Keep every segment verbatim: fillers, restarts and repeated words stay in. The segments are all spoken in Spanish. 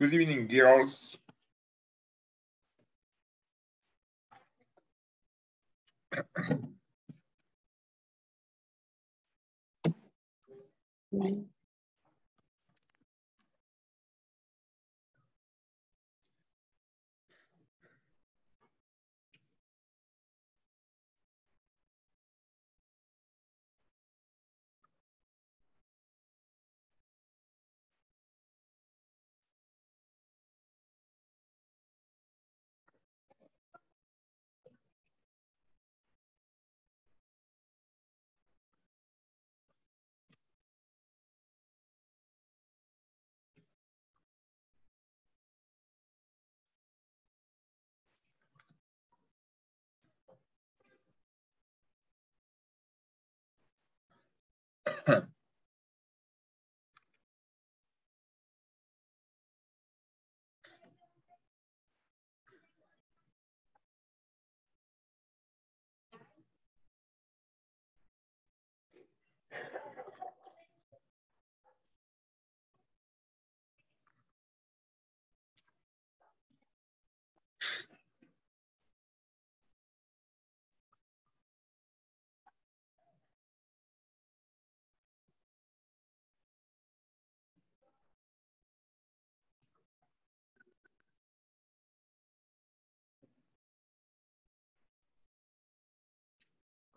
Good evening, girls.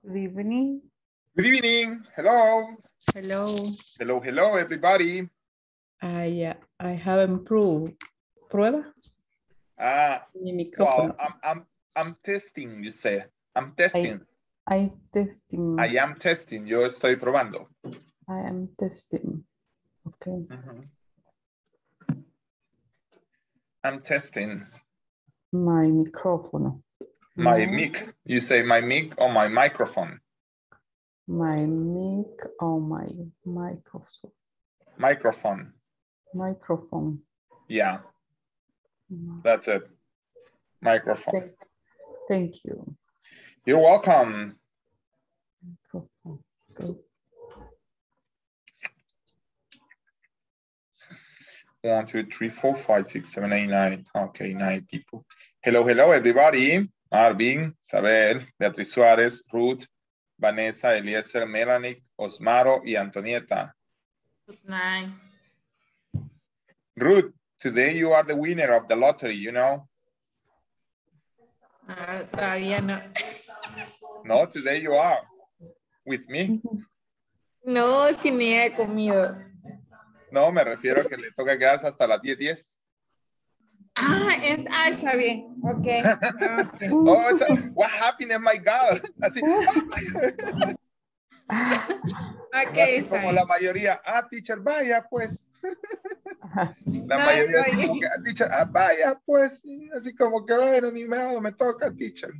Good evening. Good evening. Hello. Hello. Hello, hello, everybody. I, uh, I haven't proved. Prueba? Ah, well, I'm, I'm, I'm testing, you say. I'm testing. I, I testing. I am testing. Yo estoy probando. I am testing. Okay. Mm-hmm. I'm testing. My micrófono. My mic, you say my mic or my microphone? My mic or my microphone. Microphone. Microphone. Yeah, that's it. Microphone. Thank, thank you. You're welcome. Microphone. Good. One, two, three, four, five, six, seven, eight, nine. Okay, nine people. Hello, hello, everybody. Marvin, Isabel, Beatriz Suárez, Ruth, Vanessa, Eliezer, Melanick, Osmaro y Antonieta. Good night. Ruth, today you are the winner of the lottery, you know? Uh, uh, yeah, no. No, today you are. With me? No, si ni he comido. No, me refiero a que le toca quedarse hasta las diez diez. Ah, es, ah, está bien. Ok. okay. Oh, it's a, what happened, my God. Así. Okay, así como la mayoría. Ah, teacher, vaya, pues. La no, mayoría así como que, ah, teacher, ah, vaya, pues. Así como que, bueno, ni modo, me toca, teacher.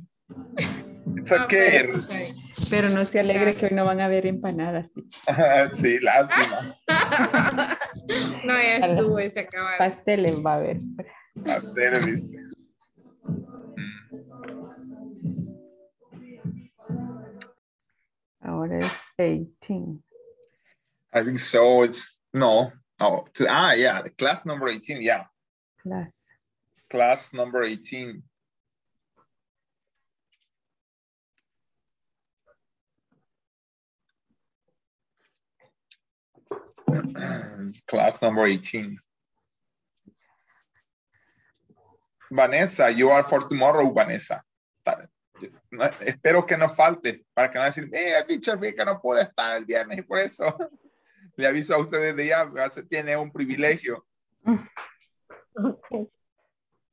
It's okay. No, pero, pero no se alegre que hoy no van a haber empanadas, teacher. Sí, lástima. No, ya estuvo y se acabaron. Pasteles va a haber. Pastel, dice. Ahora es eighteen. I think so. It's no. Oh, to, ah, yeah. The class number eighteen. Yeah. Class. Class number eighteen. Class number eighteen. Vanessa, you are for tomorrow, Vanessa. No, espero que no falte, para que no decir, mira, teacher, que no pude estar el viernes y por eso le aviso a ustedes de ya, tiene un privilegio. Okay.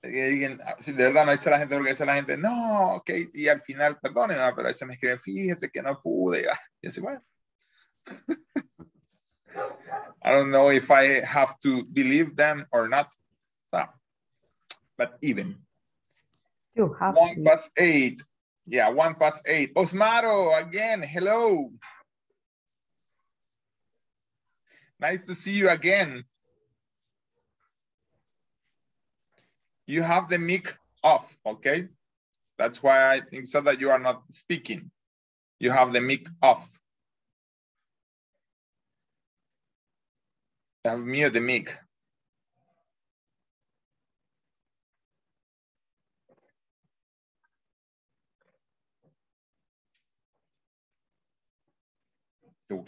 Y, y, de verdad, no dice la gente, porque dice la gente, no, ok, y al final, perdonen, no, pero a veces me escriben, fíjense que no pude. Y así, bueno. I don't know if I have to believe them or not. No. But even. You have one to. Past eight. Yeah, one past eight. Osmaro, again, hello. Nice to see you again. You have the mic off, okay? That's why I think so that you are not speaking. You have the mic off. You have muted the mic. Let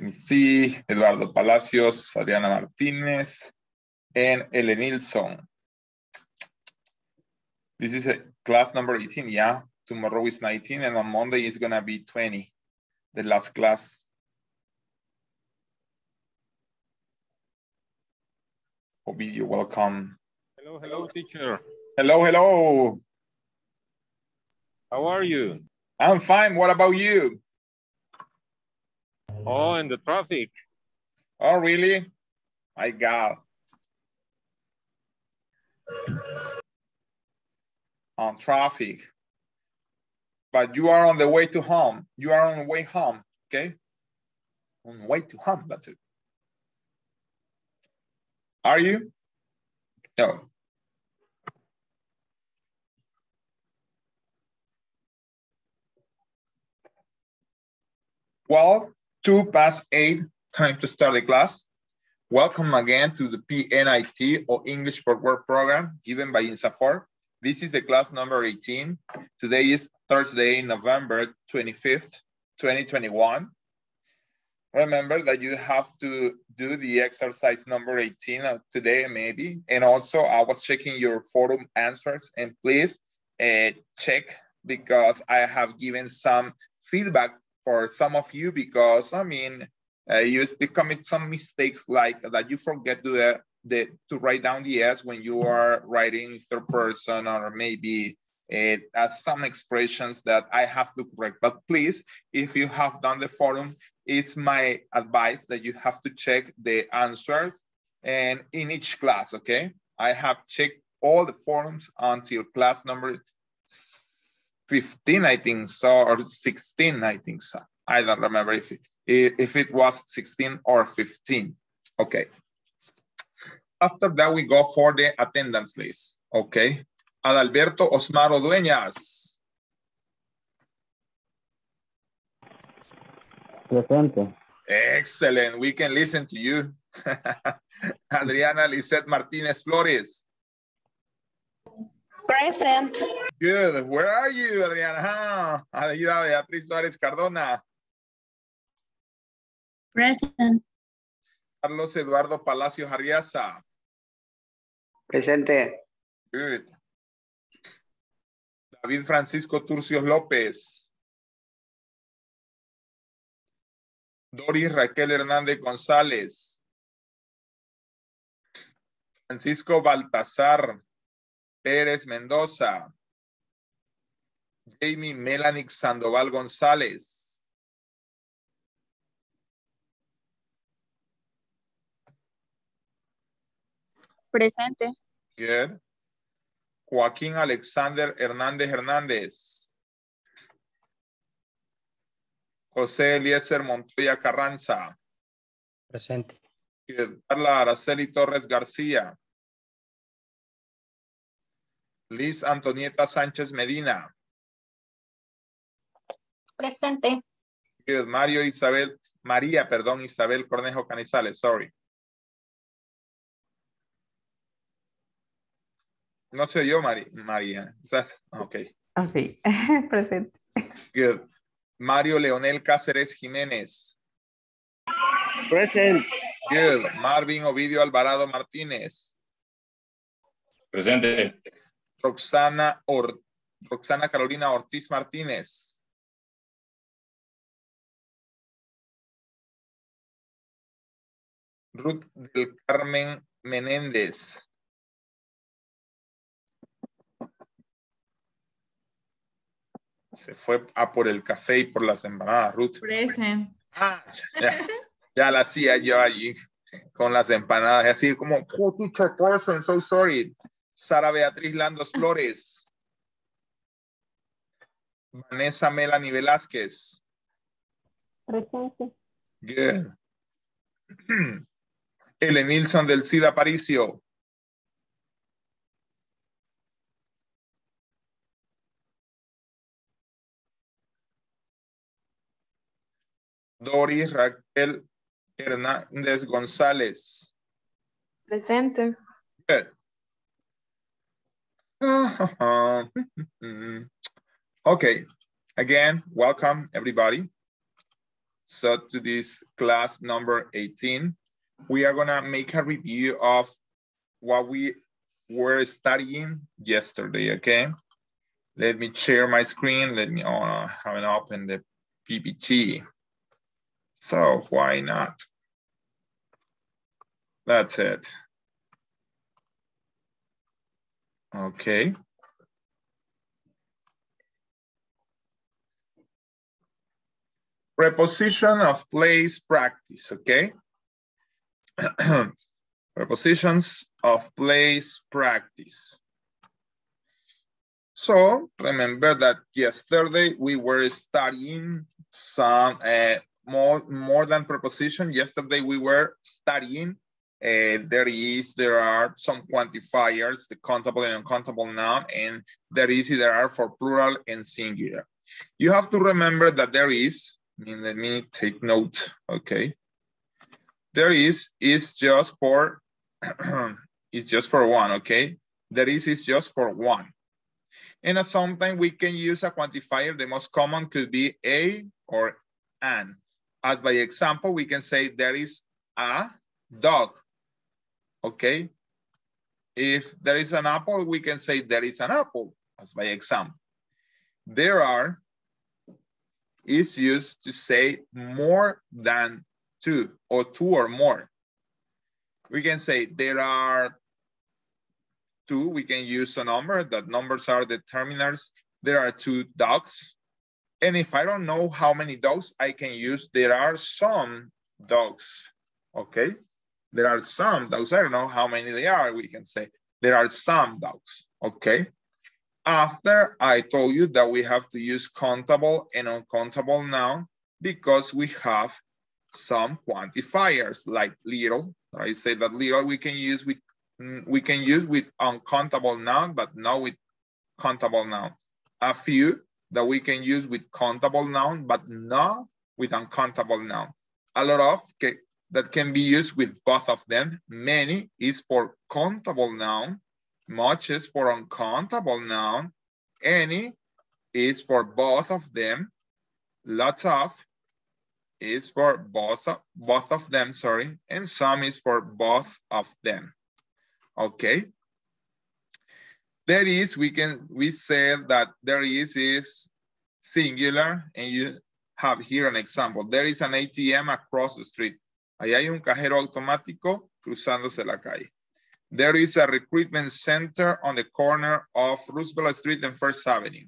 me see. Eduardo Palacios, Adriana Martinez, and Elenilson. This is a class number eighteen, yeah. Tomorrow is nineteen, and on Monday it's gonna be twenty, the last class. Ovidio, welcome. Hello, hello, teacher. Hello, hello. How are you? I'm fine. What about you? Oh, in the traffic. Oh, really? My God. On traffic. But you are on the way to home. You are on the way home, okay? On the way to home, that's it. Are you? No. Well, two past eight, time to start the class. Welcome again to the P N I T or English for Work program given by INSAFORP. This is the class number eighteen. Today is Thursday, November twenty-fifth, twenty twenty-one. Remember that you have to do the exercise number eighteen today maybe. And also I was checking your forum answers, and please uh, check because I have given some feedback for some of you, because I mean, uh, you still commit some mistakes like that you forget to, uh, the, to write down the S when you are writing third person, or maybe it has some expressions that I have to correct. But please, if you have done the forum, it's my advice that you have to check the answers and in each class, okay? I have checked all the forums until class number fifteen, I think so, or sixteen, I think so. I don't remember if it, if it was sixteen or fifteen. Okay. After that, we go for the attendance list. Okay. Adalberto Osmaro Dueñas. Presente. Excellent. We can listen to you. Adriana Lizette Martinez Flores. Present. Good. Where are you, Adriana? Adriana Beatriz Suárez Cardona. Present. Carlos Eduardo Palacios Arriaza. Presente. Good. David Francisco Turcios López. Doris Raquel Hernández González. Francisco Baltasar Pérez Mendoza. Jamie Melanick Sandoval González. Presente. Good. Joaquín Alexander Hernández Hernández. José Eliezer Montoya Carranza. Presente. Good. Carla Araceli Torres García. Liz Antonieta Sánchez Medina. Presente. Good. Mario Isabel, María, perdón, Isabel Cornejo Canizales, sorry. No soy yo, Mari, María. ¿Estás? Ok. Sí, presente. Good. Mario Leonel Cáceres Jiménez. Presente. Good. Marvin Ovidio Alvarado Martínez. Presente. Roxana, Or, Roxana Carolina Ortiz Martínez. Ruth del Carmen Menéndez. Se fue a por el café y por las empanadas, Ruth. Present. Ah, ya, ya la hacía yo allí con las empanadas. Así como, oh, teacher, person, so sorry. Sara Beatriz Landos Flores. Vanessa Melanie Velázquez. Presente. Good. Elenilson del Cid Aparicio. Doris Raquel Hernández González. Presente. Good. Okay, again, welcome everybody. So to this class number eighteen, we are gonna make a review of what we were studying yesterday, okay? Let me share my screen. Let me, oh, I haven't opened the P P T. So why not? That's it. Okay. Preposition of place practice, okay? Prepositions of place practice. So remember that yesterday we were studying some uh, more, more than preposition. Yesterday we were studying, uh, there is, there are some quantifiers, the countable and uncountable noun, and there is, there are for plural and singular. You have to remember that there is, I mean, let me take note, okay. There is is just for is just for one, okay. There is is just for one, and uh, sometimes we can use a quantifier. The most common could be a or an. As by example, we can say there is a dog, okay. If there is an apple, we can say there is an apple. As by example, there are is used to say more than two or two or more. We can say there are two, we can use a number, that numbers are determiners. There are two dogs. And if I don't know how many dogs, I can use there are some dogs, okay? There are some dogs, I don't know how many they are, we can say there are some dogs, okay? After I told you that we have to use countable and uncountable noun because we have some quantifiers like little. I say that little we can use with we can use with uncountable noun, but not with countable noun. A few that we can use with countable noun, but not with uncountable noun. A lot of that can be used with both of them. Many is for countable noun. Much is for uncountable noun. Any is for both of them. Lots of is for both of, both of them, sorry. And some is for both of them, okay? There is, we can, we said that there is is singular, and you have here an example. There is an A T M across the street. Allá hay un cajero automático cruzándose la calle. There is a recruitment center on the corner of Roosevelt Street and First Avenue.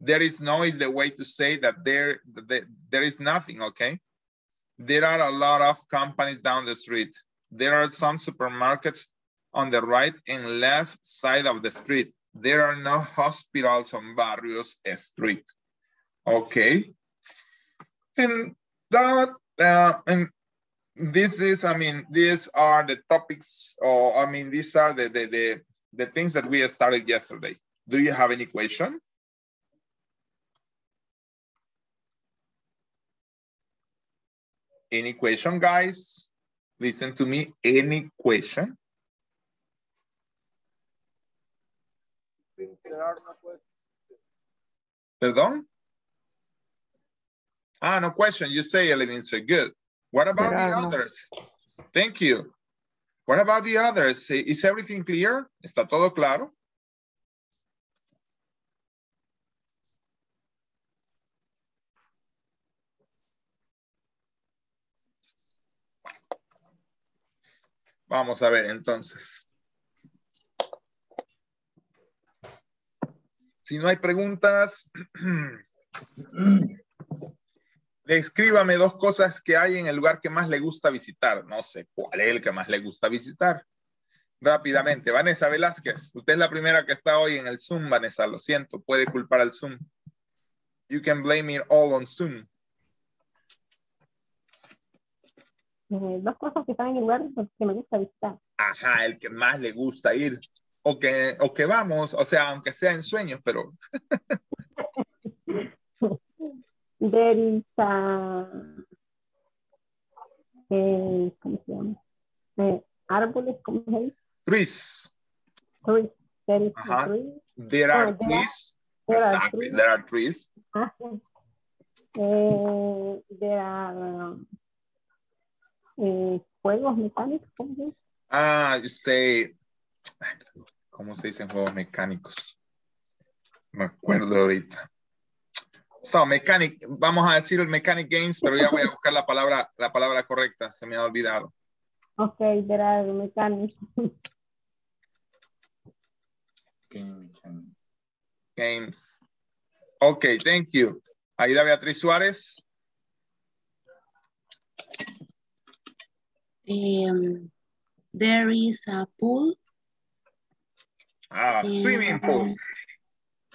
There is no is the way to say that there, that there is nothing, okay? There are a lot of companies down the street. There are some supermarkets on the right and left side of the street. There are no hospitals on Barrios Street, okay? And that, uh, and this is, I mean, these are the topics, or I mean, these are the, the, the, the things that we started yesterday. Do you have any question? Any question, guys? Listen to me, any question? There are no questions. Perdón? Ah, no question, you say, Elenilson, good. What about the others? Thank you. What about the others? Is everything clear? ¿Está todo claro? Vamos a ver entonces. Si no hay preguntas, descríbame dos cosas que hay en el lugar que más le gusta visitar. No sé cuál es el que más le gusta visitar. Rápidamente, Vanessa Velázquez. Usted es la primera que está hoy en el Zoom, Vanessa. Lo siento, puede culpar al Zoom. You can blame it all on Zoom. Eh, dos cosas que están en el lugar que me gusta visitar. Ajá, el que más le gusta ir. O que, o que vamos, o sea, aunque sea en sueños, pero... There is a, eh, ¿cómo se llama? Eh, árboles, ¿cómo se llama? Trees. Trees. There is trees. There are trees. Exactly. There are trees. Uh, there are uh, juegos mecánicos. Ah, you say, ¿cómo se dicen juegos mecánicos? Me acuerdo ahorita. So, mechanic, vamos a decir el mechanic games, pero ya voy a buscar la palabra, la palabra correcta, se me ha olvidado. Ok, there are mechanics. Games. Ok, thank you. Aida Beatriz Suárez. Um, there is a pool. Ah, um, swimming pool.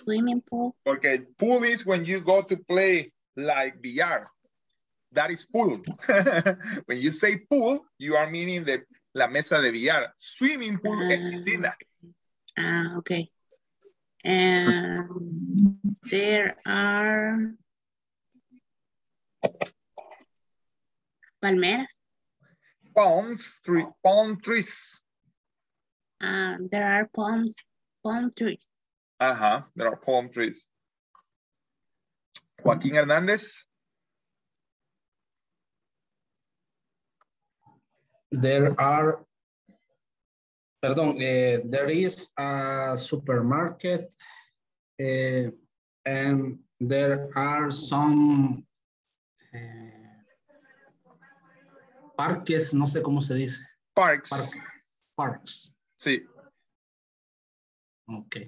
Swimming pool. Okay, pool is when you go to play like billar. That is pool. When you say pool, you are meaning the la mesa de billar. Swimming pool uh, es piscina. Ah, uh, okay. And there are palmeras. Palm tree, palm trees. Uh, there are palms, palm trees. Uh-huh, there are palm trees. Joaquín Hernández. There are, perdón, uh, there is a supermarket uh, and there are some uh, parques, no sé cómo se dice. Parks. Park, parks. Sí. Okay.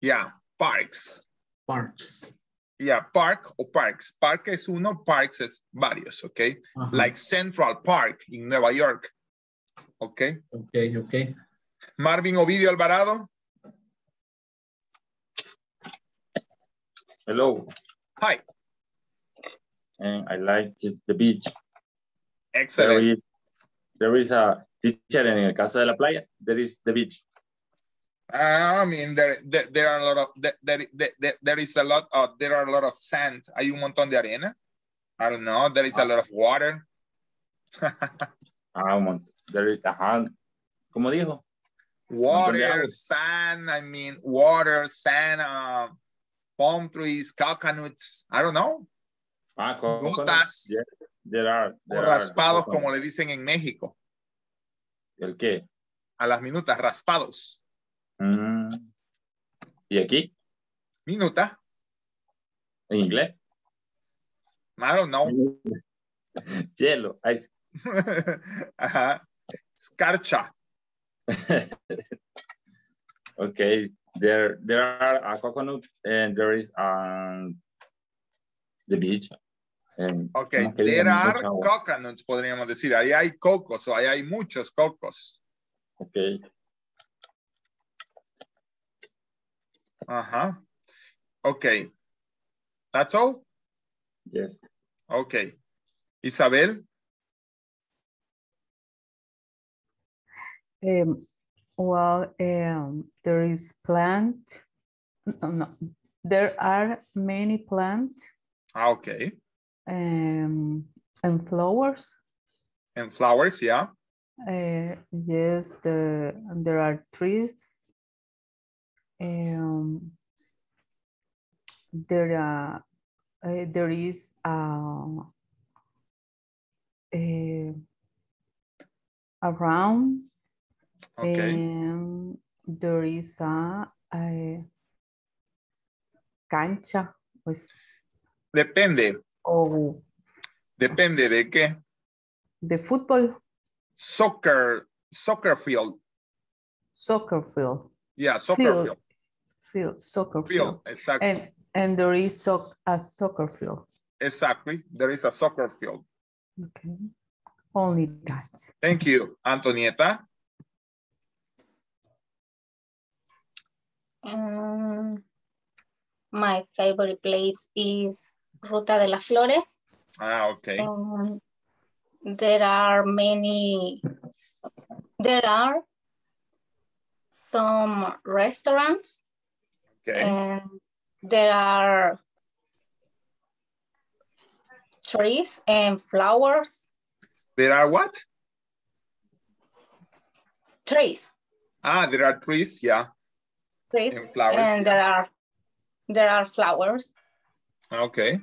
Yeah, parks. Parks. Yeah, park o parks. Park es uno, parks es varios, okay? Uh-huh. Like Central Park in Nueva York. Okay. Okay, okay. Marvin Ovidio Alvarado. Hello. Hi. And I like the beach. Excellent. There is, there is a teacher in el caso de la playa. There is the beach. I mean, there, there, there are a lot of, there, there, there, there is a lot of, there are a lot of sand. Hay un montón de arena. I don't know. There is a lot of water. Ah, un montón. There is a hand. ¿Cómo dijo? Water, sand, I mean, water, sand, uh, palm trees, coconuts. I don't know. Ah, coconuts. Yeah, there are. There raspados, are, como le dicen en México. ¿El qué? A las minutas, raspados. ¿Y aquí? Minuta. ¿En inglés? I don't know. Hielo. Ajá. Escarcha. Okay. There, there are a coconut and there is um, the beach. And okay. There are coconuts, podríamos decir. Ahí hay cocos o ahí hay muchos cocos. Okay. Uh-huh. Okay. That's all? Yes. Okay. Isabel? Um, well, um, there is plant. No, no. There are many plants. Okay. Um, and flowers. And flowers, yeah. Uh, yes, the, there are trees. Um, there, uh, uh, there is uh, uh, around, okay. And there is a, a cancha. Pues, depende. O, depende de qué. De fútbol. Soccer, soccer field. Soccer field. Yeah, soccer field. field. Field, soccer field, field. Exactly. And, and there is so, a soccer field. Exactly, there is a soccer field. Okay, only that. Thank you, Antonieta. Um, my favorite place is Ruta de las Flores. Ah, okay. Um, there are many, there are some restaurants. Okay. And there are trees and flowers. There are what? Trees. Ah, there are trees, yeah. Trees and flowers. And there are there are flowers. Okay.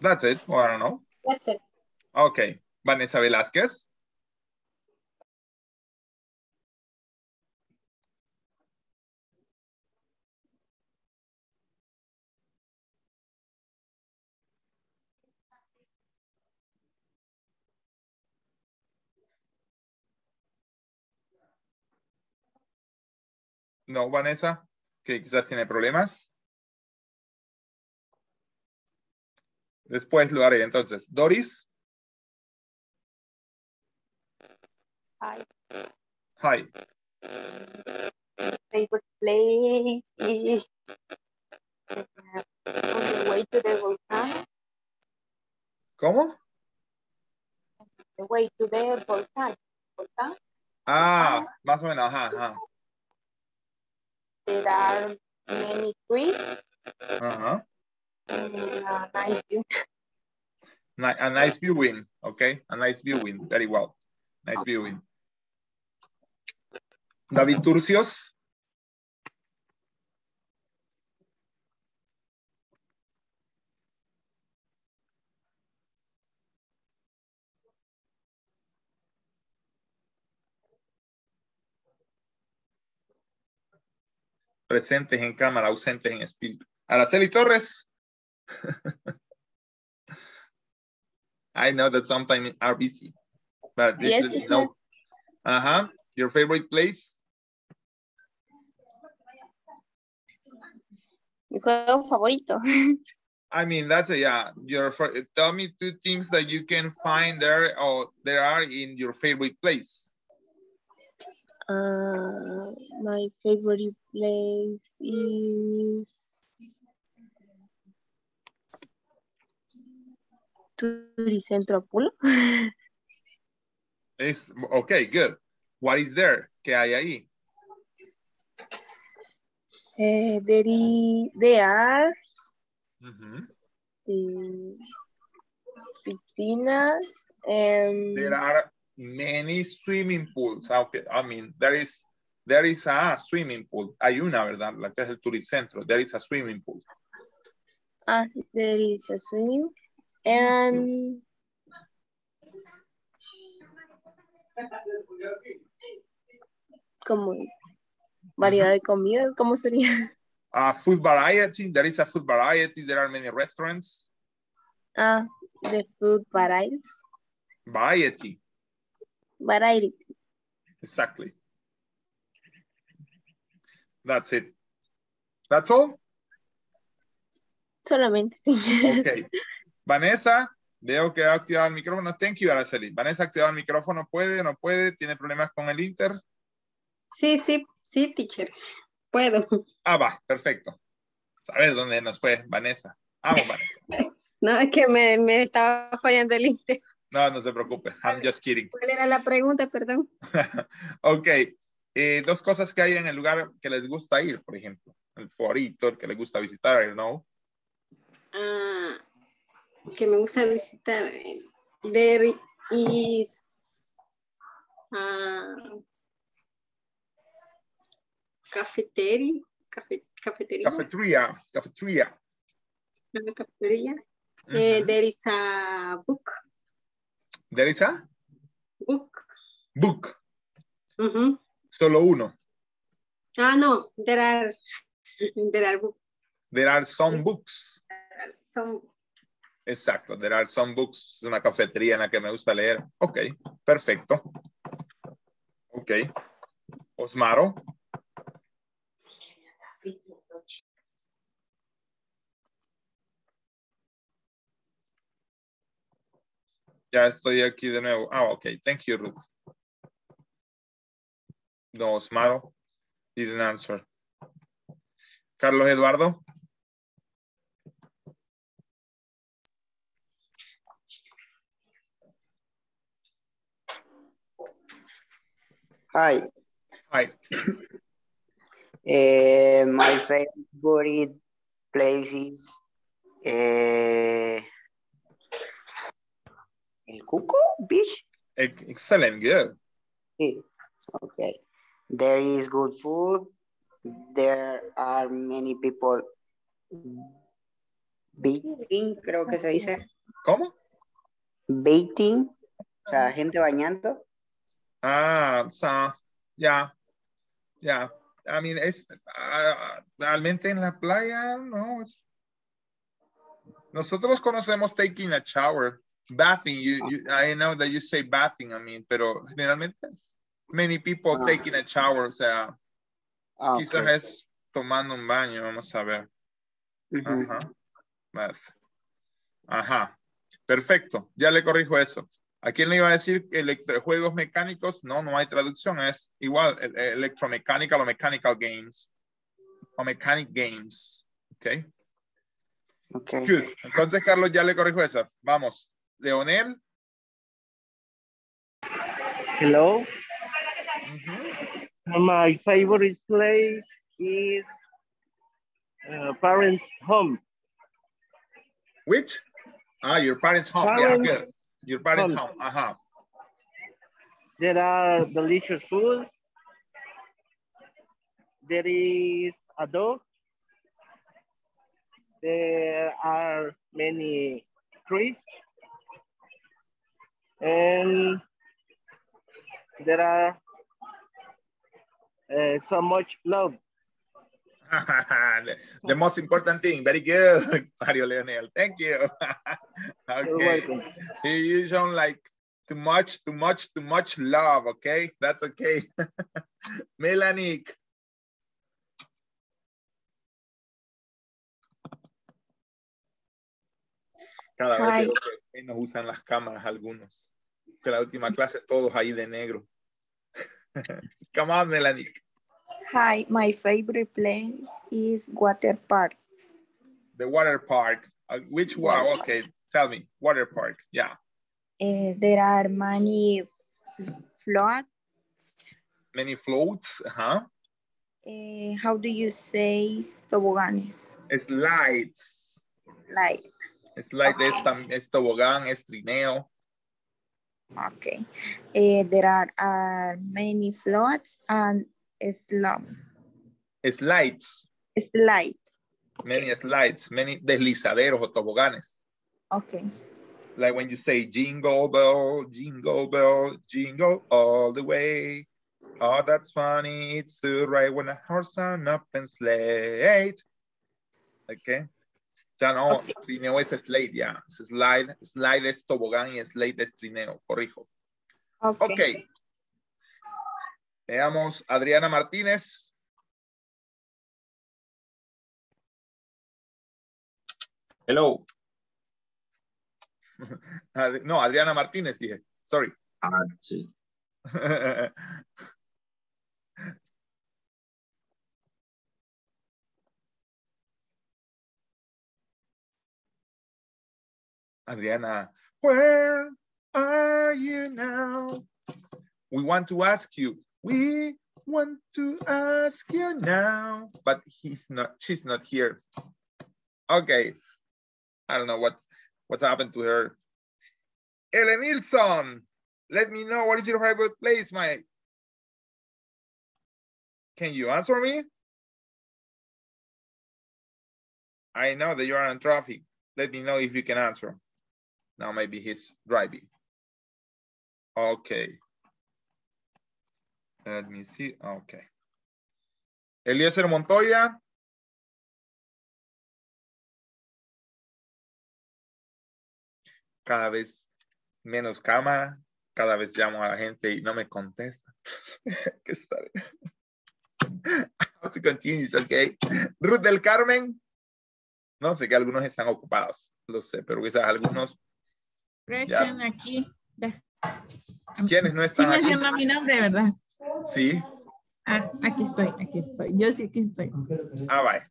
That's it. Well, I don't know. That's it. Okay. Vanessa Velázquez. No, Vanessa, que quizás tiene problemas. Después lo haré entonces. Doris. Hi. Hi. They would play the, uh, on the way to the volcano. ¿Cómo? The way to the volcano. Volcano. Ah, volcano. Más o menos, ajá, ajá. There are many trees. Uh-huh. A nice view. A nice viewing, okay? A nice viewing, very well. Nice okay. viewing. David Turcios. Presentes en cámara, ausentes en espíritu. Araceli Torres. I know that sometimes are busy, but yes, you know. Uh huh. Your favorite place? Mi juego favorito. I mean, that's a, yeah. Your tell me two things that you can find there or there are in your favorite place. Uh, my favorite place is to the Central Pool. It's, okay, good. What is there? ¿Qué hay ahí? Uh, there, is, there are mm-hmm. the piscinas and... There are... Many swimming pools. Okay. I mean, there is there is a swimming pool. Hay una, ¿verdad? La que es el Turicentro. There is a swimming pool. Ah, uh, there is a swimming and como variedad de comida, ¿cómo sería? Ah, uh, food variety. There is a food variety. There are many restaurants. Ah, uh, the food variety. Variety. Variety. Exactly. That's it. That's all? Solamente. Okay. Vanessa, veo que ha activado el micrófono. Thank you, Araceli. Vanessa ha activado el micrófono. ¿Puede? ¿No puede? ¿Tiene problemas con el Inter? Sí, sí, sí, teacher. Puedo. Ah, va. Perfecto. A ver dónde nos fue, Vanessa. Vamos, Vanessa. No, es que me, me estaba fallando el Inter. No, no se preocupe. I'm just kidding. ¿Cuál era la pregunta? Perdón. Ok. Eh, dos cosas que hay en el lugar que les gusta ir, por ejemplo. El favorito, el que les gusta visitar, I know. Ah, que me gusta visitar. There is... Uh, cafetería. Cafe, cafetería. Cafetería. Cafetería. No, cafetería. Uh-huh. eh, there is a book. There is a? Book. Book. Uh-huh. Solo uno. Ah, no. There are, there are books. There are some books. There are some. Exacto. There are some books. Es una cafetería en la que me gusta leer. Ok. Perfecto. Ok. Osmaro. Ya estoy aquí de nuevo. Ah, ok. Thank you, Ruth. No, Osmaro didn't answer. Carlos Eduardo. Hi. Hi. uh, my favorite place is... Uh... El Cuco Beach. Excellent, good. Sí. Okay. There is good food. There are many people. Baiting, creo que se dice. ¿Cómo? Baiting, o sea, gente bañando. Ah, o sea, ya, ya. I mean, es, uh, realmente en la playa, no. Es... Nosotros conocemos taking a shower, bathing. You, you, I know that you say bathing, I mean, pero generalmente es many people ah. taking a shower, o sea, ah, quizás okay. es tomando un baño, vamos a ver. Ajá. Uh-huh. uh-huh. Ajá, perfecto, ya le corrijo eso. ¿A quién le iba a decir juegos mecánicos? No, no hay traducción, es igual, electromechanical o mechanical games o mechanic games, ok. Ok. Good. Entonces, Carlos, ya le corrijo eso. Vamos, Leonel. Hello. Uh-huh. My favorite place is uh, parents' home. Which? Ah, your parents' home. Parents, yeah, good. Your parents' home. home. Uh-huh. There are delicious food. There is a dog. There are many trees. And there are uh, so much love. The most important thing. Very good, Mario Leonel. Thank you. Okay. You're welcome. You sound like too much, too much, too much love, okay? That's okay. Melanie. Cada vez veo que nos usan las cámaras algunos. Que la última clase todos ahí de negro. Come on, Melanie. Hi, my favorite place is water parks. The water park. Uh, which one? Wow, okay, tell me. Water park, yeah. Uh, there are many floats. Many floats, huh? Uh, how do you say toboganes? Slides. Slide. Slide, okay. es, es tobogán, es trineo. Okay. Uh, there are uh, many floats and Slum. Slides. Slides. Many okay. slides, many deslizaderos o toboganes. Okay. Like when you say jingle bell, jingle bell, jingle all the way. Oh, that's funny. It's the right when a horse and up and sleigh. Okay. Ya no, okay. trineo es slide, ya. Yeah. Slide, slide es tobogán y slide es trineo. Corrijo. Okay. okay. Veamos, Adriana Martínez. Hello. No, Adriana Martínez dije. Sorry. Ah, sí. Adriana, where are you now? We want to ask you. We want to ask you now, but he's not, she's not here. Okay. I don't know what's, what's happened to her. Elenilson, let me know what is your favorite place, Mike. Can you answer me? I know that you are in traffic. Let me know if you can answer. Now maybe he's driving. Okay. Let me see. Okay. Eliezer Montoya. Cada vez menos cámara. Cada vez llamo a la gente y no me contesta. ¿Qué está bien? How to continue, okay. Ruth del Carmen. No sé que algunos están ocupados. Lo sé, pero quizás algunos. Prestan aquí. ¿Quiénes no están aquí? Sí menciona mi nombre, ¿verdad? Sí. Ah, aquí estoy, aquí estoy. Yo sí, aquí estoy. Ah, vaya.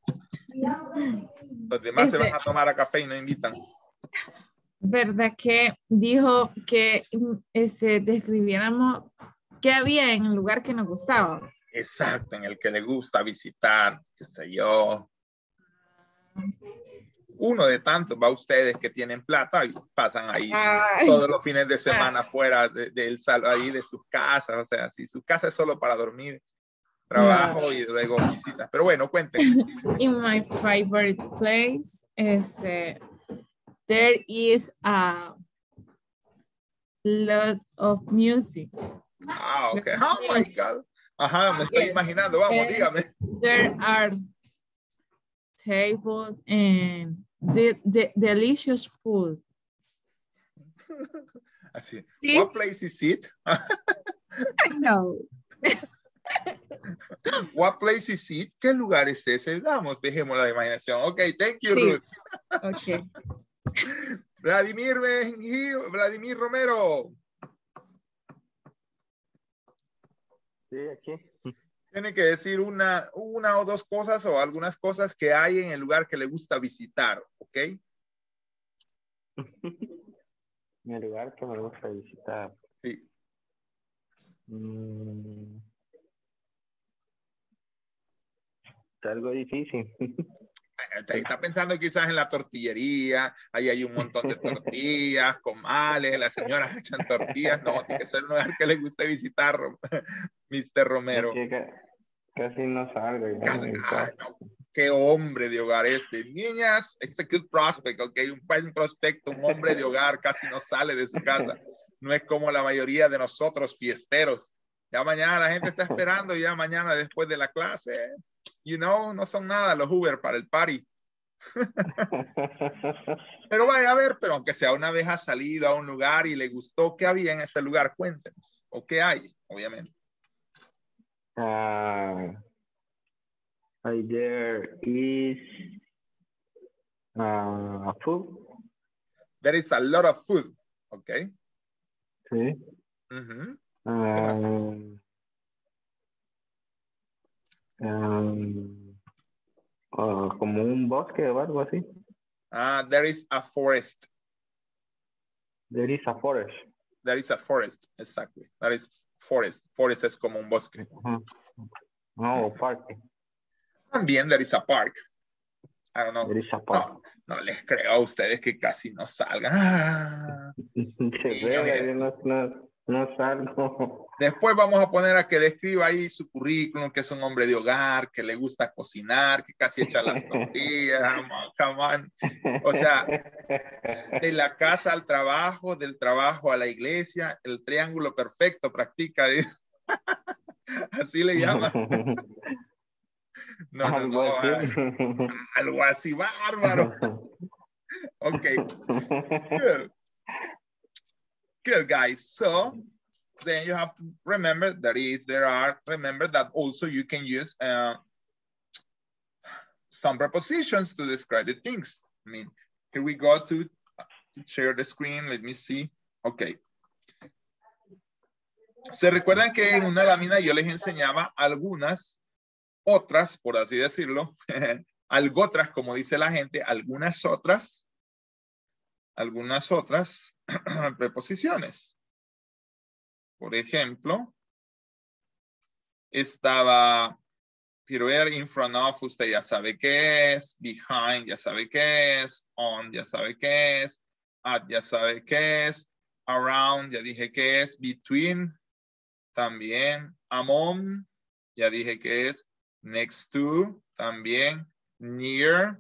Los demás este, se van a tomar a café y no invitan. ¿Verdad que dijo que este, describiéramos qué había en el lugar que nos gustaba? Exacto, en el que le gusta visitar, qué sé yo. Uno de tantos va a ustedes que tienen plata y pasan ahí ay, todos los fines de semana ay. fuera de, de, de, ahí de sus casas. O sea, si su casa es solo para dormir, trabajo no. y luego visitas. Pero bueno, cuenten. In my favorite place is, uh, there is a lot of music. Ah, okay. Oh my God. Ajá, me estoy imaginando. Vamos, and dígame. There are tables and the, the delicious food. Así. ¿Sí? What place is it? I know. What place is it? ¿Qué lugar es ese? Vamos, dejemos la imaginación. Ok, thank you, please. Ruth. Ok. Vladimir, Vladimir Romero. Sí, aquí. Tiene que decir una, una o dos cosas o algunas cosas que hay en el lugar que le gusta visitar, ¿ok? En el lugar que me gusta visitar. Sí. Mm. Está algo difícil. Está pensando quizás en la tortillería, ahí hay un montón de tortillas, comales, las señoras echan tortillas, no, tiene que ser un lugar que les guste visitar, mister Romero. Casi no salgo. No, qué hombre de hogar este. Niñas, it's a good prospect, ok, un prospecto, un hombre de hogar casi no sale de su casa. No es como la mayoría de nosotros fiesteros. Ya mañana la gente está esperando, ya mañana después de la clase, you know, no son nada los Uber para el party. Pero vaya a ver, pero aunque sea una vez ha salido a un lugar y le gustó, ¿qué había en ese lugar? Cuéntenos. ¿O qué hay? Obviamente. Uh, there is uh, food. There is a lot of food. Ok. Sí. Uh-huh. um, Um, uh, como un bosque o algo así. Ah, uh, there is a forest. There is a forest. There is a forest, exactly. There is forest. Forest es como un bosque. Uh-huh. No, parque. También there is a park. I don't know. There is a park. No, no les creo a ustedes que casi no salgan. Ah, no salgo. Después vamos a poner a que describa ahí su currículum, que es un hombre de hogar, que le gusta cocinar, que casi echa las tortillas. Come on. O sea, de la casa al trabajo, del trabajo a la iglesia, el triángulo perfecto practica. Así le llama. No, no, no. Algo así bárbaro. Ok. Good. Good guys, so then you have to remember that is there are remember that also you can use uh, some prepositions to describe the things. I mean, here we go to, to share the screen. Let me see. Okay. Se recuerdan que en una lámina yo les enseñaba algunas otras, por así decirlo, algotras, como dice la gente, algunas otras. algunas otras preposiciones. Por ejemplo, estaba, quiero ver, in front of, usted ya sabe qué es, behind, ya sabe qué es, on, ya sabe qué es, at, ya sabe qué es, around, ya dije qué es, between, también, among, ya dije qué es, next to, también, near.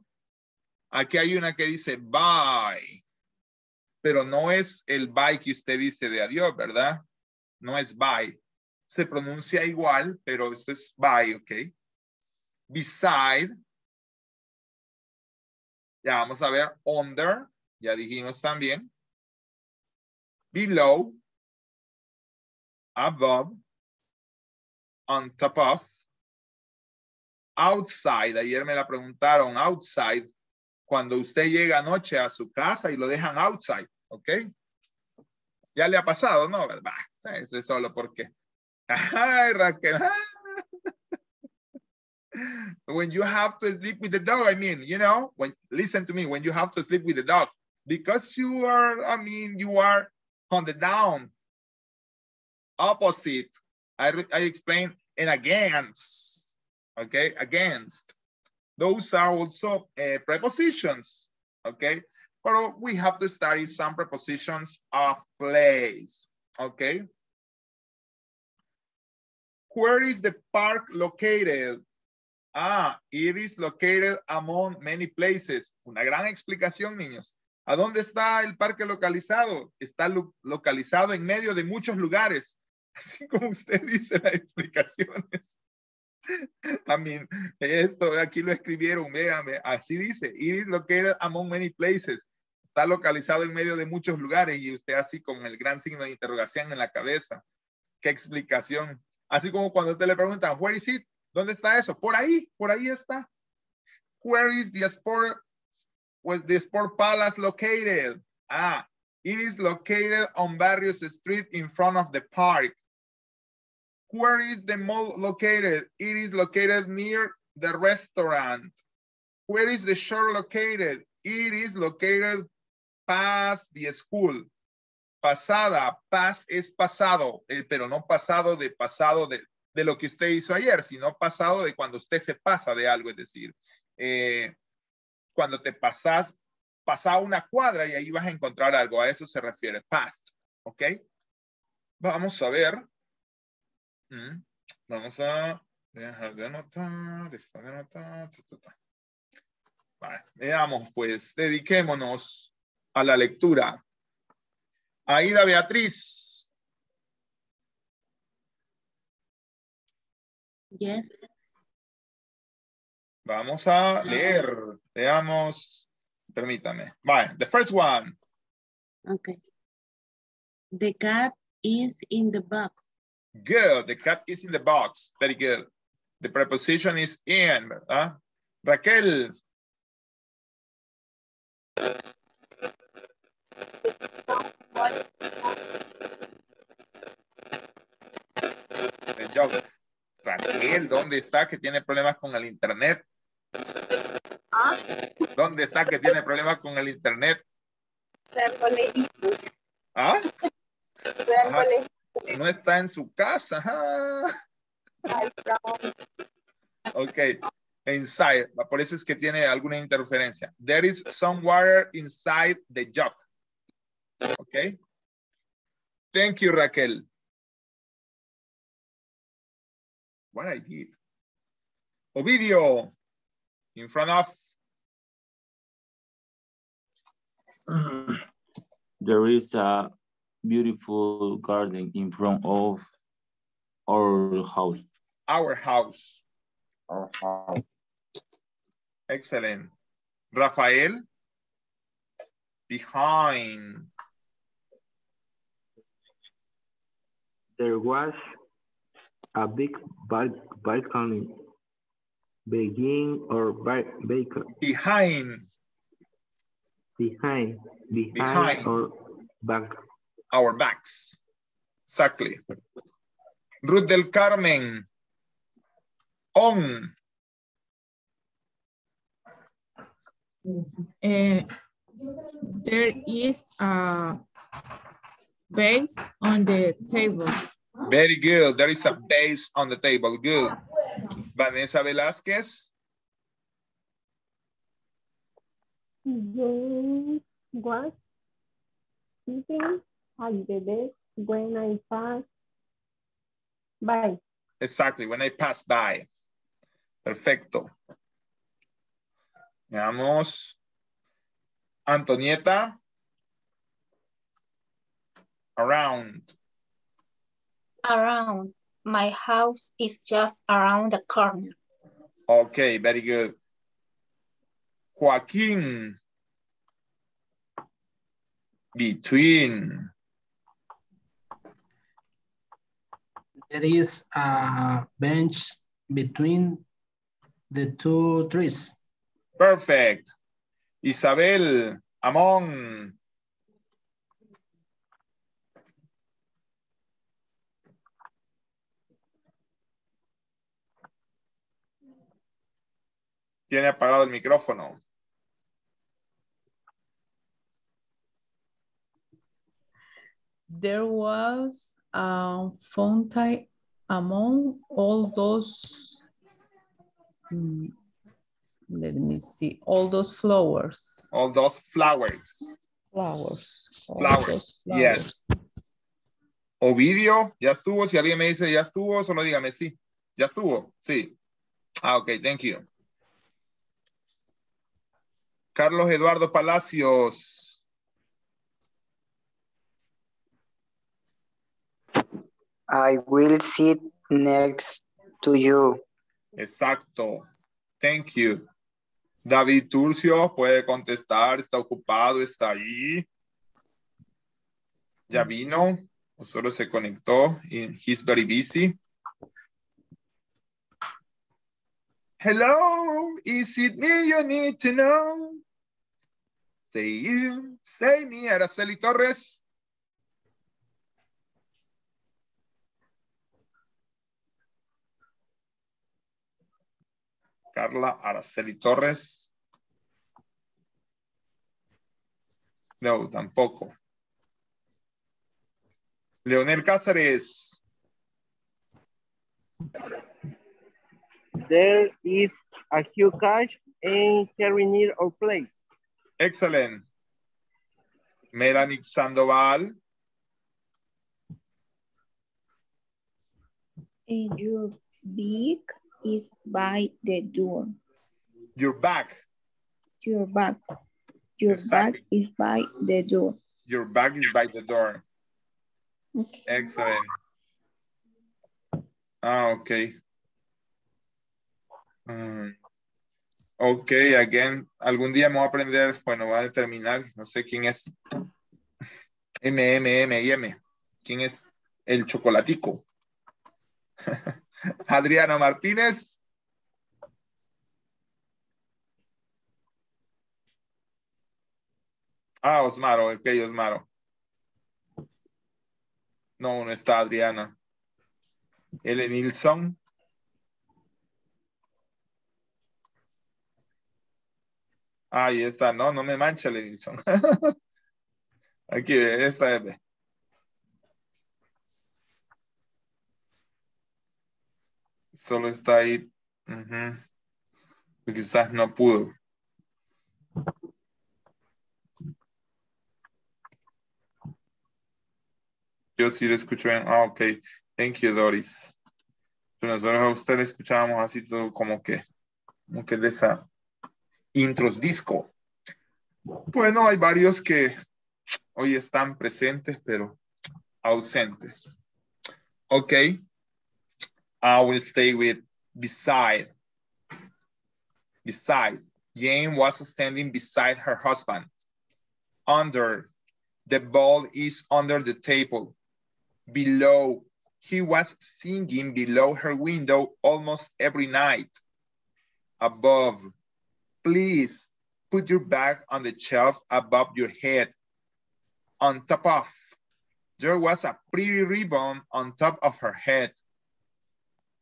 Aquí hay una que dice by. Pero no es el bye que usted dice de adiós, ¿verdad? No es bye. Se pronuncia igual, pero esto es bye, ¿ok? Beside. Ya vamos a ver. Under. Ya dijimos también. Below. Above. On top of. Outside. Ayer me la preguntaron. Outside. Cuando usted llega anoche a su casa y lo dejan outside, ¿ok? Ya le ha pasado, ¿no? Bah, eso es solo porque. Ay, Raquel. When you have to sleep with the dog, I mean, you know, when listen to me, when you have to sleep with the dog, because you are, I mean, you are on the down, opposite. I I explain and against, okay, against. Those are also uh, prepositions, okay? But we have to study some prepositions of place, okay? Where is the park located? Ah, it is located among many places. Una gran explicación, niños. ¿A dónde está el parque localizado? Está lo localizado en medio de muchos lugares. Así como usted dice las explicaciones. I mean, esto aquí lo escribieron, véanme, así dice. It is located among many places. Está localizado en medio de muchos lugares y usted así con el gran signo de interrogación en la cabeza. ¿Qué explicación? Así como cuando usted le preguntan, where is it? ¿Dónde está eso? Por ahí, por ahí está. Where is the sport, well, the sport palace located? Ah, it is located on Barrios Street in front of the park. Where is the mall located? It is located near the restaurant. Where is the shore located? It is located past the school. Pasada, past es pasado, eh, pero no pasado de pasado de, de lo que usted hizo ayer, sino pasado de cuando usted se pasa de algo, es decir, eh, cuando te pasas, pasa una cuadra y ahí vas a encontrar algo, a eso se refiere, past, ¿ok? Vamos a ver. Mm, vamos a dejar de anotar, dejar de anotar. Ta, ta, ta. Vale, veamos pues, dediquémonos a la lectura. Aida Beatriz. Yes. Vamos a leer. Veamos. Permítame. Vale, the first one. Okay. The cat is in the box. Good. The cat is in the box. Very good. The preposition is in, ¿verdad? Raquel. Raquel, ¿dónde está que tiene problemas con el internet? ¿Ah? ¿Dónde está que tiene problemas con el internet? ¿Ah? Ajá. No está en su casa. Ajá. Ok. Inside. Por eso es que tiene alguna interferencia. There is some water inside the jug. Ok. Thank you, Raquel. What I did. Ovidio, in front of. There is a beautiful garden in front of our house. Our house. Our house. Excellent. Rafael, behind. There was a big balcony begin or baker behind behind behind, behind. Or back our backs, exactly. Ruth del Carmen, on uh, there is a vase on the table. Very good. There is a base on the table. Good. Vanessa Velázquez. There was sitting at the desk when I passed by. Exactly. When I passed by. Perfecto. Veamos. Antonieta. Around. Around. My house is just around the corner. Okay, very good. Joaquín. Between. There is a bench between the two trees. Perfect. Isabel, among. Tiene apagado el micrófono. There was a fountain among all those, let me see, all those flowers. All those flowers. Flowers. Flowers. Flowers. Yes. Ovidio, ya estuvo. Si alguien me dice ya estuvo, solo dígame sí. ¿Ya estuvo? Sí. Ah, ok, thank you. Carlos Eduardo Palacios. I will sit next to you. Exacto. Thank you. David Turcio puede contestar, está ocupado, está ahí. Ya vino, o solo se conectó. He's very busy. Hello, is it me you need to know? Say you, say me, Araceli Torres. Carla Araceli Torres. No, tampoco. Leonel Cáceres. There is a huge cash in very near our place. Excellent. Melanick Sandoval. Your bag is by the door. Your bag. Your bag. Your exactly. bag is by the door. Your bag is by the door. Okay. Excellent. Ah, okay. Um, ok, again, algún día me voy a aprender, bueno, voy a determinar, no sé quién es M M M M, quién es el chocolatico. Adriana Martínez. Ah, Osmaro, ok, Osmaro. No, no está Adriana. Elenilson. Ahí está, no, no me mancha, Levinson. Aquí, esta es. Solo está ahí. Uh-huh. Quizás no pudo. Yo sí lo escucho bien. Ah, ok. Thank you, Doris. Nosotros a usted le escuchábamos así todo como que, como que de esa... Intros disco. Bueno, hay varios que hoy están presentes, pero ausentes. Ok. I will stay with beside. Beside. Jane was standing beside her husband. Under. The ball is under the table. Below. He was singing below her window almost every night. Above. Please put your bag on the shelf above your head. On top of. There was a pretty ribbon on top of her head.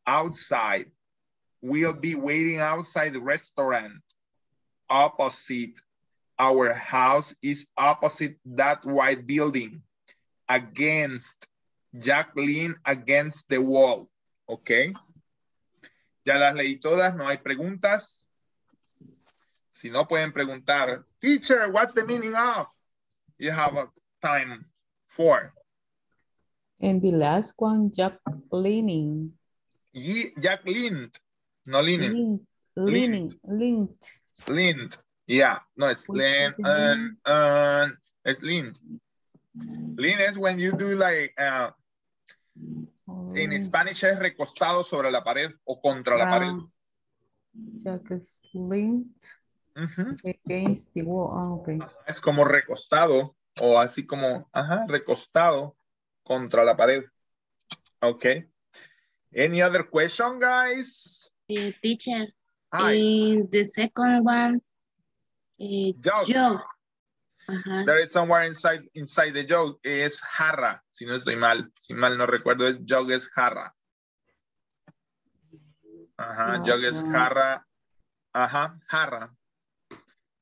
Outside. We'll be waiting outside the restaurant. Opposite. Our house is opposite that white building. Against. Jack lean against the wall. Okay. Ya las leí todas, no hay preguntas. Si no pueden preguntar, teacher, what's the meaning of? You have a time for. And the last one, Jack leaning. Ye, Jack leaned, no leaning. Leaning, leaned. Leaned, yeah. No, it's lean, um, um, it's leaned. Lean is when you do like, uh, oh. En Spanish es recostado sobre la pared o contra wow. la pared. Jack is leaned. Uh-huh. Against the wall. Oh, okay. Es como recostado o así como ajá, recostado contra la pared. Ok. Any other question, guys? Uh, teacher, in uh, the second one, uh, joke. joke. Uh-huh. There is somewhere inside inside the joke. Es jarra, si no estoy mal. Si mal no recuerdo, es joke es jarra. Ajá, joke es jarra. Ajá, jarra.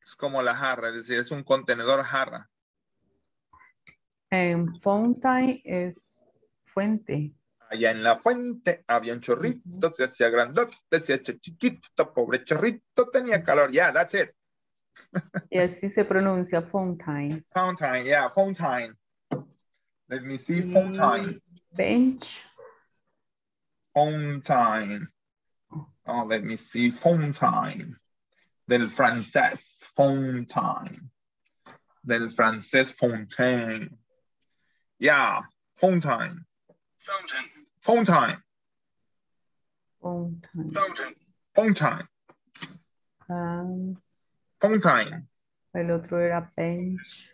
Es como la jarra, es decir, es un contenedor jarra. Um, fountain es fuente. Allá en la fuente había un chorrito, uh-huh. se hacía grandote, se hacía chiquito, pobre chorrito, tenía calor. Yeah, that's it. Y así se pronuncia fountain. Fountain, yeah, fountain. Let me see, fountain. Bench. Phone time. Oh, let me see. Phone time. Del francés. Phone time. Del francés. Phone time. Yeah. Phone time. Phone time. Phone time. Phone time. Phone time. Um, phone time. El otro era bench.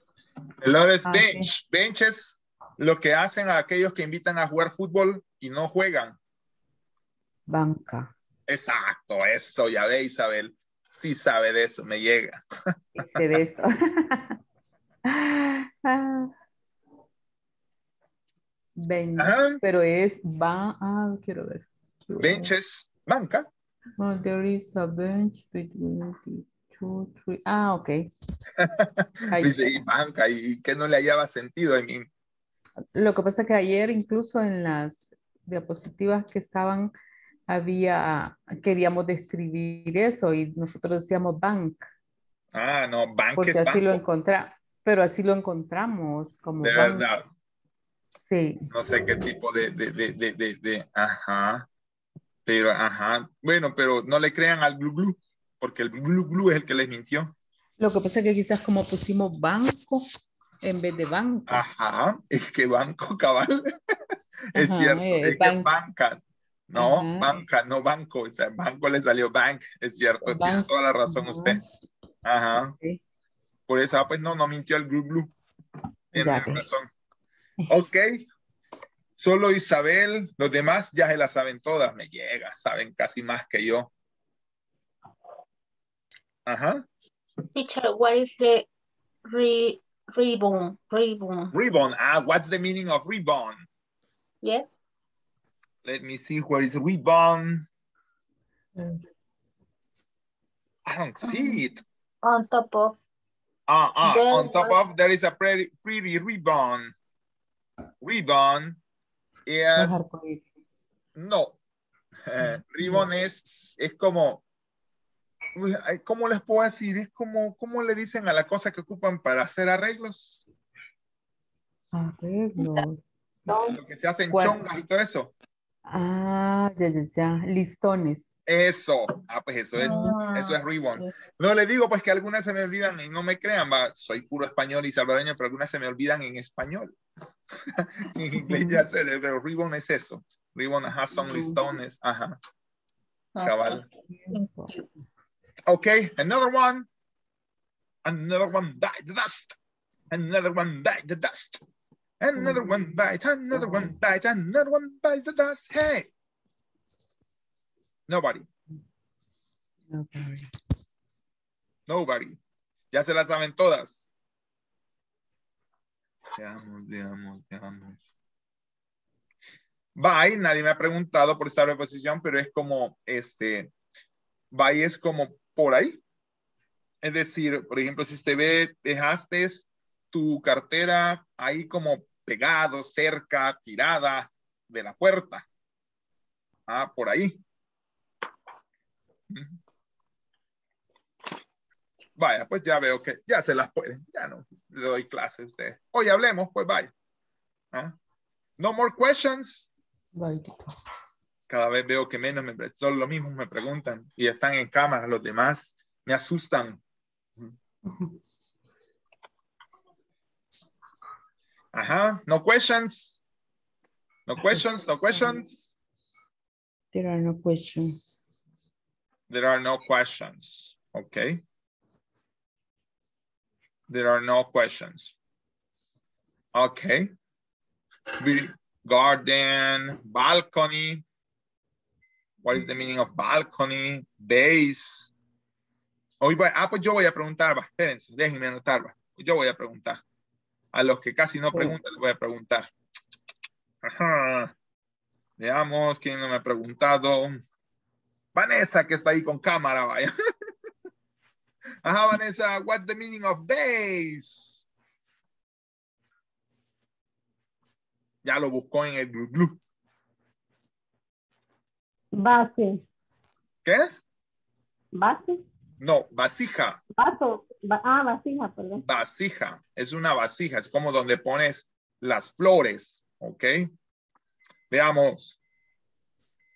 El otro es bench. Bench es lo que hacen a aquellos que invitan a jugar fútbol y no juegan. Banca. Exacto, eso ya ve, Isabel. Sí sabe de eso, me llega. Sé de eso. Bench, ajá. Pero es ba ah, quiero ver. Quiero bench ver. Es banca. Oh, there is a bench between two, three. Ah, ok. Dice, y banca, y que no le hallaba sentido a mí. Lo que pasa es que ayer incluso en las diapositivas que estaban había, queríamos describir eso y nosotros decíamos bank. Ah, no, bank porque es así banco. Lo encontramos, pero así lo encontramos como de bank. Verdad. Sí. No sé qué tipo de, de, de, de, de, de, ajá, pero ajá, bueno, pero no le crean al glu glu, porque el glu glu es el que les mintió. Lo que pasa es que quizás como pusimos banco en vez de banco. Ajá, es que banco, cabal. Es ajá, cierto, es, es banco. Que banca. No, ajá. Banca, no banco. O sea, banco le salió bank, es cierto. Banco. Tiene toda la razón ajá. Usted. Ajá. Okay. Por eso, pues no, no mintió el glu glu. Tiene dale. Razón. Ok. Solo Isabel, los demás ya se la saben todas. Me llega, saben casi más que yo. Ajá. Teacher, what is the re ribbon? Ribbon. Ribbon. Ah, what's the meaning of ribbon? Yes. Let me see where is ribbon. Mm. I don't see it. On top of. Ah, ah. There on top was... of there is a pretty, pretty ribbon. Ribbon is. No. Uh, ribbon es es como. ¿Cómo les puedo decir? Es como cómo le dicen a la cosa que ocupan para hacer arreglos. Arreglos. Lo que se hacen bueno. Chongas y todo eso. Ah, ya, ya, ya, listones. Eso, ah, pues eso es, ah, eso es ribbon. No le digo pues que algunas se me olvidan y no me crean, va, soy puro español y salvadoreño, pero algunas se me olvidan en español. En inglés ya sé, pero ribbon es eso. Ribbon, ajá, son listones, ajá. Cabal. Ok, another one. Another one bite the dust. Another one bite the dust. Another one bites, another one bites, another one bites the dust. Hey! Nobody. Nobody. Nobody. Ya se las saben todas. Veamos, veamos, veamos. Bye, nadie me ha preguntado por esta reposición, pero es como, este, bye es como por ahí. Es decir, por ejemplo, si usted ve, dejaste tu cartera ahí como pegado, cerca, tirada de la puerta. Ah, por ahí. Vaya, pues ya veo que ya se las pueden. Ya no le doy clase a ustedes. Hoy hablemos, pues vaya. ¿Ah? No more questions. Cada vez veo que menos me son lo mismo me preguntan y están en cámara los demás. Me asustan. Uh-huh. Ajá, no questions. No questions, no questions. There are no questions. There are no questions. Okay. There are no questions. Okay. Garden, balcony. What is the meaning of balcony? Base. Hoy voy, ah, pues yo voy a preguntar, va. Espérense, déjenme anotar, va. Yo voy a preguntar. A los que casi no preguntan, les voy a preguntar. Ajá. Veamos quién no me ha preguntado. Vanessa, que está ahí con cámara, vaya. Ajá, Vanessa, what's the meaning of days? Ya lo buscó en el glu glu. Base. ¿Qué es? Base. No, vasija. Vaso. Ah, vasija, perdón. Vasija. Es una vasija. Es como donde pones las flores. ¿Ok? Veamos.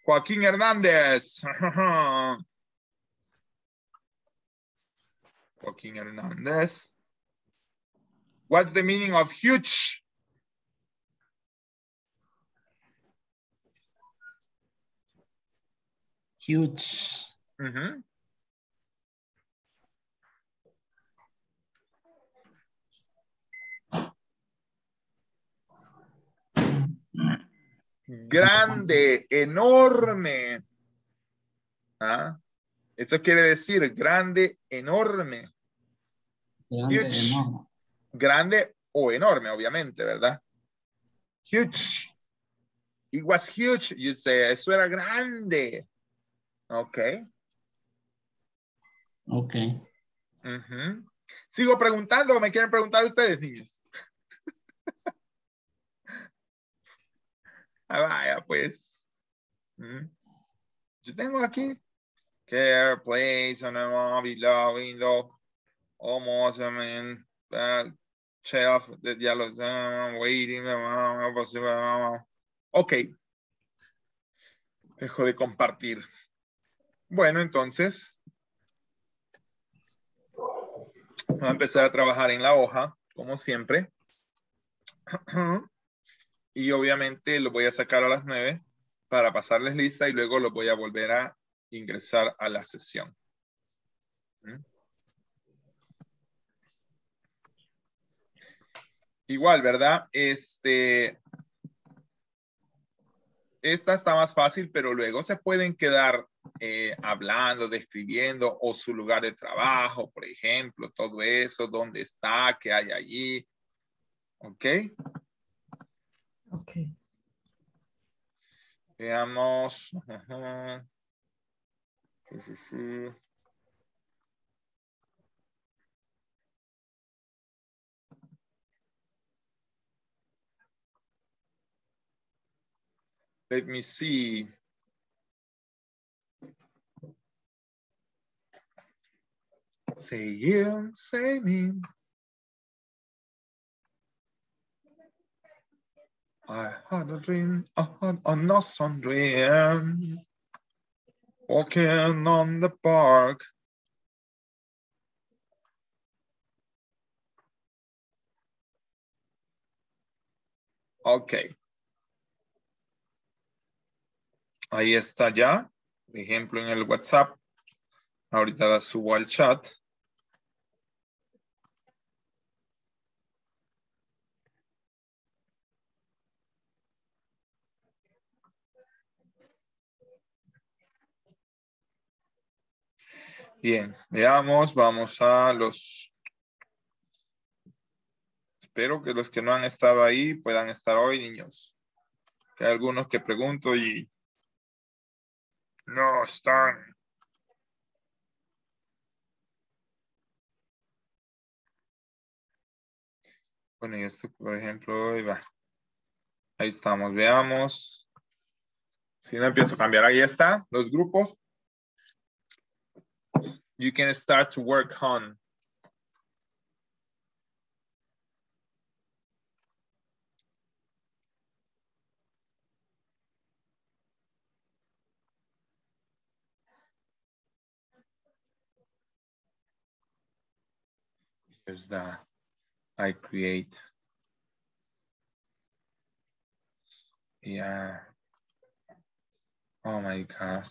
Joaquín Hernández. Joaquín Hernández. What's the meaning of huge? Huge. Mm-hmm. Grande, enorme. ¿Ah? Eso quiere decir grande, enorme. Grande, huge. Enorme. Grande o enorme, obviamente, ¿verdad? Huge. It was huge. You say, eso era grande. Ok. Ok. Uh-huh. ¿Sigo preguntando o me quieren preguntar ustedes, niños? Ah, vaya, pues. ¿Mm? Yo tengo aquí. Care, place, on a mobile, window, almost, I mean, uh, shelf, the yellow, uh, waiting, uh, possible, uh, ok. Dejo de compartir. Bueno, entonces. Vamos a empezar a trabajar en la hoja, como siempre. Y obviamente lo voy a sacar a las nueve para pasarles lista y luego lo voy a volver a ingresar a la sesión. ¿Mm? Igual, ¿verdad? Este, esta está más fácil, pero luego se pueden quedar eh, hablando, describiendo o su lugar de trabajo, por ejemplo, todo eso, dónde está, qué hay allí. ¿Ok? Ok. Veamos. Ajá. Sí, sí, sí. Let me see. Say you, say me. I had a dream, I had an awesome dream, walking on the park. Ok. Ahí está ya. Por ejemplo, en el WhatsApp. Ahorita la subo al chat. Bien, veamos, vamos a los, espero que los que no han estado ahí puedan estar hoy, niños. Que hay algunos que pregunto y no están. Bueno, y esto, por ejemplo, ahí va. Ahí estamos, veamos. Si no empiezo a cambiar, ahí está, los grupos. You can start to work on. Here's the I create. Yeah. Oh my God.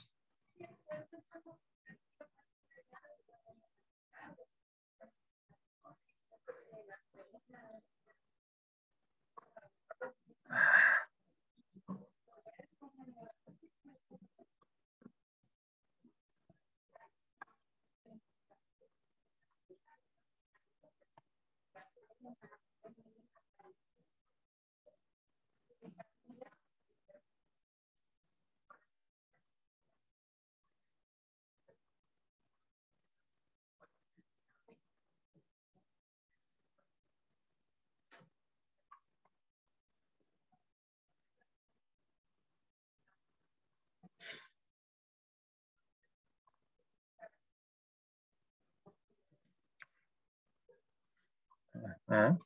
Uh-huh.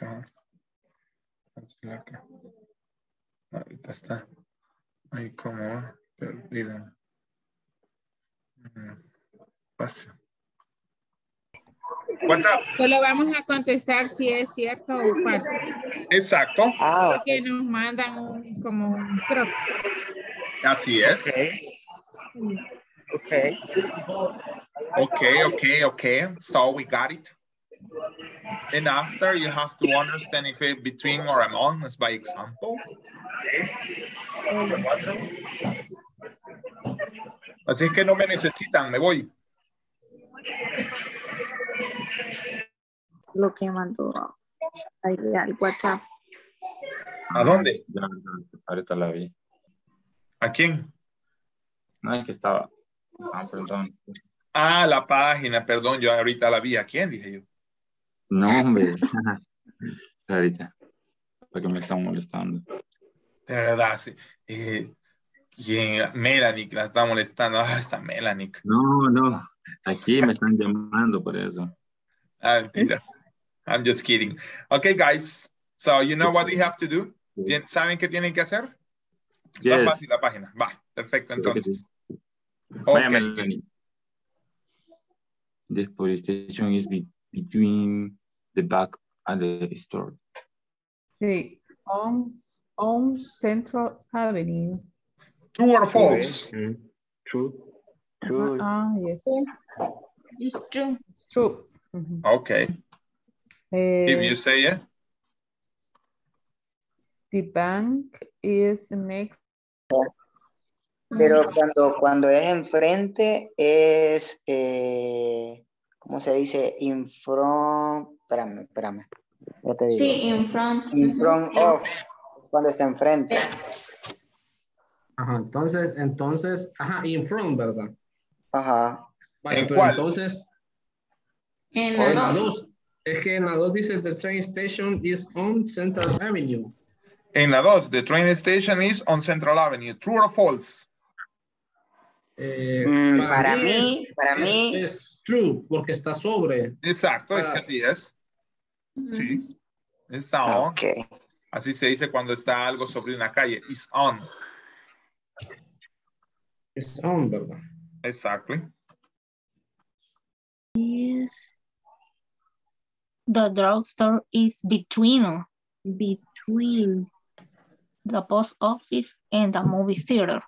está. Cancela acá. Ahorita está. Ahí como va. Perdida. Espacio. WhatsApp. Solo vamos a contestar si es cierto o falso. Exacto. Ah, okay. Que nos mandan un, como un crop. Así es. Okay. Okay. Okay. Okay. So we got it. And after you have to understand if it's between or among, as by example. Así es que no me necesitan, me voy. Lo que mandó al WhatsApp. ¿A dónde? Ahorita la vi. ¿A quién? No, es que estaba. Ah, perdón. Ah, la página, perdón, yo ahorita la vi. ¿A quién? Dije yo. No, hombre. Ahorita. Porque me están molestando. De verdad, sí. Eh, ¿quién? Melanick la está molestando. Ah, está Melanick. No, no. Aquí me están llamando por eso. I'm, I'm just kidding. Okay, guys. So you know what we have to do? ¿Saben qué tienen que hacer? Está yes. fácil la página. Va, perfecto entonces. Okay. The police station is be between the back and the store. Sí. On, on Central Avenue. True or false? Mm-hmm. True. True. Ah, yes. It's true. It's true. Mm-hmm. Okay. Uh, if you say it. The bank is next. Pero cuando, cuando es enfrente es, eh, ¿cómo se dice? In front, espérame, espérame. ¿Qué te digo? Sí, in front. In front of, cuando está enfrente. Ajá, entonces, entonces, ajá, in front, ¿verdad? Ajá. Vale, ¿en pero cuál? Entonces... En la, en la dos. Es que en la dos dice the train station is on Central Avenue. En la dos, the train station is on Central Avenue. True or false? Eh, mm, para, para mí, es, para mí. Es, es true, porque está sobre. Exacto, para... es que así es. Mm. Sí, está on. Okay. Así se dice cuando está algo sobre una calle. It's on. It's on, ¿verdad? Exactly. Yes. The drugstore is between between the post office and the movie theater.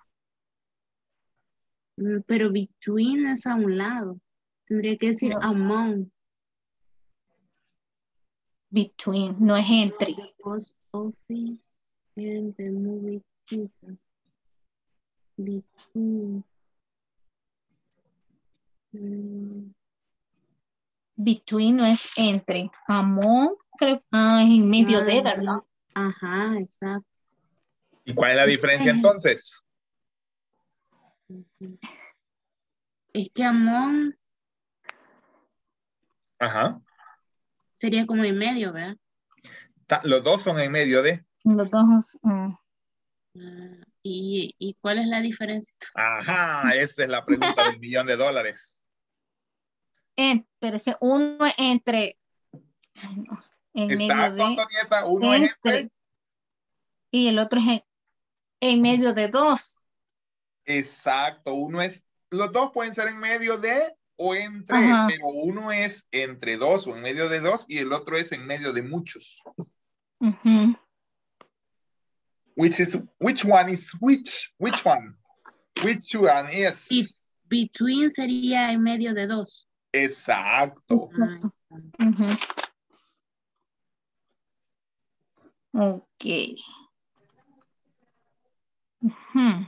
Pero between es a un lado. Tendría que decir no. Among. Between, no es entre. The post office and the movie theater. Between. Mm. Between no es entre. Among, creo, ah, es en medio ah, de, ¿verdad? Ajá, exacto. ¿Y cuál es la diferencia entonces? Es que among. Ajá. Sería como en medio, ¿verdad? Los dos son en medio de. Los dos. Mm. ¿Y, ¿Y cuál es la diferencia? Ajá, esa es la pregunta del millón de dólares. En, pero es que uno es entre no, en exacto, medio de, Antonieta, uno entre, es entre y el otro es en, en medio de dos. Exacto, uno es, los dos pueden ser en medio de o entre, ajá. Pero uno es entre dos o en medio de dos y el otro es en medio de muchos. Uh-huh. Which is, which one is which? Which one? Which one is? If between sería en medio de dos. Exacto. Uh-huh. Ok. Uh-huh.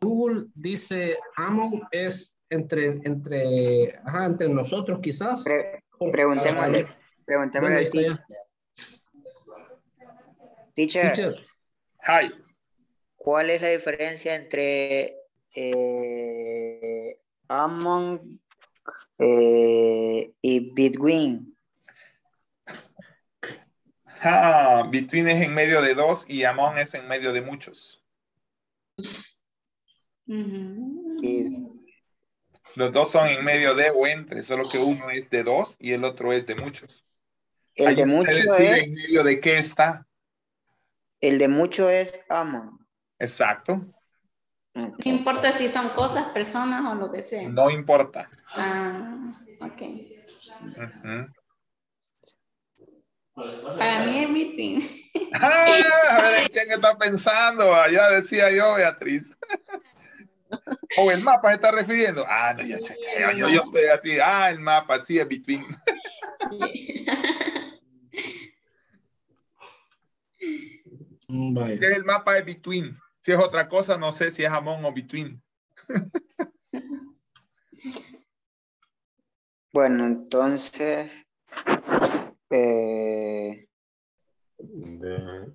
Google dice among es entre entre ajá, entre nosotros quizás. Pre, preguntémosle, preguntémosle al teacher. teacher. Teacher. Hi. ¿Cuál es la diferencia entre eh, among eh, y between? Ah, between es en medio de dos y among es en medio de muchos. Uh-huh. Sí. Los dos son en medio de o entre, solo que uno es de dos y el otro es de muchos. El de muchos es... ¿En medio de qué está? El de muchos es among. Exacto. No importa si son cosas, personas o lo que sea. No importa. Ah, ok. Uh-huh. Para mí es meeting. Ah, a ver, ¿quién está pensando? Ya decía yo, Beatriz. ¿O el mapa se está refiriendo? Ah, no, yo, yo, yo, yo estoy así. Ah, el mapa, sí, es between. ¿Qué es el mapa de between? Si es otra cosa, no sé si es among o between. Bueno, entonces... Eh, de,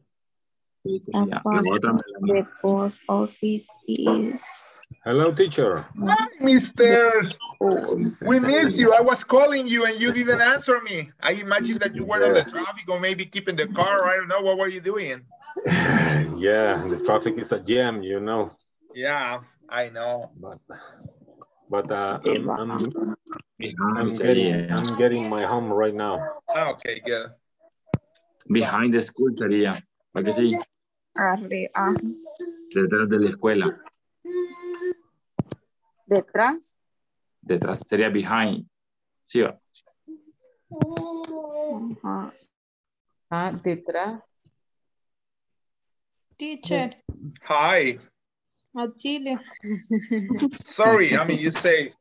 the post office is... Hello, teacher. Hi, mister. We miss you. I was calling you and you didn't answer me. I imagine that you were yeah. on the traffic or maybe keeping the car. I don't know. What were you doing? Yeah, the traffic is a jam, you know. Yeah, I know. But, but uh, I'm, I'm, I'm getting, I'm getting my home right now. Okay, good. Behind the school sería, ¿para qué sí? Arriba. Detrás de la escuela. ¿Detrás? Detrás sería behind. Sí, va. Uh-huh. Ah, detrás. Teacher. Hi. A Chile. Sorry, I mean, you say...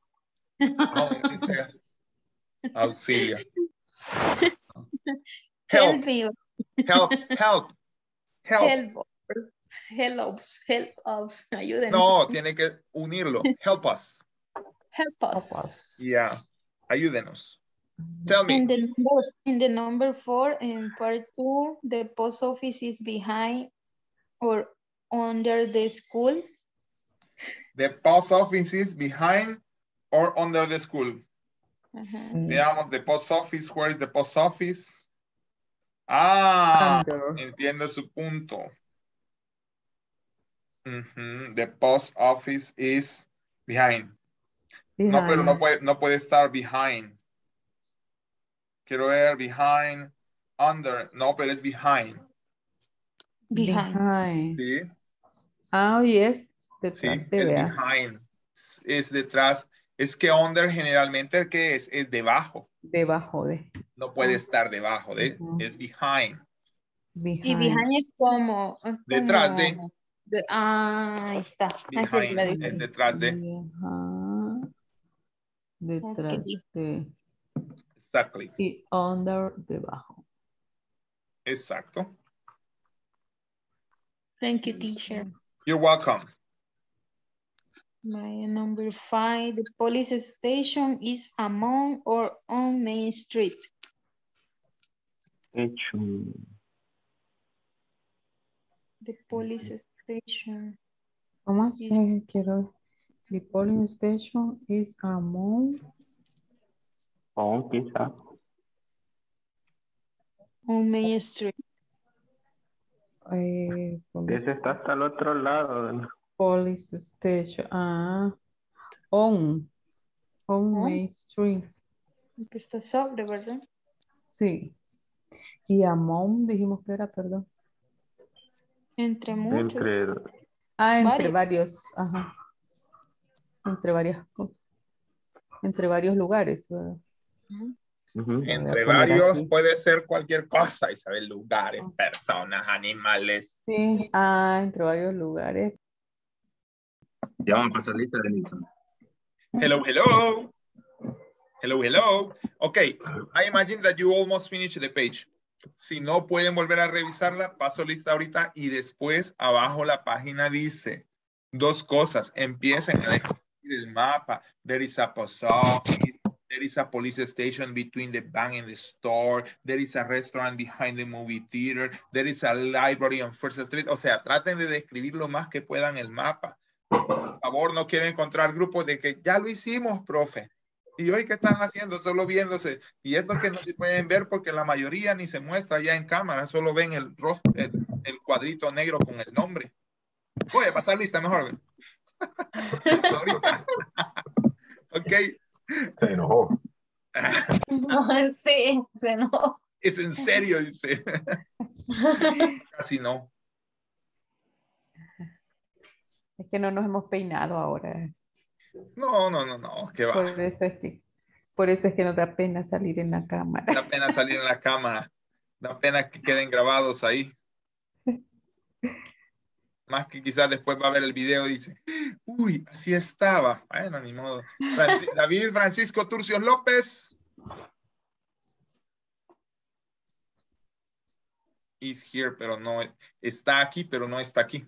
Auxilio. Help. Help. Help. Help. Help. Help us. Ayúdenos. No, tiene que unirlo. Help us. Help us. Yeah. Ayúdenos. Tell me. In the number, in the number four, in part two, the post office is behind or under the school. The post office is behind or under the school. Uh-huh. Veamos, the post office, where is the post office? Ah, under. Entiendo su punto. Uh-huh. The post office is behind. behind. No, pero no puede, no puede estar behind. Quiero ver behind, under. No, pero es behind. Behind. Sí. Ah, yes. Detrás sí, de es vea. Behind. Es detrás. Es que under generalmente, ¿qué es? Es debajo. Debajo de. No puede estar debajo de. Uh-huh. Es behind. behind. Y behind es como... Es detrás como, de, de. Ah, ahí está. Behind ahí está. Es detrás de. Uh-huh. Detrás okay. de. Exactly. Y under, debajo. Exacto. Thank you, teacher. You're welcome. My number five, the police station is among or on Main Street. Station. The police station. ¿Cómo se quiero? The police station is among. On quizá. On Main Street. Eh, ese está hasta el otro lado, ¿no? Police station. Ah, on. On oh. Main Street. Que está sobre, ¿verdad? Sí. Y among dijimos que era, perdón. Entre muchos. Entre, ah, entre varios. varios. Ajá. Entre varias cosas. Entre varios lugares. Uh -huh. Entre varios aquí. Puede ser cualquier cosa, Isabel. Lugares, oh. personas, animales. Sí. Ah, entre varios lugares. Ya vamos a pasar lista de Nilsson. Hello, hello. Hello, hello. Okay, I imagine that you almost finished the page. Si no pueden volver a revisarla, paso lista ahorita y después abajo la página dice dos cosas. Empiecen a descubrir el mapa. There is a post office. There is a police station between the bank and the store. There is a restaurant behind the movie theater. There is a library on First Street. O sea, traten de describir lo más que puedan el mapa. Por favor, no quiero encontrar grupos de que ya lo hicimos, profe. Y hoy, ¿qué están haciendo? Solo viéndose. Y esto que no se pueden ver porque la mayoría ni se muestra ya en cámara. Solo ven el, rostro, el, el cuadrito negro con el nombre. Voy a pasar lista mejor. Ok. Se enojó. Sí, se enojó. Es en serio, dice. Casi no. Es que no nos hemos peinado ahora. No, no, no, no. ¿Qué va? Por eso es que, por eso es que nos da pena salir en la cámara. Da pena salir en la cámara. Da pena que queden grabados ahí. Más que quizás después va a ver el video y dice, uy, así estaba. Bueno, ni modo. David Francisco Turcios López. Is here, pero no, está aquí, pero no está aquí.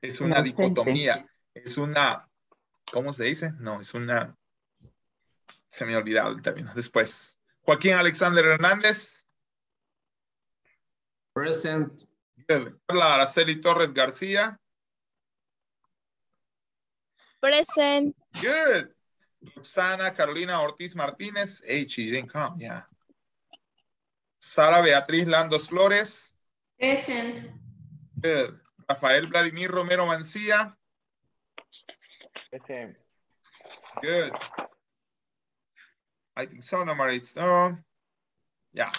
Es una no, dicotomía. Gente. Es una, ¿cómo se dice? No, es una, se me ha olvidado el término. Después, Joaquín Alexander Hernández. Present. Carla Araceli Torres García. Present. Good. Roxana Carolina Ortiz Martínez. Hey, she didn't come, yeah. Sara Beatriz Landos Flores. Present. Good. Rafael Vladimir Romero Mancía. Present. Good. I think so, no, Maris. No. Yeah.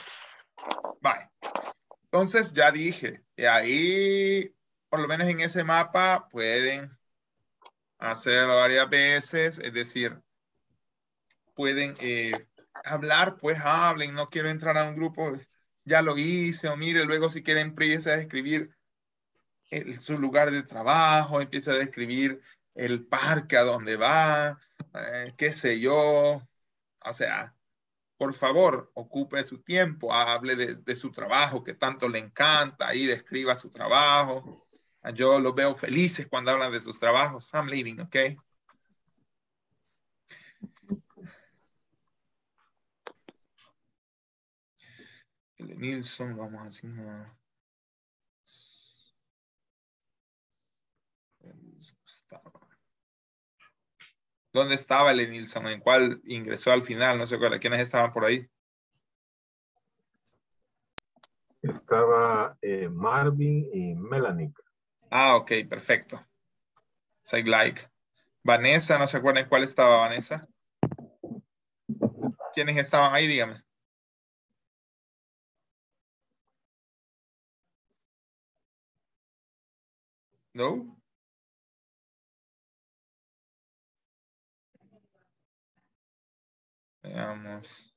Bye. Entonces ya dije, y ahí, por lo menos en ese mapa, pueden hacerlo varias veces, es decir, pueden eh, hablar, pues hablen, no quiero entrar a un grupo, ya lo hice, o mire, luego si quieren empieza a escribir el, su lugar de trabajo, empieza a describir el parque a donde va, eh, qué sé yo, o sea... Por favor, ocupe su tiempo, hable de, de su trabajo que tanto le encanta y describa su trabajo. Yo los veo felices cuando hablan de sus trabajos. I'm leaving, okay? Elenilson, vamos a decir. ¿Dónde estaba Elenilson? ¿En cuál ingresó al final? No se acuerda. ¿Quiénes estaban por ahí? Estaba eh, Marvin y Melanick. Ah, ok, perfecto. Say like. Vanessa, no se acuerda en cuál estaba Vanessa. ¿Quiénes estaban ahí? Dígame. ¿No? Veamos.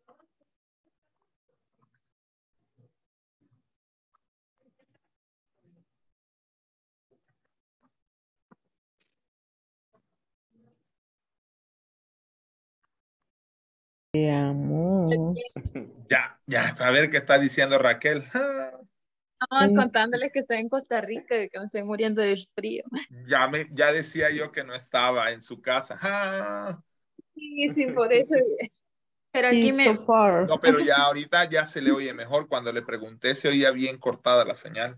Veamos. Ya, ya, a ver qué está diciendo Raquel. Ah, contándoles que estoy en Costa Rica, que me estoy muriendo de frío. Ya, me, ya decía yo que no estaba en su casa. Ah. Sí, sí, por eso. Pero aquí me... No, pero ya ahorita ya se le oye mejor. Cuando le pregunté se oía bien cortada la señal.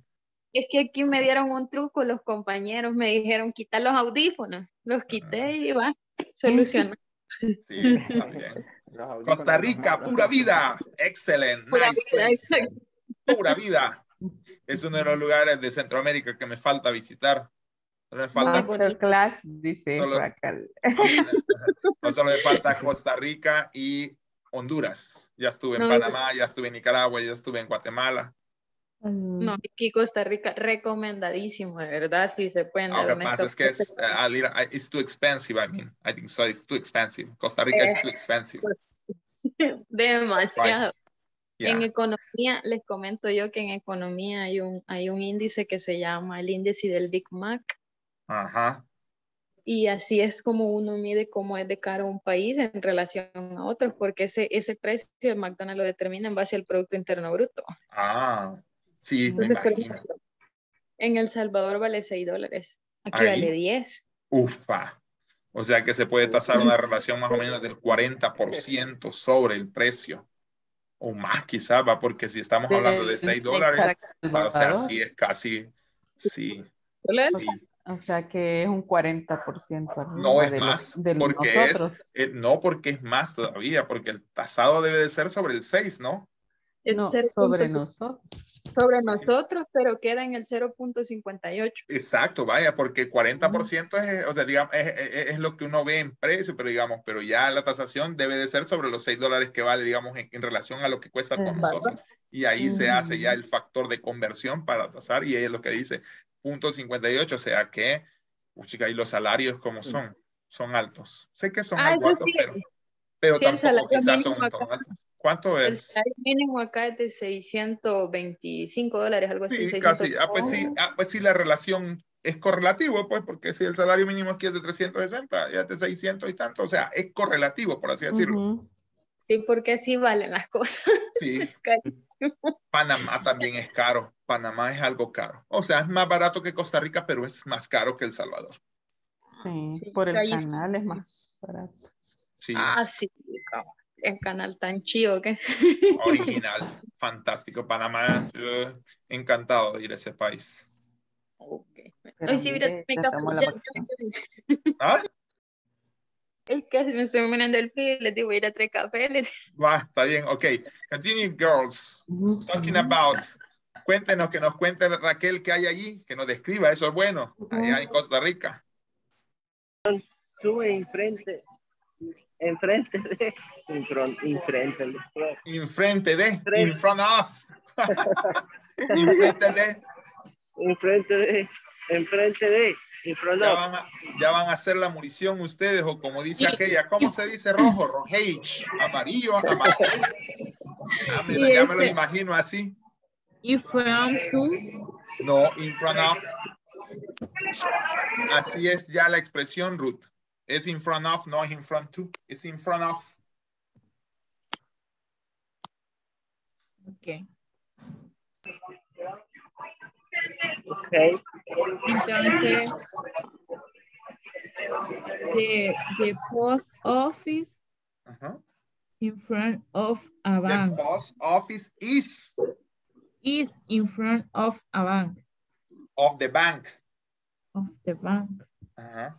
Es que aquí me dieron un truco los compañeros. Me dijeron quitar los audífonos. Los quité ah. y va. Solucionó. Sí, está bien. Costa Rica, pura vida. Excelente. Pura, nice pura vida. Es uno de los lugares de Centroamérica que me falta visitar. No me falta... No, por el class, dice solo... Raquel. No, solo me falta Costa Rica y... Honduras, ya estuve en no, Panamá, ya estuve en Nicaragua, ya estuve en Guatemala. No, aquí Costa Rica, recomendadísimo, de verdad, si se pueden. Lo que pasa es que es uh, little, it's too expensive, I mean, I think so, it's too expensive. Costa Rica es too expensive. Pues, demasiado. Right. Yeah. En economía, les comento yo que en economía hay un, hay un índice que se llama el índice del Big Mac. Ajá. Y así es como uno mide cómo es de caro un país en relación a otros, porque ese, ese precio de McDonald's lo determina en base al Producto Interno Bruto. Ah, sí. Entonces, me imagino. Ejemplo, en El Salvador vale seis dólares, aquí ahí vale diez. Ufa, o sea que se puede tasar una relación más o menos del cuarenta por ciento sobre el precio, o más quizás, ¿va? Porque si estamos hablando de seis dólares, o sea, sí es casi, sí, sí. O sea que es un cuarenta por ciento. No es de más, los, de porque nosotros. Es, eh, no, porque es más todavía, porque el tasado debe de ser sobre el seis, ¿no? El no, sobre nosotros. Sobre nosotros, sí. Pero queda en el cero punto cincuenta y ocho. Exacto, vaya, porque cuarenta por ciento uh-huh. es, o sea, digamos, es, es, es lo que uno ve en precio, pero digamos, pero ya la tasación debe de ser sobre los seis dólares que vale, digamos, en, en relación a lo que cuesta con nosotros. Y ahí uh-huh. se hace ya el factor de conversión para tasar, y ahí es lo que dice, punto cincuenta y ocho, o sea que, pues, chica, y los salarios como son, uh-huh. son altos. Sé que son ah, algo altos, sí. pero, pero sí, tampoco quizás son un tono alto. ¿Cuánto es? El salario mínimo acá es de seiscientos veinticinco dólares, algo así. Sí, casi. Ah, pues sí, ah, pues sí, la relación es correlativo, pues, porque si el salario mínimo aquí es de trescientos sesenta, ya es de seiscientos y tanto, o sea, es correlativo, por así decirlo. Uh-huh. Sí, porque así valen las cosas. Sí. Panamá también es caro. Panamá es algo caro. O sea, es más barato que Costa Rica, pero es más caro que El Salvador. Sí, sí, por el ahí canal es más barato. Sí. Ah, sí, cabrón. El canal tan chido que original, fantástico. Panamá, yo encantado de ir a ese país. Okay. Hoy sí, mira, me capuché. ¿Ah? Es que me estoy mirando el pie, les digo, ir a tres cafés. Ah, está bien, ok. Continue, girls. Talking about. Cuéntenos, que nos cuente Raquel qué hay allí, que nos describa, eso es bueno. Allá en Costa Rica. Sube enfrente. Enfrente de, enfrente de, enfrente de, in front of, enfrente de, enfrente de, enfrente de, in front of. Ya van a, ya van a hacer la munición ustedes, o como dice aquella, ¿cómo se dice rojo? Rojage, amarillo, amarillo. Ah, me la, ya me lo imagino así. In front to. No, in front of. Así es ya la expresión, Ruth. Es in front of, no in front to. Es in front of. Ok. Ok. Entonces, the, the post office uh-huh. in front of a bank. The post office is. Is in front of a bank. Of the bank. Of the bank. Uh-huh.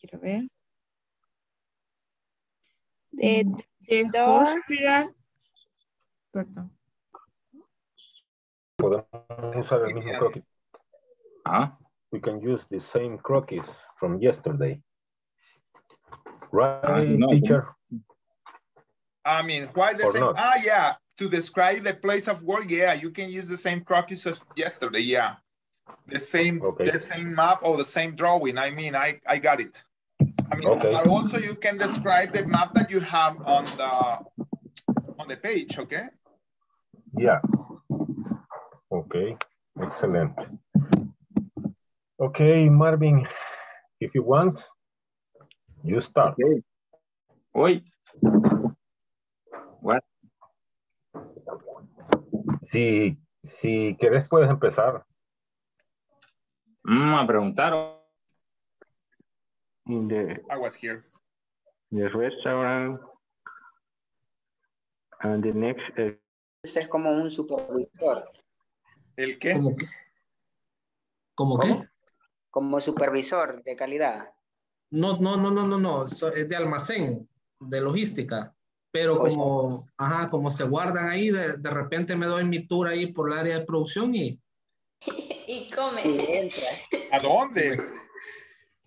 Quiero ver. The, the door. Hospital. Perdón. Podemos usar el mismo croquis. Ah. We can use the same croquis from yesterday. Right, uh, no. teacher? I mean, why the or same? Not. Ah, yeah. To describe the place of work, yeah, you can use the same croquis of yesterday, yeah. The same, okay. the same map or the same drawing. I mean, I, I got it. I mean, okay. Also you can describe the map that you have on the on the page, okay? Yeah. Okay, excellent. Okay, Marvin, if you want, you start. Okay. Oi. What? Si, si quieres puedes empezar. Mm, a preguntar. In the, I was here. The restaurant and the next. Uh, es como un supervisor. ¿El qué? ¿Cómo qué? ¿Cómo qué? Como supervisor de calidad. No, no, no, no, no, no. Es de almacén, de logística. Pero como, ajá, como se guardan ahí, de, de repente me doy mi tour ahí por el área de producción y. Y come. ¿A dónde?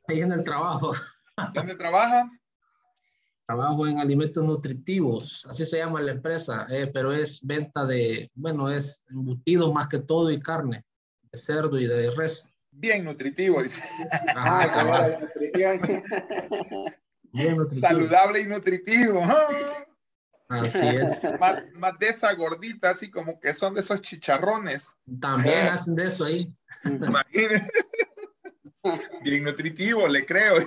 Ahí en el trabajo. ¿Dónde trabaja? Trabajo en alimentos nutritivos, así se llama la empresa, eh, pero es venta de, bueno, es embutidos más que todo y carne, de cerdo y de res. Bien nutritivo. Dice. Ajá, ah, claro, la nutrición. Bien nutritivo. Saludable y nutritivo. Así es. Más, más de esa gordita, así como que son de esos chicharrones. También hacen de eso ahí. Imagínense. Bien nutritivo, le creo.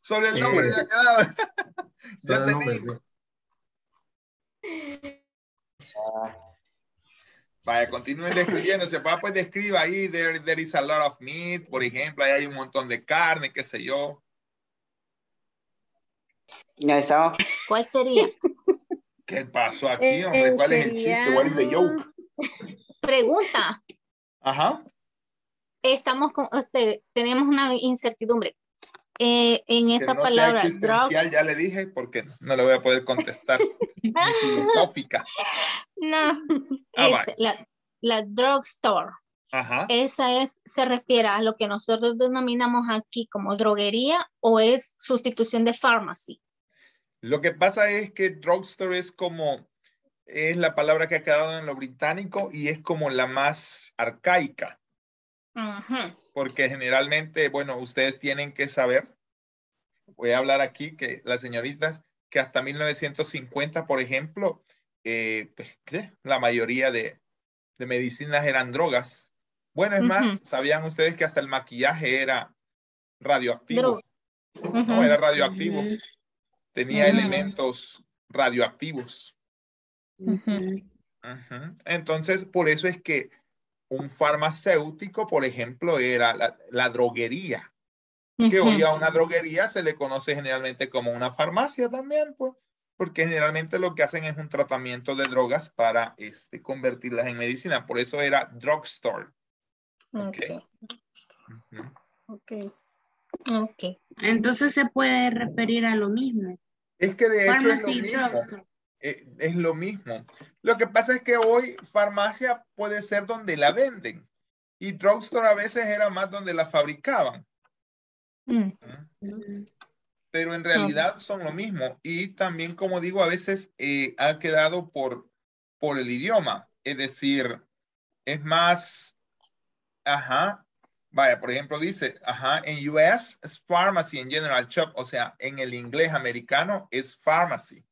Sobre el nombre ya eh, quedaba. Ya tenés. Sí. Vaya, continúen describiendo. Se va, pues describa ahí. There, there is a lot of meat, por ejemplo. Ahí hay un montón de carne, qué sé yo. ¿Cuál sería? ¿Qué pasó aquí, hombre? ¿Cuál es el chiste? ¿Cuál es el joke? Pregunta. Ajá. Estamos con usted, tenemos una incertidumbre. Eh, en esa no palabra existencial, ya le dije porque no le voy a poder contestar. Filosófica. No, ah, este, la, la drugstore. Ajá. Esa es, se refiere a lo que nosotros denominamos aquí como droguería o es sustitución de pharmacy. Lo que pasa es que drugstore es como, es la palabra que ha quedado en lo británico y es como la más arcaica. Porque generalmente, bueno, ustedes tienen que saber, voy a hablar aquí, que las señoritas, que hasta mil novecientos cincuenta, por ejemplo, eh, pues, ¿qué? La mayoría de, de medicinas eran drogas. Bueno, es uh-huh. más, ¿sabían ustedes que hasta el maquillaje era radioactivo? Uh-huh. No, era radioactivo. Uh-huh. Tenía uh-huh. elementos radioactivos. Uh-huh. Uh-huh. Entonces, por eso es que un farmacéutico, por ejemplo, era la, la droguería. Uh-huh. Que hoy a una droguería se le conoce generalmente como una farmacia también, pues, porque generalmente lo que hacen es un tratamiento de drogas para este, convertirlas en medicina. Por eso era drugstore. Ok. Okay. Uh-huh. Okay. Ok. Entonces se puede referir a lo mismo. Es que de hecho es lo mismo. Es lo mismo. Lo que pasa es que hoy farmacia puede ser donde la venden y drugstore a veces era más donde la fabricaban. Mm. Pero en realidad son lo mismo y también, como digo, a veces eh, ha quedado por, por el idioma. Es decir, es más, ajá, vaya, por ejemplo dice, ajá, en U S es pharmacy en general shop, o sea, en el inglés americano es pharmacy.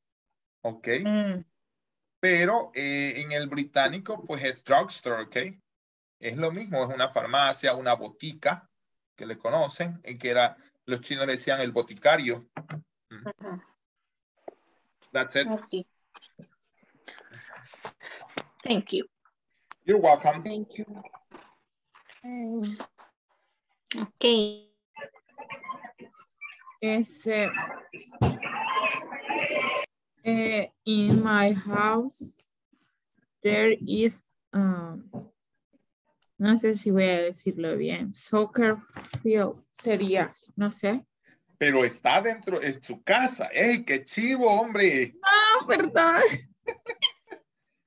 Ok, mm. pero eh, en el británico pues es drugstore, ok, es lo mismo, es una farmacia, una botica, que le conocen, en que era, los chinos le decían el boticario. Mm. Uh-huh. That's it. Okay. Thank you. You're welcome. Thank you. Ok. Yes, uh... Uh, in my house, there is, um, no sé si voy a decirlo bien, soccer field sería, no sé. Pero está dentro, en su casa. ¡Ey, qué chivo, hombre! Ah, perdón.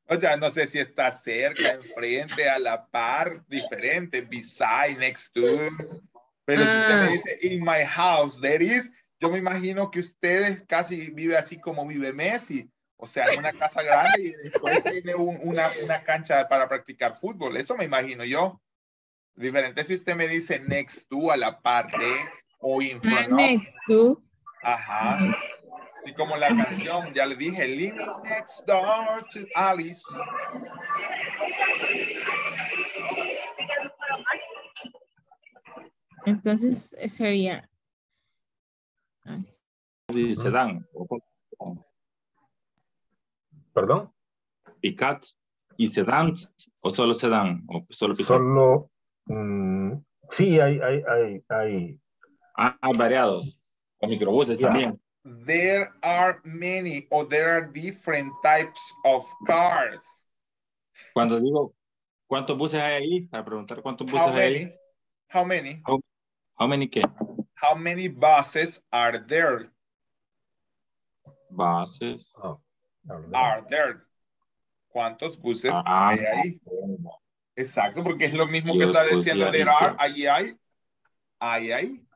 O sea, no sé si está cerca, enfrente, a la par, diferente, beside, next to. Pero ah. si usted me dice, in my house, there is... Yo me imagino que ustedes casi viven así como vive Messi. O sea, en una casa grande y después tiene un, una, una cancha para practicar fútbol. Eso me imagino yo. Diferente si usted me dice next to, a la par de, o in front of. Next to. Ajá. Así como la canción, ya le dije, living next door to Alice. Entonces, sería... Se dan. ¿Perdón? Picat y sedán o solo sedán o solo picat. Solo um, sí hay hay hay hay. Ah, hay variados. Los microbuses yeah. también. There are many or there are different types of cars. Cuando digo cuántos buses hay ahí para preguntar cuántos buses how hay. Many? Ahí. How many? How, how many qué? How many buses are there? Buses. Oh, are there. ¿Cuántos buses ah, hay ahí? Exacto, porque es lo mismo que está diciendo there are, ahí hay, ahí hay.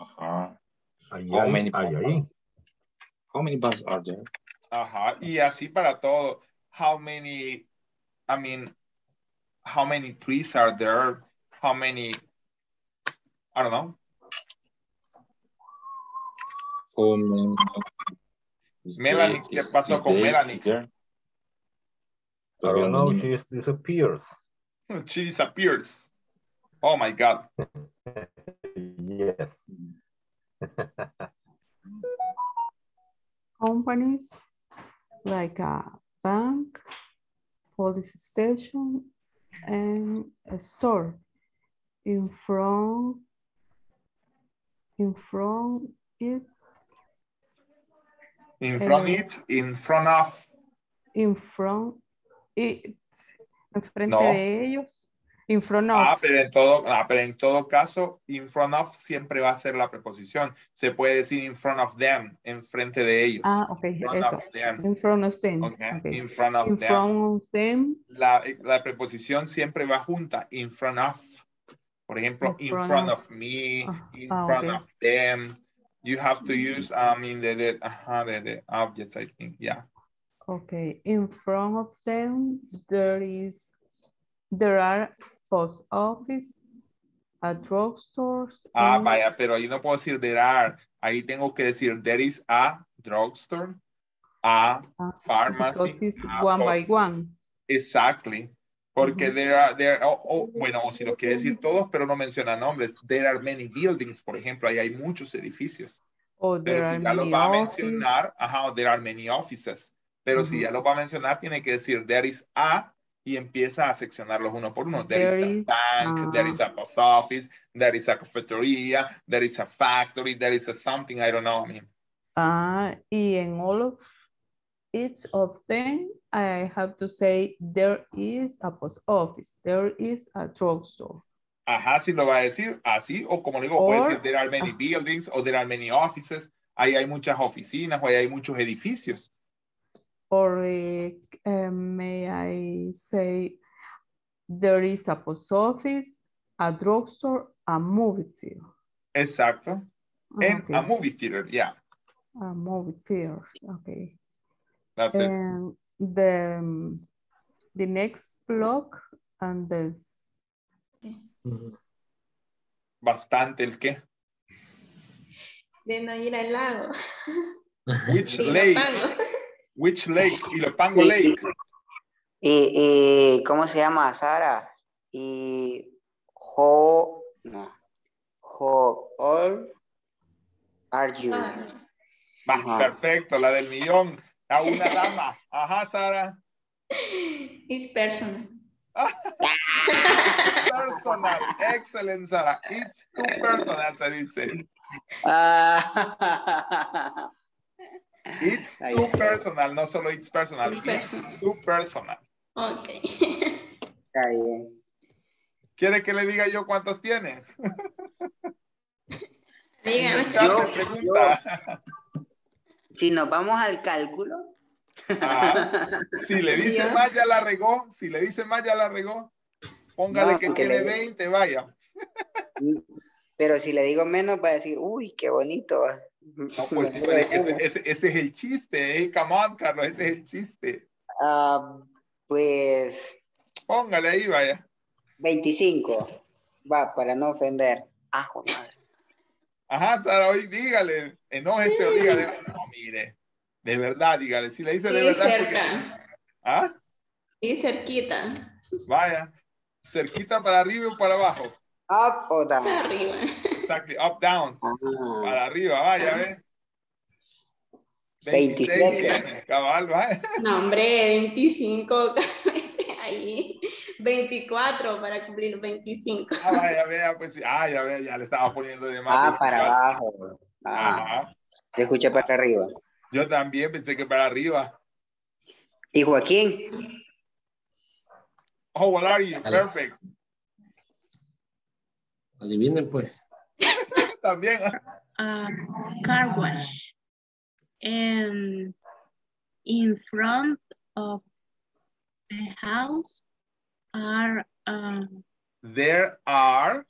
Ajá. Ahí hay, ahí. How many buses are there? Ajá, y así para todo. How many, I mean, how many trees are there? How many... I don't know. Um, Melanie, ¿qué pasó con Melanie? I don't know, she disappears. She disappears. Oh my God. Yes. Companies like a bank, police station, and a store in front. In front it. In front it. In front of. In front it. Enfrente no. de ellos. In front of. Ah, pero en todo, ah, pero en todo caso, in front of siempre va a ser la preposición. Se puede decir in front of them, enfrente de ellos. Ah, ok. In front Eso. of them. In front of them. Okay. Okay. In front of in them. Front of them. La, la preposición siempre va junta. In front of. Por ejemplo, in front, in front of, of me, ah, in ah, front okay. of them. You have to use, I mean, the, the, uh, the, the objects, I think, yeah. Okay, in front of them, there is, there are post office, a drugstore. Ah, and... vaya, pero ahí no puedo decir there are. Ahí tengo que decir there is a drugstore, a ah, pharmacy. Because it's a one post... by one. Exactly. Porque mm-hmm. there are, there are oh, oh, bueno, o si los quiere decir todos, pero no menciona nombres. There are many buildings, por ejemplo, ahí hay muchos edificios. Oh, there pero are si ya los va a mencionar, ajá, there are many offices. Pero mm-hmm. si ya los va a mencionar, tiene que decir there is a, y empieza a seccionarlos uno por uno. There, there is, is a bank, uh, there is a post office, there is a cafetería, there is a factory, there is a something, I don't know. I mean. Ah, y en all of each of them, I have to say, there is a post office, there is a drugstore. Ajá, si lo va a decir así, o como le digo, or, puede decir, there are many uh, buildings, o there are many offices, ahí hay muchas oficinas, o ahí hay muchos edificios. Or uh, may I say, there is a post office, a drugstore, a movie theater. Exacto. And okay. a movie theater, yeah. A movie theater, okay. That's and it. The, the next block and this. Bastante el qué? De no ir al lago. Which lake? Which lake? Ilopango Lake. Y, y, ¿cómo se llama, Sara? Y how, no. How old are you? Va, uh-huh. Perfecto, la del millón. A una dama. Ajá, Sara. It's personal. Personal. Excellent, Sara. It's too personal, se dice. It's too personal. No solo it's personal. It's too personal. Ok. Está bien. ¿Quiere que le diga yo cuántos tiene? Dígame. Yo, pregunta. Yo. Si nos vamos al cálculo. Ah, si le dice Dios. Más, ya la regó. Si le dice más, ya la regó. Póngale no, que tiene le... veinte, vaya. Pero si le digo menos, va a decir, uy, qué bonito. No, pues sí, pero ese, ese, ese es el chiste, ¿eh? Come on, Carlos, ese es el chiste. Ah, pues. Póngale ahí, vaya. veinticinco. Va, para no ofender. Ah, joder. Ajá, Sara, hoy dígale, enójese sí. o dígale, no, mire, de verdad, dígale, si le dice sí, de verdad. Cerca. Porque... ¿Ah? Sí, cerquita. Vaya, cerquita para arriba o para abajo. Up o down. Para arriba. Exacto, up, down. Uh-huh. Para arriba, vaya, ve. veintiséis, veintisiete. Cabal, vaya. No, hombre, veinticinco, ahí. veinticuatro para cumplir veinticinco. Ah, ya vea, pues ah, ya vea, ya le estaba poniendo de más. Ah, para abajo. Ah, te escuché para arriba. Yo también pensé que para arriba. ¿Y Joaquín? Oh, well, are you? Perfect. Adivinen, pues. También. Uh, car wash. And in front of the house. Are, um, there are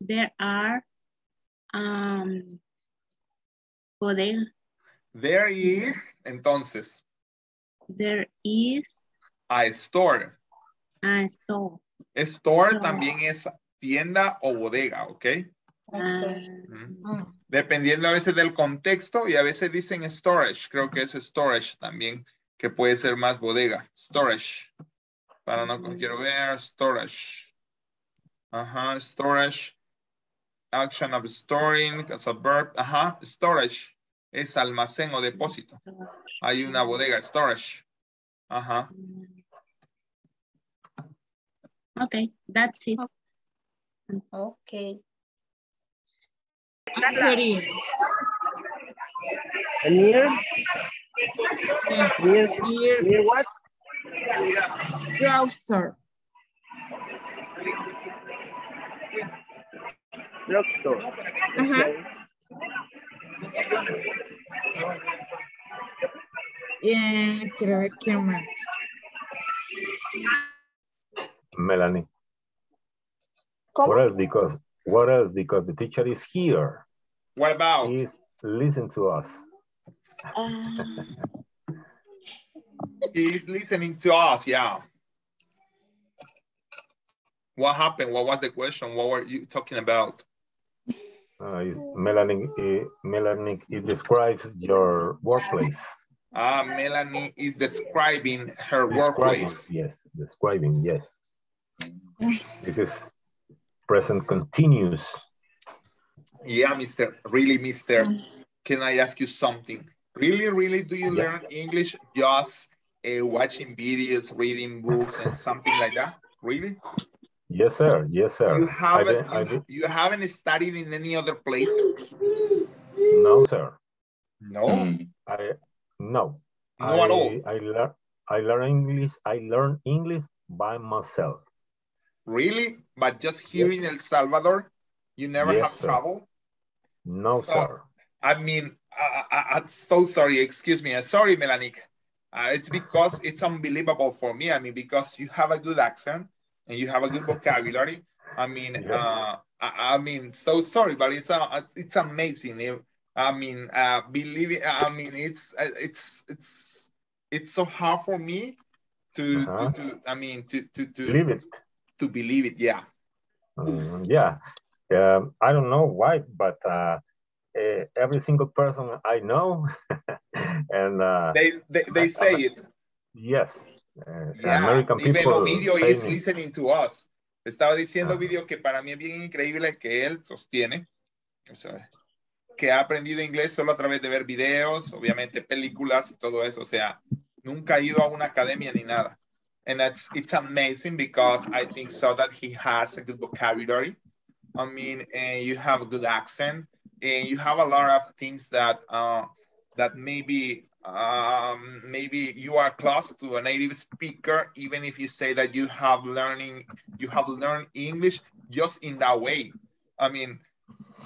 there are um bodega. There is entonces there is a store a store store, store. También es tienda o bodega, ¿ok? Uh, mm-hmm. Dependiendo a veces del contexto y a veces dicen storage, creo que es storage también, que puede ser más bodega, storage. Para no, quiero ver, storage. Ajá, storage. Action of storing, as a verb. Ajá, storage. Es almacén o depósito. Hay una bodega, storage. Ajá. Ok, that's it. Ok. Cafetería. Near? Near what? Drugstore. drugstore. Ajá. Eh, quiero ver quién más. Melanie. ¿Cómo? What else because, what else because the teacher is here. What about? He's listening to us. Uh, He's listening to us, yeah. What happened? What was the question? What were you talking about? Uh, Melanie, Melanie, it describes your workplace. Ah, Melanie is describing her describing, workplace. Yes, describing, yes. This is present continuous. Yeah, mister. Really, mister. Can I ask you something? Really, really, do you yeah. learn English just uh, watching videos, reading books, and something like that? Really? Yes, sir. Yes, sir. You haven't, I did, I did. you haven't studied in any other place? No, sir. No? Mm. I... No, no I, at all. I learn I learn English. I learn English by myself. Really? But just here yes. in El Salvador, you never yes, have sir. travel? No, so, sir. I mean, I, I, I'm so sorry. Excuse me. I'm sorry, Melanick. Uh, it's because it's unbelievable for me. I mean, because you have a good accent and you have a good vocabulary. I mean, yeah. uh, I, I mean, so sorry, but it's uh, it's amazing. It, I mean, uh, believe it, I mean, it's it's it's it's so hard for me to uh-huh. to, to I mean to to to believe it. To believe it, yeah. Um, yeah, um, I don't know why, but uh, uh, every single person I know, and uh, they they, they say uh, it. Yes. Uh, yeah. American people. Even Ovidio is listening to us. Estaba diciendo Ovidio que para mí es bien increíble que él sostiene. I'm sorry. Que ha aprendido inglés solo a través de ver videos, obviamente películas y todo eso, o sea, nunca ha ido a una academia ni nada. And that's, it's amazing because I think so that he has a good vocabulary. I mean, and you have a good accent and you have a lot of things that, uh, that maybe, um, maybe you are close to a native speaker, even if you say that you have learning, you have learned English just in that way. I mean,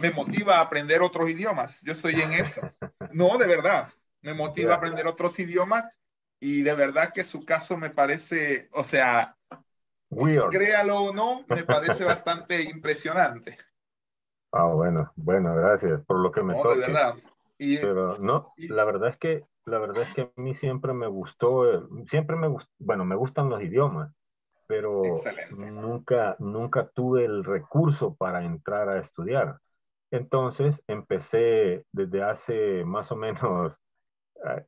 me motiva a aprender otros idiomas. Yo estoy en eso. No, de verdad. Me motiva yeah. a aprender otros idiomas y de verdad que su caso me parece, o sea, weird. Créalo o no, me parece bastante impresionante. Ah, bueno, bueno, gracias por lo que me no, toque. De verdad. Y, Pero no, y, la verdad es que, la verdad es que a mí siempre me gustó, siempre me gustó, bueno, me gustan los idiomas. Pero excelente. nunca, nunca tuve el recurso para entrar a estudiar. Entonces empecé desde hace más o menos,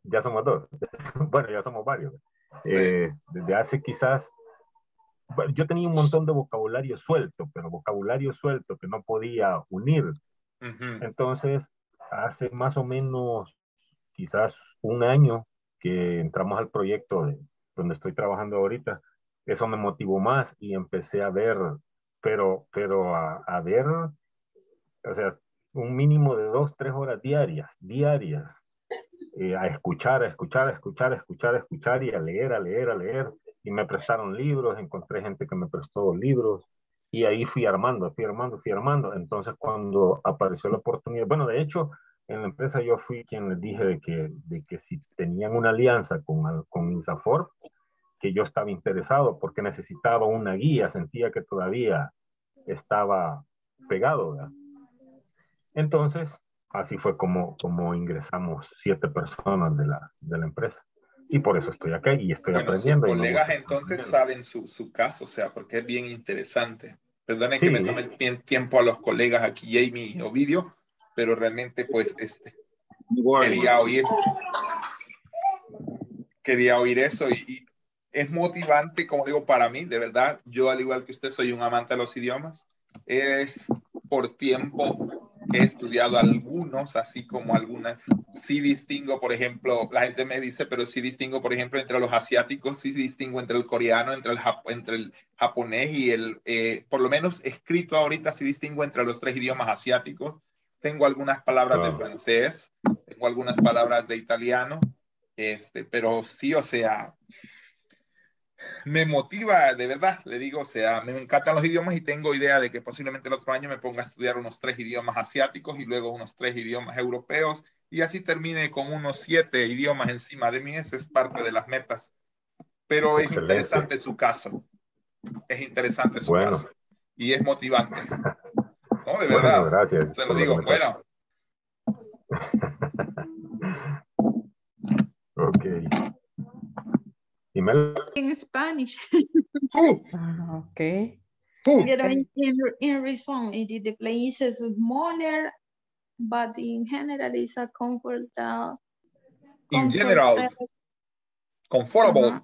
ya somos dos, bueno, ya somos varios. Sí. Eh, desde hace quizás, bueno, yo tenía un montón de vocabulario suelto, pero vocabulario suelto que no podía unir. Uh-huh. Entonces, hace más o menos quizás un año que entramos al proyecto de, donde estoy trabajando ahorita. Eso me motivó más y empecé a ver, pero, pero a, a ver, o sea, un mínimo de dos, tres horas diarias, diarias, eh, a escuchar, a escuchar, a escuchar, a escuchar, a escuchar y a leer, a leer, a leer. Y me prestaron libros, encontré gente que me prestó libros y ahí fui armando, fui armando, fui armando. Entonces cuando apareció la oportunidad, bueno, de hecho, en la empresa yo fui quien les dije de que, de que si tenían una alianza con, con INSAFORP, que yo estaba interesado porque necesitaba una guía, sentía que todavía estaba pegado, ¿verdad? Entonces, así fue como, como ingresamos siete personas de la, de la empresa. Y por eso estoy acá y estoy bueno, aprendiendo. Los colegas entonces saben su, su caso, o sea, porque es bien interesante. Perdone sí. que me tome bien tiempo a los colegas aquí, Jamie y Ovidio, pero realmente pues este, quería oír, quería oír eso y, y es motivante, como digo, para mí, de verdad, yo al igual que usted soy un amante de los idiomas, es por tiempo, he estudiado algunos, así como algunas, sí distingo, por ejemplo, la gente me dice, pero sí distingo, por ejemplo, entre los asiáticos, sí distingo entre el coreano, entre el, Jap entre el japonés y el, eh, por lo menos escrito ahorita, sí distingo entre los tres idiomas asiáticos, tengo algunas palabras de francés, tengo algunas palabras de italiano, este, pero sí, o sea... me motiva, de verdad, le digo, o sea, me encantan los idiomas y tengo idea de que posiblemente el otro año me ponga a estudiar unos tres idiomas asiáticos y luego unos tres idiomas europeos y así termine con unos siete idiomas encima de mí. Esa es parte de las metas. Pero es excelente. Interesante su caso. Es interesante su bueno. caso. Y es motivante. No, de verdad. Bueno, gracias. Se lo digo. Bueno. Ok. In Spanish. Oh. Okay. Oh. You know, in, in reason, it, the place is smaller, but in general, it's a comfort. Uh, comfort in general, uh, comfortable. Uh,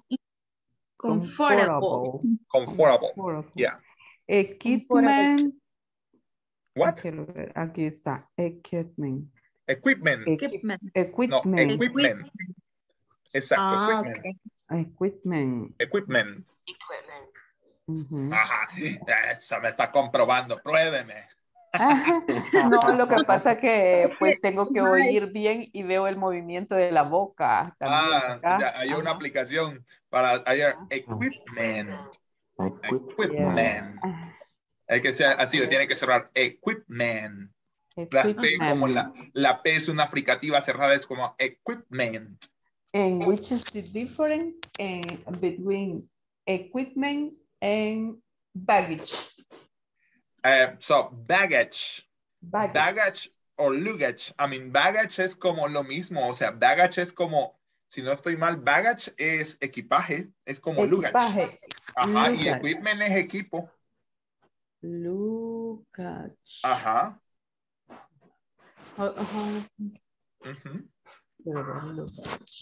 comfortable. Comfortable. Comfortable. Comfortable. Yeah. Equipment. What? Aquí está. Equipment. Equipment. Equipment. Equipment. No, equipment. Exacto. Ah, equipment. Okay. Equipment. Equipment. Equipment. Uh-huh. Ajá, eso me está comprobando, pruébeme. No, lo que pasa es que pues tengo que oír bien y veo el movimiento de la boca. Ah, ya, hay una uh-huh. aplicación para hallar equipment. Equipment. Yeah. Hay que ser así, lo tiene que cerrar. Equipment. Equipment. Las P, como la, la P es una fricativa cerrada, es como equipment. And which is the difference in, between equipment and baggage? Uh, so baggage. baggage, baggage or luggage. I mean, baggage es como lo mismo. O sea, baggage es como, si no estoy mal, baggage es equipaje, es como equipaje. Luggage. Ajá, luggage. Y equipment es equipo. Luggage. Ajá. Uh-huh. Uh-huh.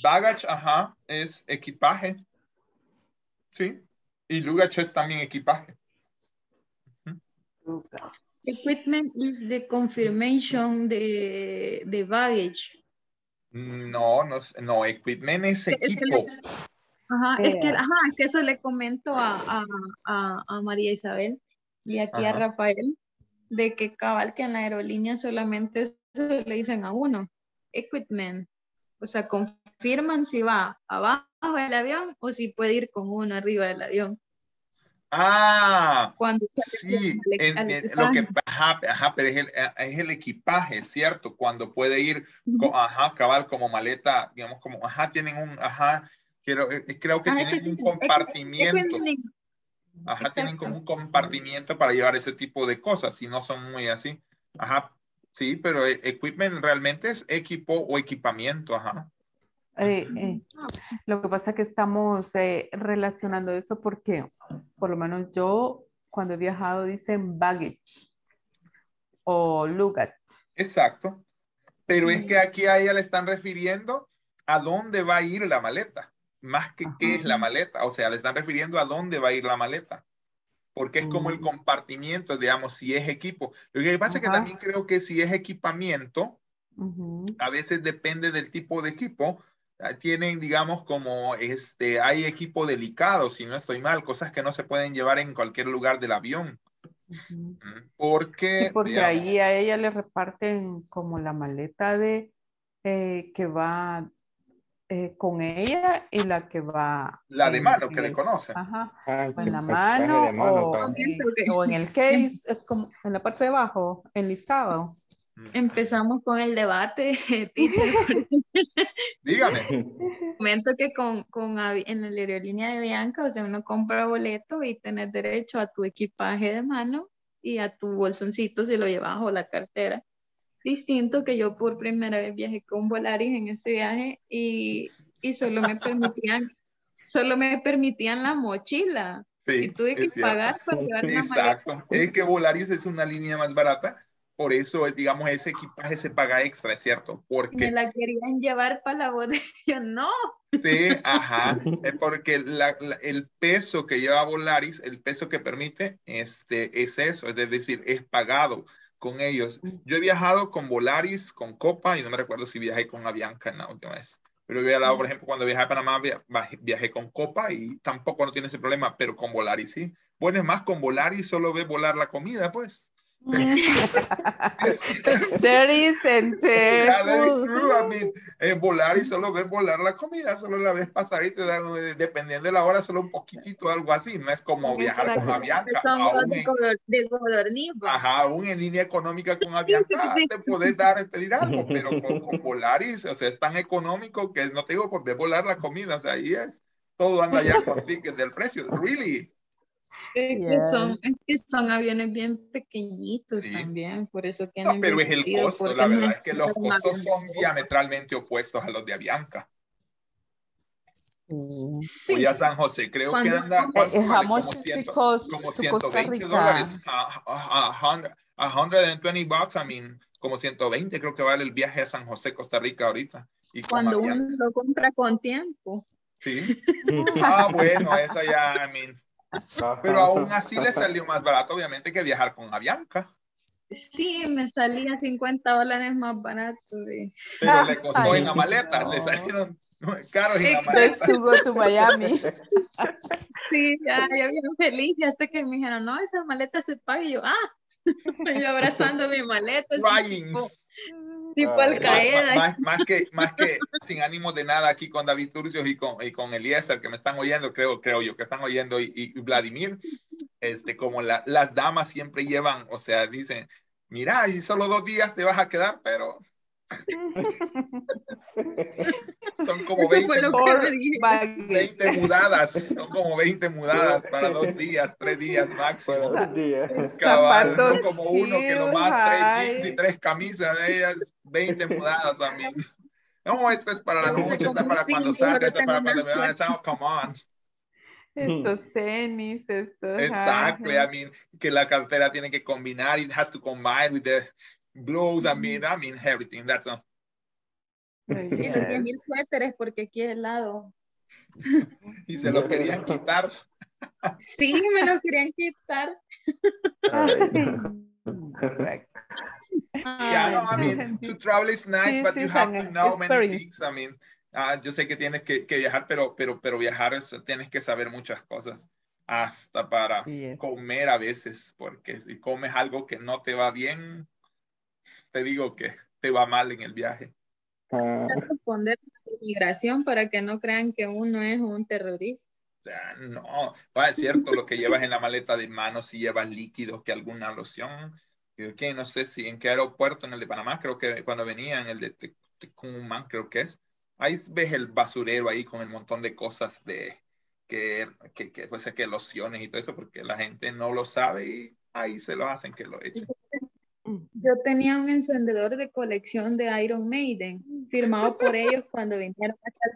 Baggage, ajá, es equipaje. Sí. Y luggage es también equipaje. Uh-huh. Equipment is the confirmation de, de baggage. No, no, no, equipment es equipo. Es que, ajá, es que, ajá, es que eso le comento a, a, a, a María Isabel y aquí ajá. a Rafael, de que cabal que en la aerolínea solamente le dicen a uno, equipment. O sea, confirman si va abajo del avión o si puede ir con uno arriba del avión. Ah, cuando sí, al, al, en, en, lo que ajá, ajá, pero es el, es el equipaje, ¿cierto? Cuando puede ir, con, ajá, cabal, como maleta, digamos, como, ajá, tienen un, ajá, quiero, creo que ajá, tienen que, un sí, compartimiento. Es, es, es, ajá, exacto. Tienen como un compartimiento para llevar ese tipo de cosas, si no son muy así. Ajá. Sí, pero equipment realmente es equipo o equipamiento, ajá. Eh, eh, lo que pasa es que estamos eh, relacionando eso porque, por lo menos yo, cuando he viajado, dicen baggage o luggage. Exacto. Pero es que aquí a ella le están refiriendo a dónde va a ir la maleta, más que ajá. qué es la maleta. O sea, le están refiriendo a dónde va a ir la maleta. Porque es como el compartimiento, digamos, si es equipo. Lo que pasa Ajá. es que también creo que si es equipamiento, uh-huh. a veces depende del tipo de equipo. Tienen, digamos, como este, hay equipo delicado, si no estoy mal, cosas que no se pueden llevar en cualquier lugar del avión. Uh-huh. Porque, sí, porque digamos, ahí a ella le reparten como la maleta de eh, que va... Eh, con ella y la que va... La de en, mano, que le conocen. Ajá, ah, o en la mano, mano o, en, o en el case, como en la parte de abajo, enlistado. Empezamos con el debate, teacher. Dígame. Comento que con, con, en la aerolínea de Avianca, o sea, uno compra boleto y tenés derecho a tu equipaje de mano y a tu bolsoncito si lo llevas o la cartera. Distinto que yo por primera vez viajé con Volaris en ese viaje y, y solo me permitían solo me permitían la mochila sí, y tuve que pagar para llevar una maleta. Exacto, es que Volaris es una línea más barata, por eso digamos ese equipaje se paga extra, es cierto, porque... Me la querían llevar para la bodega, no. Sí, ajá, porque la, la, el peso que lleva Volaris, el peso que permite este, es eso, es decir, es pagado con ellos. Yo he viajado con Volaris, con Copa, y no me recuerdo si viajé con Avianca en la última vez. Pero he viajado, por ejemplo, cuando viajé a Panamá, viajé con Copa y tampoco no tiene ese problema, pero con Volaris sí. Bueno, es más, con Volaris solo ve volar la comida, pues. There isn't. Yeah, that is true. I mean, eh, volar y solo ves volar la comida, solo la ves pasar y te dan, eh, dependiendo de la hora, solo un poquitito, algo así. No es como viajar exacto. con Avianca. Aún en, de ajá, aún en línea económica con Avianca te podés dar, pedir algo, pero con, con Volaris, o sea, es tan económico que no te digo por ver volar la comida, o sea, ahí es, todo anda ya con tickets del precio. Really. Es que, yes. son, es que son aviones bien pequeñitos sí. también, por eso que no, pero es el costo, la verdad es que los costos son diametralmente opuestos a los de Avianca. Sí. Voy a San José, creo Cuando, que anda eh, vale, como, cien, como ciento veinte dólares, a, a, a, a ciento veinte bucks, I mean, como ciento veinte creo que vale el viaje a San José, Costa Rica ahorita. Y Cuando uno lo compra con tiempo. Sí. Ah, bueno, eso ya, I mean. Pero aún así le salió más barato, obviamente, que viajar con Avianca. Sí, me salía cincuenta dólares más barato. De... Pero le costó Ay, en la maleta, no. le salieron caros en la maleta. To go to Miami. Sí, ya, yo bien feliz, ya hasta que me dijeron, no, esa maleta se paga. Y yo, ah, yo abrazando mi maleta. Tipo, tipo al caer. Más, más, más, que, más que sin ánimo de nada aquí con David Turcios y con, y con Eliezer, que me están oyendo, creo, creo yo, que están oyendo, y, y Vladimir, este, como la, las damas siempre llevan, o sea, dicen, mira, y solo dos días te vas a quedar, pero... son como veinte, veinte mudadas, son como veinte mudadas para dos días, tres días máximo. Cabal, no como uno que nomás tres jeans y tres camisas de ellas, veinte mudadas a mí. No, esto es para la noche, esta es para cuando salga, esta es para cuando me van a decir, oh, come on. Estos tenis, estos. Exacto, I mean, que la cartera tiene que combinar, it has to combine with the blows, I mean, I mean, everything, that's all. Y los diez mil suéteres porque aquí es helado. Y se lo querían quitar. Sí, me lo querían quitar. Yeah, no, I mean, to travel is nice, sí, but sí, you have to know many Paris. Things, I mean, uh, yo sé que tienes que, que viajar, pero, pero, pero viajar es, tienes que saber muchas cosas. Hasta para sí, comer a veces, porque si comes algo que no te va bien, te digo que te va mal en el viaje. Ah. Responder a la inmigración para que no crean que uno es un terrorista. O sea, no, bueno, es cierto lo que llevas en la maleta de mano, si llevas líquidos, que alguna loción, que no sé si en qué aeropuerto, en el de Panamá, creo que cuando venía, en el de Tucumán, creo que es, ahí ves el basurero ahí con el montón de cosas de que, que, que pues que lociones y todo eso, porque la gente no lo sabe y ahí se lo hacen que lo echen. Yo tenía un encendedor de colección de Iron Maiden, firmado por ellos cuando vinieron acá a El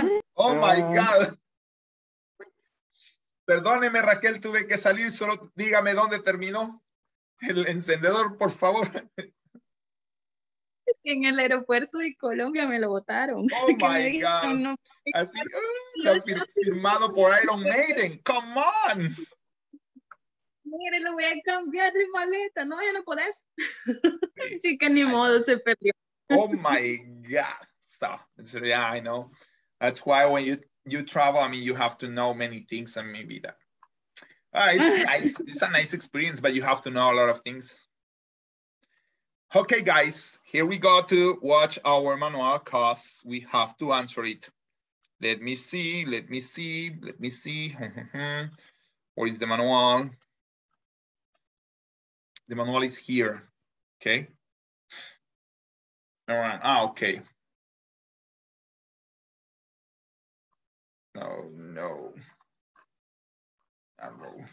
Salvador. Oh my God. Perdóneme, Raquel, tuve que salir, solo dígame dónde terminó el encendedor, por favor. En el aeropuerto de Colombia me lo botaron. Oh my God. No, así, uh, firmado por Iron Maiden, come on. Mire, lo voy a cambiar de maleta. No, ya no podés. Así que ni modo, se perdió. Oh my God. So, yeah, I know. That's why when you, you travel, I mean, you have to know many things and maybe that. Uh, it's, nice. It's a nice experience, but you have to know a lot of things. Okay, guys, here we go to watch our manual because we have to answer it. Let me see, let me see, let me see. Where is the manual? The manual is here, okay? All right, ah, okay. Oh, no. Arrow.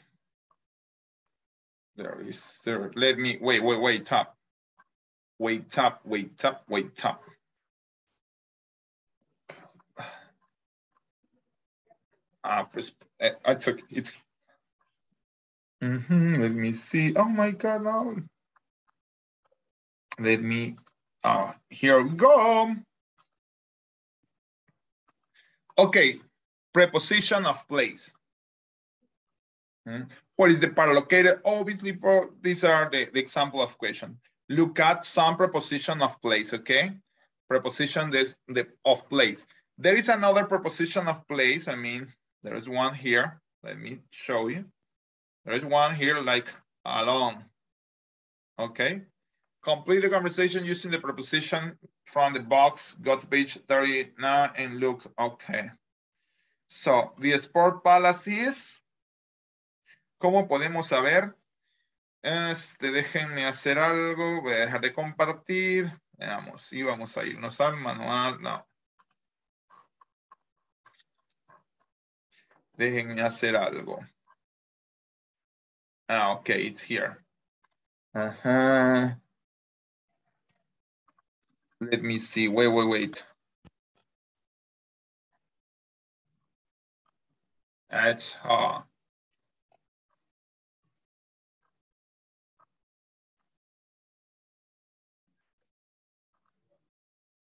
There is, there, let me, wait, wait, wait up. Wait up, wait up, wait up. Ah, I took, it's, Mm-hmm. Let me see. Oh my God, no. Let me, uh, here we go. Okay, preposition of place. Mm-hmm. What is the part located? Obviously, bro, these are the, the example of question. Look at some preposition of place, okay? Preposition this, the, of place. There is another preposition of place. I mean, there is one here. Let me show you. There is one here like alone, Okay. Complete the conversation using the preposition from the box. Go to page thirty-nine and look. Okay. So, the sport palace is. ¿Cómo podemos saber? Este, déjenme hacer algo. Voy a dejar de compartir. Veamos. Y vamos a irnos al manual. No. Déjenme hacer algo. Ah, ok, it's here. Ajá. Let me see. Wait, wait, wait. That's uh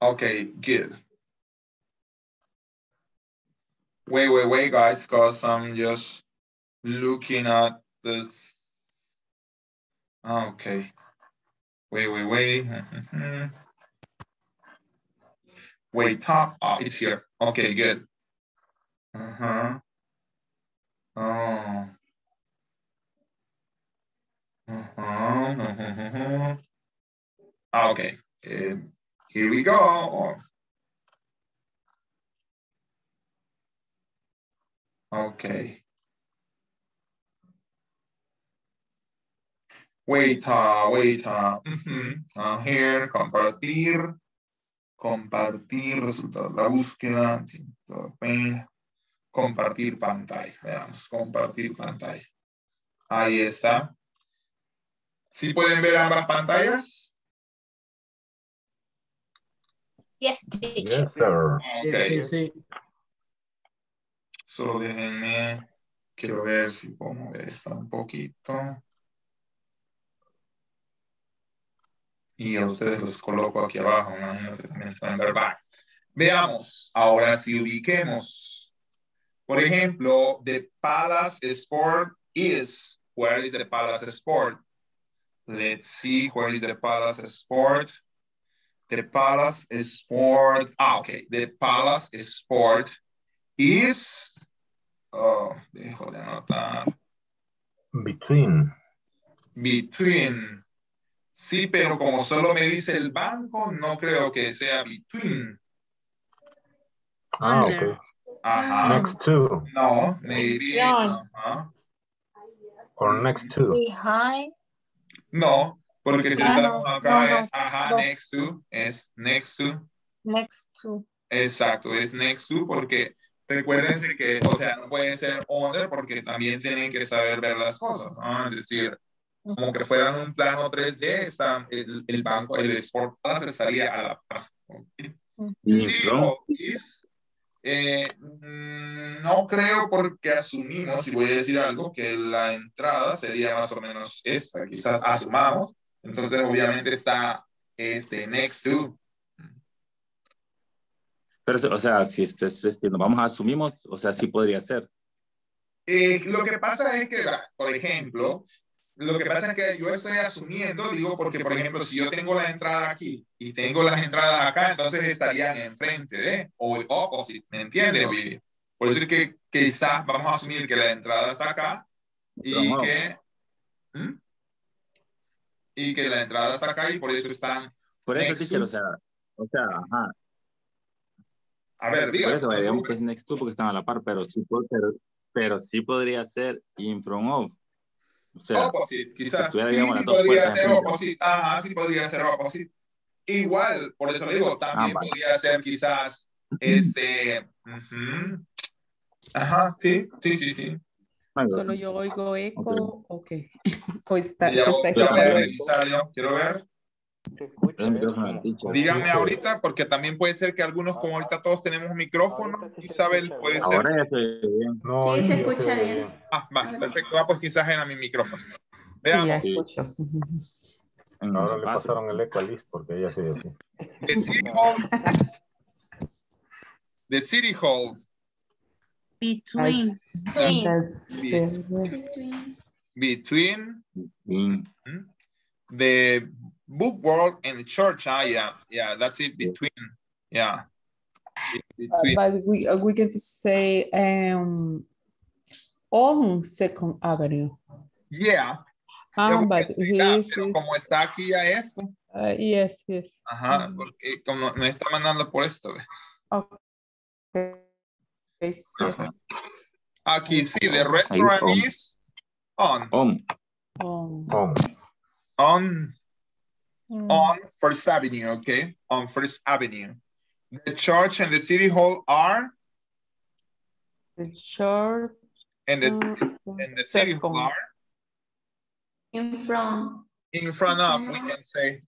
okay, good. Wait, wait, wait, guys, because I'm just looking at this. Okay. Wait, wait, wait. Wait, top. Oh, it's here. Okay, good. Uh-huh. Oh. Uh-huh. Okay. Um, here we go. Okay. Wait, uh, wait, uh, mm-hmm. uh, here, compartir, compartir, resultado de la búsqueda, compartir pantalla, veamos, compartir pantalla. Ahí está. ¿Sí pueden ver ambas pantallas? Yes, teacher. Yes, sir. Okay. Yes, yes, yes. Solo déjenme, quiero ver si puedo mover esta un poquito. Y a ustedes los coloco aquí abajo, me imagino que también se pueden ver. Va. Veamos, ahora sí ubiquemos. Por ejemplo, the palace sport is. Where is the palace sport? Let's see, where is the palace sport? The palace sport, ah, okay. The palace sport is, oh, dejo de anotar. Between. Between. Sí, pero como solo me dice el banco, no creo que sea between. Ah, ok. Ajá. Next to. No, maybe. Ajá. Or next to. Behind. No, porque ah, si estamos no, acá no, no, es ajá, no. Next to, es next to. Next to. Exacto, es next to porque recuérdense que, o sea, no puede ser under porque también tienen que saber ver las cosas, ¿no? Es decir, como que fueran un plano tres D, está el, el banco, el Sport Palace estaría a la par. Okay. Sí, no. Eh, no creo porque asumimos, si voy a decir algo, que la entrada sería más o menos esta, quizás asumamos. Entonces, obviamente está este next to. Pero, o sea, si estás diciendo, vamos a asumimos, o sea, sí podría ser. Eh, lo que pasa es que, por ejemplo, lo que pasa es que yo estoy asumiendo, digo, porque, por ejemplo, si yo tengo la entrada aquí y tengo las entradas acá, entonces estarían enfrente de, o opposite, ¿me entiendes, Ovidio? Por decir que quizás vamos a asumir que la entrada está acá y no, que... ¿hmm? Y que la entrada está acá y por eso están... Por eso, teacher, o sea, o sea, ajá. A ver, diga. Por eso, digamos que es next to porque están a la par, pero sí, pero, pero sí podría ser in front of. O sea, opposite, quizás. Sí, sí podría ser opposite. Ajá, sí podría ser opposite. Igual, por eso le digo, también ah, podría vale. ser quizás, este... Uh-huh. Ajá, sí, sí, sí, sí. Solo yo oigo eco, ok. O está, ya, se está ya voy a revisar, yo quiero ver. Díganme ahorita, porque también puede ser que algunos, como ahorita todos tenemos un micrófono, Isabel, puede ser. Ahora ya se oye bien. No, sí, se escucha bien. Ah, va, perfecto. Ah, pues quizás era mi micrófono. Veamos. Sí, escucho. Ahora le pasaron el eco a Liz, porque ella se oye así. The City Hall. The City Hall. Between. Between. Between. Between. The book world and the church, ah, yeah, yeah, that's it, between, yeah. Between. Uh, but we, uh, we can say um, on Second Avenue. Yeah, Um, but pensé, ah, pero como está aquí ya esto. Uh, yes, yes. Ajá, um, porque como me está mandando por esto. Okay. Okay. Ajá. Aquí sí, the restaurant on. Is on. On. On. On. On. Mm. On First Avenue, okay? On First Avenue. The church and the city hall are? The church and the, um, and the city hall are? In front. In front of, we can say.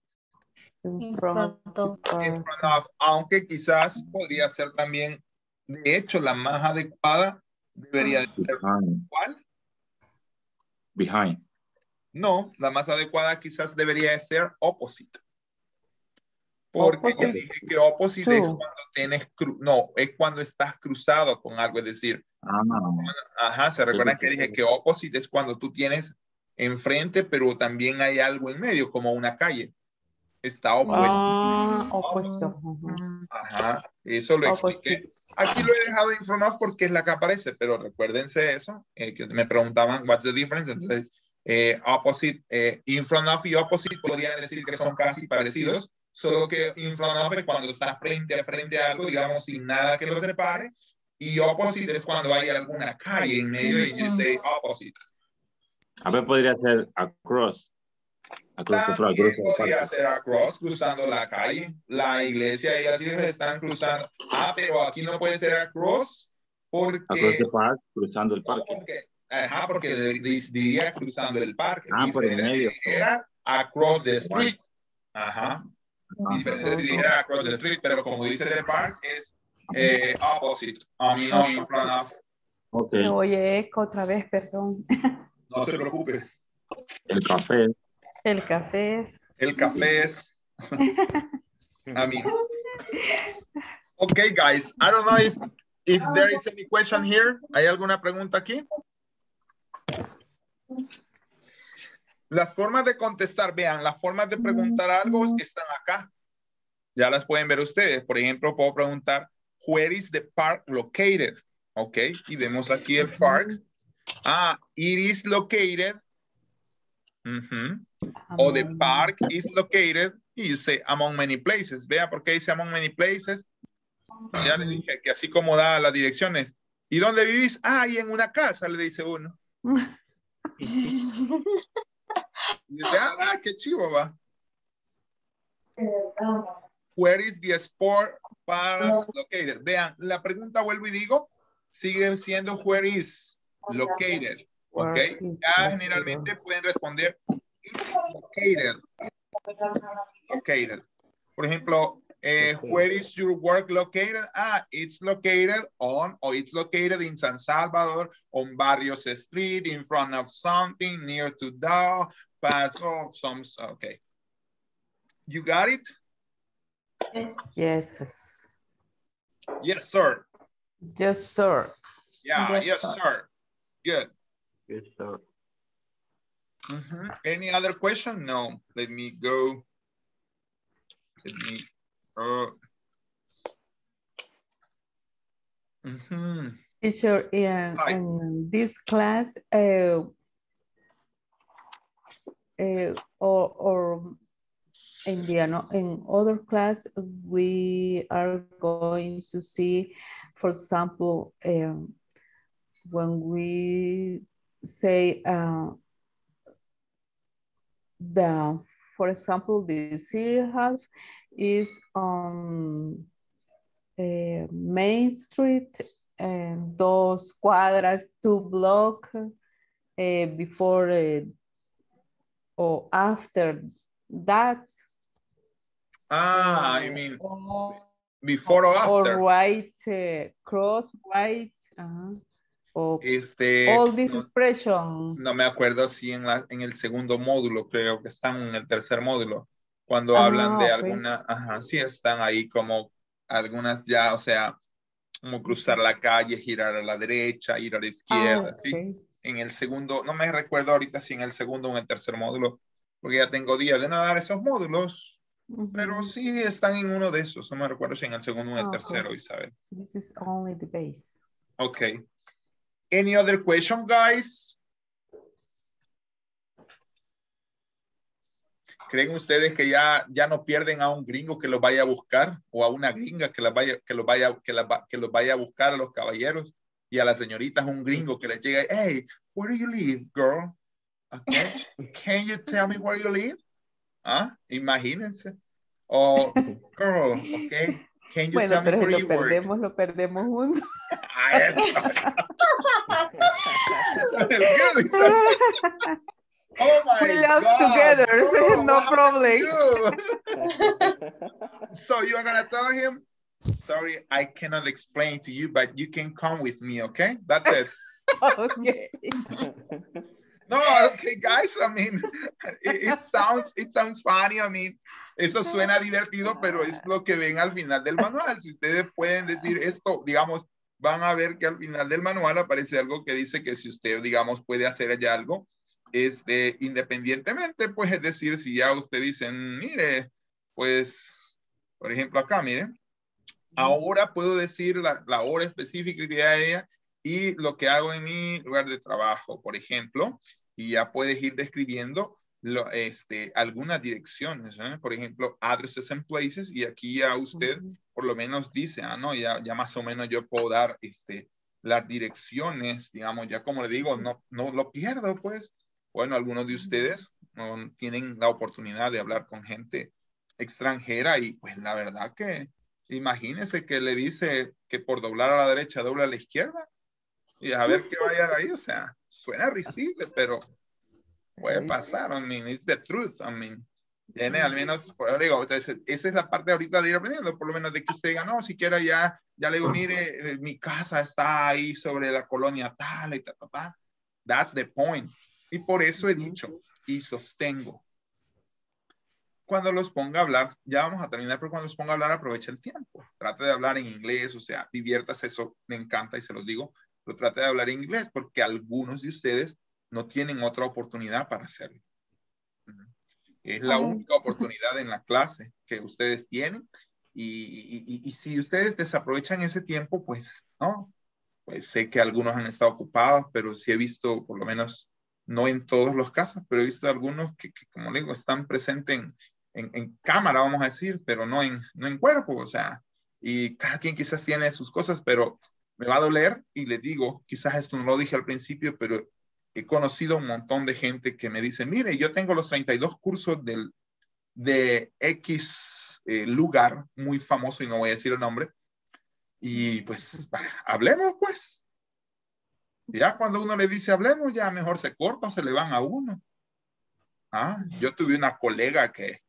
In front of. In front of. Aunque quizás podría ser también, de hecho, la más adecuada debería ser. ¿Cuál? Behind. No, la más adecuada quizás debería ser opposite. Porque opposite. Yo dije que opposite True. Es cuando tienes cru no, es cuando estás cruzado con algo, es decir. Ah, no. Ajá, se recuerdan sí, que dije sí. Que opposite es cuando tú tienes enfrente, pero también hay algo en medio, como una calle. Está opuesto. Ah, opuesto. Ajá, eso lo opuesto. Expliqué. Aquí lo he dejado in front of porque es la que aparece, pero recuérdense eso, eh, que me preguntaban, what's the difference? Entonces, Eh, opposite, eh, in front of y opposite podrían decir que son casi parecidos, solo que in front of es cuando está frente a frente a algo, digamos, sin nada que los separe, y opposite es cuando hay alguna calle en medio y you say opposite. A ver, podría ser across. Across, across, across podría ser across, cruzando la calle, la iglesia y las iglesias están cruzando. Ah, pero aquí no puede ser across porque... Across the park, cruzando el parque. Porque, ajá, porque diría cruzando el parque. Ah, por el medio. Era across the street. Ajá. Diferente si dijera across the street, pero como dice el parque, es eh, opposite. A mí no, in front of. Okay. Oye, eco otra vez, perdón. No se preocupe. El café. El café es. El café es. A mí. Okay, guys. I don't know if, if there is any question here. ¿Hay alguna pregunta aquí? Las formas de contestar, vean, las formas de preguntar algo están acá. Ya las pueden ver ustedes. Por ejemplo, puedo preguntar, where is the park located? Ok, y vemos aquí el park. Ah, it is located. Uh-huh. O the park is located. Y you say, among many places. Vea por qué dice among many places. Ya le dije que así como da las direcciones. ¿Y dónde vivís? Ah, y en una casa, le dice uno. Ah, va, qué chivo va. Where is the sport palace located? Vean, la pregunta vuelvo y digo, siguen siendo where is located, ok. Ya generalmente pueden responder it's located, located. Por ejemplo, eh, where is your work located? Ah, it's located on, or it's located in San Salvador, on Barrios Street, in front of something, near to Dow, past, oh, some, okay. You got it? Yes. Yes, sir. Yes, sir. Yeah, yes, yes sir. sir. Good. Yes, sir. Mm-hmm. Any other question? No, let me go. Let me Uh, mm-hmm. Teacher, yeah, in this class, uh, uh, or, or in, the, in other class, we are going to see, for example, um, when we say uh, the, for example, the C half is on uh, Main Street, and dos cuadras, two block uh, before uh, or after that. Ah, uh, I mean or, before or after. Or right, uh, cross, right. Uh-huh. O este, all this no, expression. No me acuerdo si en, la, en el segundo módulo, creo que están en el tercer módulo. Cuando ah, hablan de okay. alguna, ajá, sí están ahí como algunas ya, o sea, como cruzar la calle, girar a la derecha, ir a la izquierda, ah, okay. ¿sí? En el segundo, no me recuerdo ahorita si en el segundo o en el tercer módulo, porque ya tengo días de nadar esos módulos, uh-huh. pero sí están en uno de esos, no me recuerdo si en el segundo o en el okay. tercero, Isabel. This is only the base. Okay. Any other question, guys? ¿Creen ustedes que ya, ya no pierden a un gringo que los vaya a buscar o a una gringa que, las vaya, que, los, vaya, que, las, que los vaya a buscar a los caballeros y a las señoritas un gringo que les llega, hey, where do you live, girl? Okay. Can you tell me where you live? ¿Ah? Imagínense. O, girl, okay. Can you bueno, tell me where you work? Bueno, pero lo perdemos, lo perdemos juntos. Oh my we love God. Together, so no problem. You so you're going to tell him, sorry, I cannot explain to you, but you can come with me, okay? That's it. Okay. No, okay, guys, I mean, it, it sounds it sounds funny, I mean, eso suena divertido, pero es lo que ven al final del manual. Si ustedes pueden decir esto, digamos, van a ver que al final del manual aparece algo que dice que si usted, digamos, puede hacer allá algo, Este, independientemente, pues es decir, si ya usted dicen, mire, pues, por ejemplo acá, mire, ahora puedo decir la, la hora específica de ella y lo que hago en mi lugar de trabajo, por ejemplo, y ya puedes ir describiendo lo, este, algunas direcciones, ¿eh? Por ejemplo, addresses and places, y aquí ya usted uh-huh. por lo menos dice, ah, no, ya, ya más o menos yo puedo dar este, las direcciones, digamos, ya como le digo, no, no lo pierdo, pues. Bueno, algunos de ustedes um, tienen la oportunidad de hablar con gente extranjera y pues la verdad que imagínense que le dice que por doblar a la derecha dobla a la izquierda y a ver qué vaya ahí, o sea, suena risible, pero puede pasar, I mean, it's the truth, I mean, tiene al menos, por, digo, entonces, esa es la parte ahorita de ir aprendiendo, por lo menos de que usted diga, no, siquiera ya, ya le digo, mire, mi casa está ahí sobre la colonia tal y tal, tal, tal. That's the point. Y por eso he dicho y sostengo. Cuando los ponga a hablar, ya vamos a terminar, pero cuando los ponga a hablar, aprovecha el tiempo. Trate de hablar en inglés, o sea, diviértase, eso me encanta y se los digo, pero trate de hablar en inglés porque algunos de ustedes no tienen otra oportunidad para hacerlo. Es la única oportunidad en la clase que ustedes tienen y, y, y si ustedes desaprovechan ese tiempo, pues no. Pues sé que algunos han estado ocupados, pero sí he visto por lo menos no en todos los casos, pero he visto algunos que, que como le digo, están presentes en, en, en cámara, vamos a decir, pero no en, no en cuerpo, o sea, y cada quien quizás tiene sus cosas, pero me va a doler, y le digo, quizás esto no lo dije al principio, pero he conocido un montón de gente que me dice, mire, yo tengo los treinta y dos cursos del, de X eh, lugar, muy famoso, y no voy a decir el nombre, y pues, bah, hablemos pues. Ya cuando uno le dice hablemos, ya mejor se corta o se le van a uno. Ah, yo tuve una colega que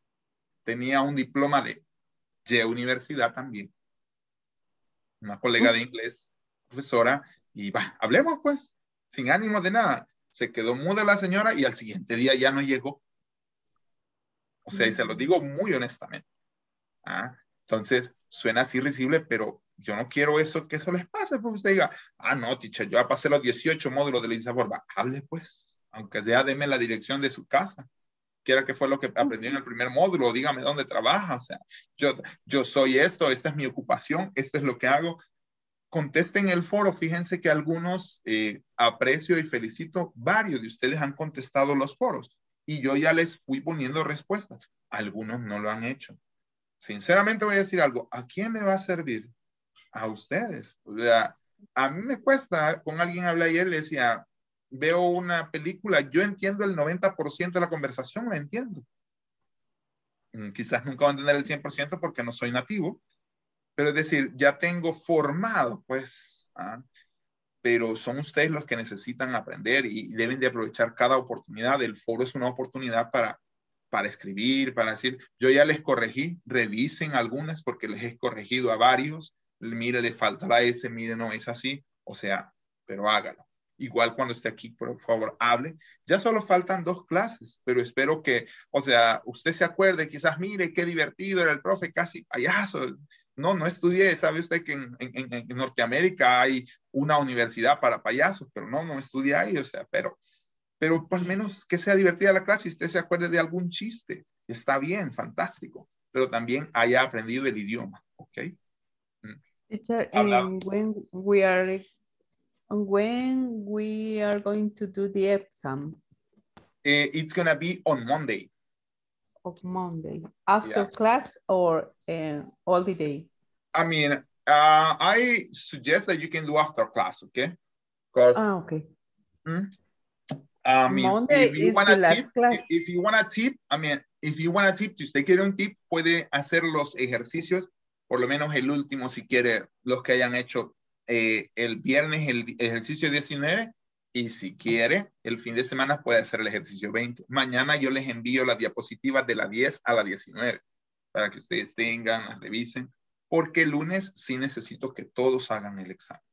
tenía un diploma de, de universidad también. Una colega de inglés, profesora, y va, hablemos pues, sin ánimo de nada. Se quedó muda la señora y al siguiente día ya no llegó. O sea, y se lo digo muy honestamente. Ah, entonces, suena así risible, pero yo no quiero eso, que eso les pase, pues usted diga, ah, no, teacher, yo ya pasé los dieciocho módulos de la INSAFORP. Hable, pues, aunque sea, deme la dirección de su casa. Quiera que fue lo que aprendió en el primer módulo, dígame dónde trabaja, o sea, yo, yo soy esto, esta es mi ocupación, esto es lo que hago. Contesten el foro, fíjense que algunos, eh, aprecio y felicito, varios de ustedes han contestado los foros, y yo ya les fui poniendo respuestas. Algunos no lo han hecho. Sinceramente voy a decir algo, ¿a quién le va a servir? A ustedes, o sea, a mí me cuesta, con alguien hablé ayer, le decía, veo una película, yo entiendo el noventa por ciento de la conversación, la entiendo. Quizás nunca va a entender el cien por ciento porque no soy nativo, pero es decir, ya tengo formado, pues, ¿ah? Pero son ustedes los que necesitan aprender y deben de aprovechar cada oportunidad. El foro es una oportunidad para, para escribir, para decir, yo ya les corregí, revisen algunas porque les he corregido a varios. Mire, le faltará ese, mire, no es así, o sea, pero hágalo. Igual cuando esté aquí, por favor, hable. Ya solo faltan dos clases, pero espero que, o sea, usted se acuerde, quizás, mire, qué divertido era el profe, casi payaso. No, no estudié, sabe usted que en, en, en Norteamérica hay una universidad para payasos, pero no, no estudié ahí, o sea, pero, pero por lo menos que sea divertida la clase y usted se acuerde de algún chiste. Está bien, fantástico, pero también haya aprendido el idioma, ¿ok? Teacher, um, when we are when we are going to do the exam? It's gonna be on Monday. of Monday? After yeah. class or uh, all the day? I mean, uh, I suggest that you can do after class, okay? Because ah, okay. Hmm? I mean, Monday if you want a tip, class. if you want a tip, I mean, if you want a tip, si usted quiere un tip, puede hacer los ejercicios, por lo menos el último, si quiere, los que hayan hecho eh, el viernes, el ejercicio diecinueve, y si quiere, el fin de semana puede hacer el ejercicio veinte. Mañana yo les envío las diapositivas de la diez a la diecinueve, para que ustedes tengan, las revisen, porque el lunes sí necesito que todos hagan el examen.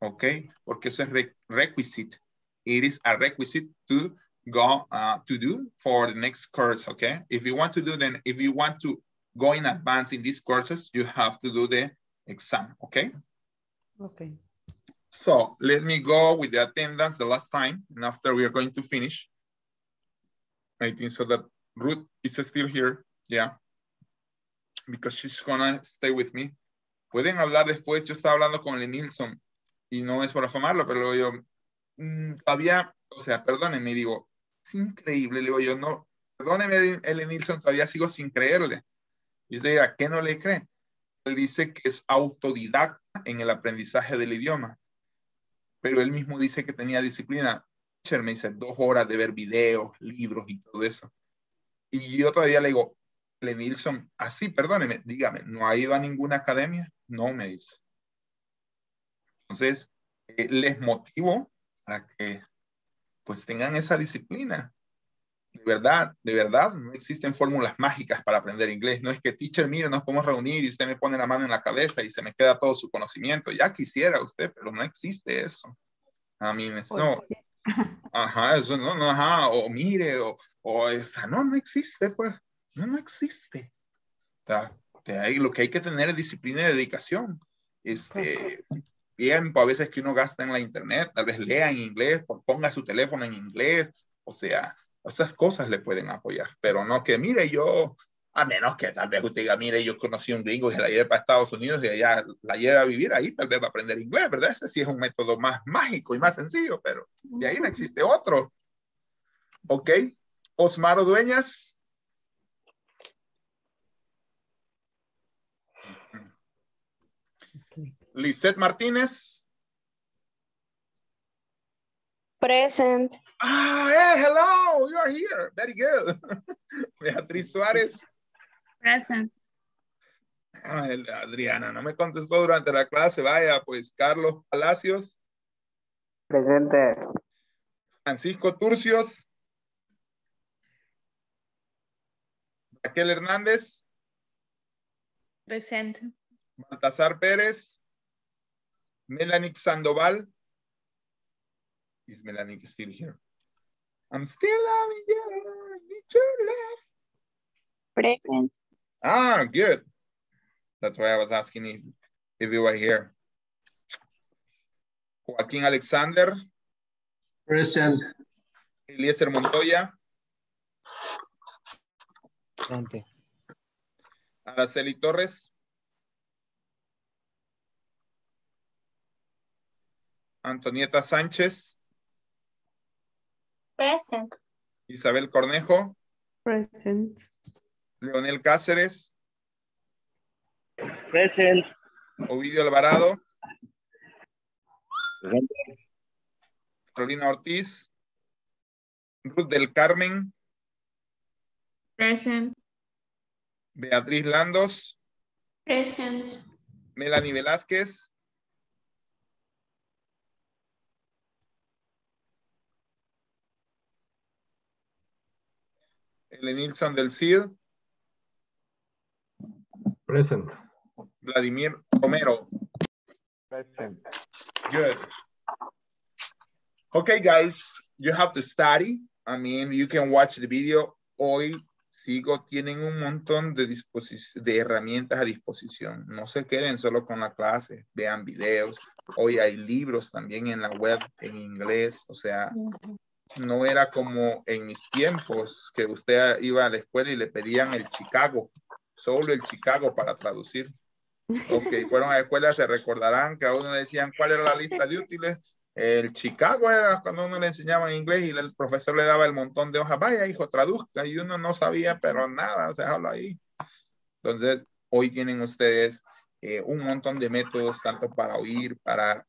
¿Ok? Porque eso es re requisite. It is a requisite to go uh, to do for the next course, okay? If you want to do then, if you want to go in advance in these courses, you have to do the exam, okay? Okay. So let me go with the attendance the last time, and after we are going to finish. I think so that Ruth is still here, yeah, because she's gonna stay with me. Pueden hablar después, yo estaba hablando con Elenilson, y no es por afamarlo, pero yo... Todavía, o sea, perdónenme, digo, es increíble, le digo yo, no, perdónenme, Elenilson, todavía sigo sin creerle. Yo te digo, ¿a qué no le cree? Él dice que es autodidacta en el aprendizaje del idioma, pero él mismo dice que tenía disciplina. Me dice dos horas de ver videos, libros y todo eso. Y yo todavía le digo, Elenilson, así, perdónenme, dígame, ¿no ha ido a ninguna academia? No, me dice. Entonces, eh, les motivo para que pues tengan esa disciplina. De verdad, de verdad, no existen fórmulas mágicas para aprender inglés. No es que, teacher, mire, nos podemos reunir y usted me pone la mano en la cabeza y se me queda todo su conocimiento. Ya quisiera usted, pero no existe eso. A mí me... No. Ajá, eso no, no, ajá, o mire, o, o esa, no, no existe, pues. No, no existe. Está, de ahí lo que hay que tener es disciplina y dedicación. Este... tiempo, a veces que uno gasta en la internet, tal vez lea en inglés, ponga su teléfono en inglés, o sea, esas cosas le pueden apoyar, pero no que mire yo, a menos que tal vez usted diga, mire, yo conocí a un gringo y la llevé para Estados Unidos y allá la llevé a vivir ahí, tal vez va a aprender inglés, ¿verdad? Ese sí es un método más mágico y más sencillo, pero de ahí no existe otro. Ok, Osmaro Dueñas. Sí. Lizette Martinez. Present. Ah, yeah, hello, you are here. Very good. Beatriz Suárez. Present. Ah, Adriana, no me contestó durante la clase. Vaya, pues, Carlos Palacios. Presente. Francisco Turcios. Raquel Hernández. Presente. Baltasar Pérez. Melanick Sandoval. Is Melanick still here? I'm still loving you. It's your love. Present. Ah, good. That's why I was asking if, if you were here. Joaquín Alexander. Present. Eliezer Montoya. Present. Araceli Torres. Antonieta Sánchez. Present. Isabel Cornejo. Present. Leonel Cáceres. Present. Ovidio Alvarado. Present. Carolina Ortiz. Ruth del Carmen. Present. Beatriz Landos. Present. Melanie Velázquez. Elenilson del Cid. Present. Vladimir Romero. Present. Good. Okay, guys, you have to study. I mean, you can watch the video. Hoy sigo, tienen un montón de, de herramientas a disposición. No se queden solo con la clase. Vean videos. Hoy hay libros también en la web en inglés. O sea... Mm-hmm. No era como en mis tiempos que usted iba a la escuela y le pedían el Chicago, solo el Chicago para traducir. Los que fueron a la escuela se recordarán que a uno le decían cuál era la lista de útiles El Chicago era cuando uno le enseñaba inglés y el profesor le daba el montón de hojas. Vaya, hijo, traduzca. Y uno no sabía, pero nada, o sea, déjalo ahí. Entonces, hoy tienen ustedes eh, un montón de métodos, tanto para oír, para,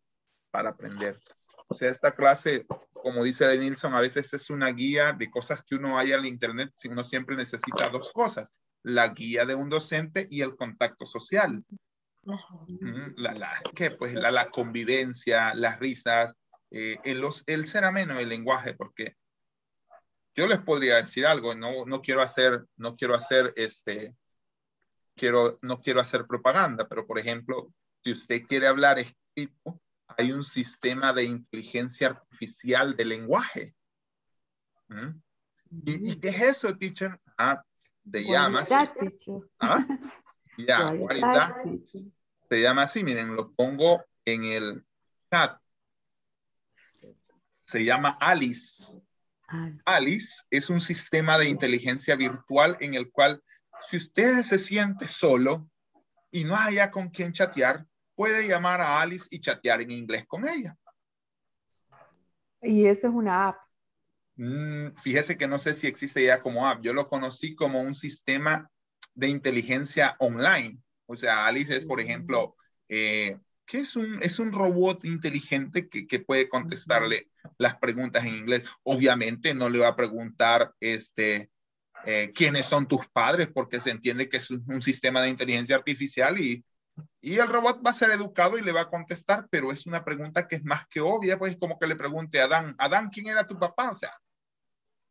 para aprender. O sea, esta clase, como dice Elenilson, a veces es una guía de cosas que uno haya en el internet, si uno siempre necesita dos cosas. La guía de un docente y el contacto social. La, la, ¿qué? Pues la, la convivencia, las risas, eh, el, los, el ser ameno, el lenguaje, porque yo les podría decir algo, no, no quiero hacer, no quiero hacer este, quiero, no quiero hacer propaganda, pero por ejemplo, si usted quiere hablar escrito, hay un sistema de inteligencia artificial de lenguaje. ¿Mm? ¿Y, ¿Y qué es eso, teacher? Ah, te llamas. ¿Ah? Ya, yeah, se llama así, miren, lo pongo en el chat. Se llama Alice. Alice es un sistema de inteligencia virtual en el cual, si usted se siente solo y no haya con quien chatear, puede llamar a Alice y chatear en inglés con ella. Y eso es una app. Mm, fíjese que no sé si existe ya como app. Yo lo conocí como un sistema de inteligencia online. O sea, Alice es, por ejemplo, eh, que es un, es un robot inteligente que, que puede contestarle las preguntas en inglés. Obviamente no le va a preguntar este, eh, quiénes son tus padres, porque se entiende que es un, un sistema de inteligencia artificial y, y el robot va a ser educado y le va a contestar, pero es una pregunta que es más que obvia, pues como que le pregunte a Adán, Adán, ¿quién era tu papá? O sea,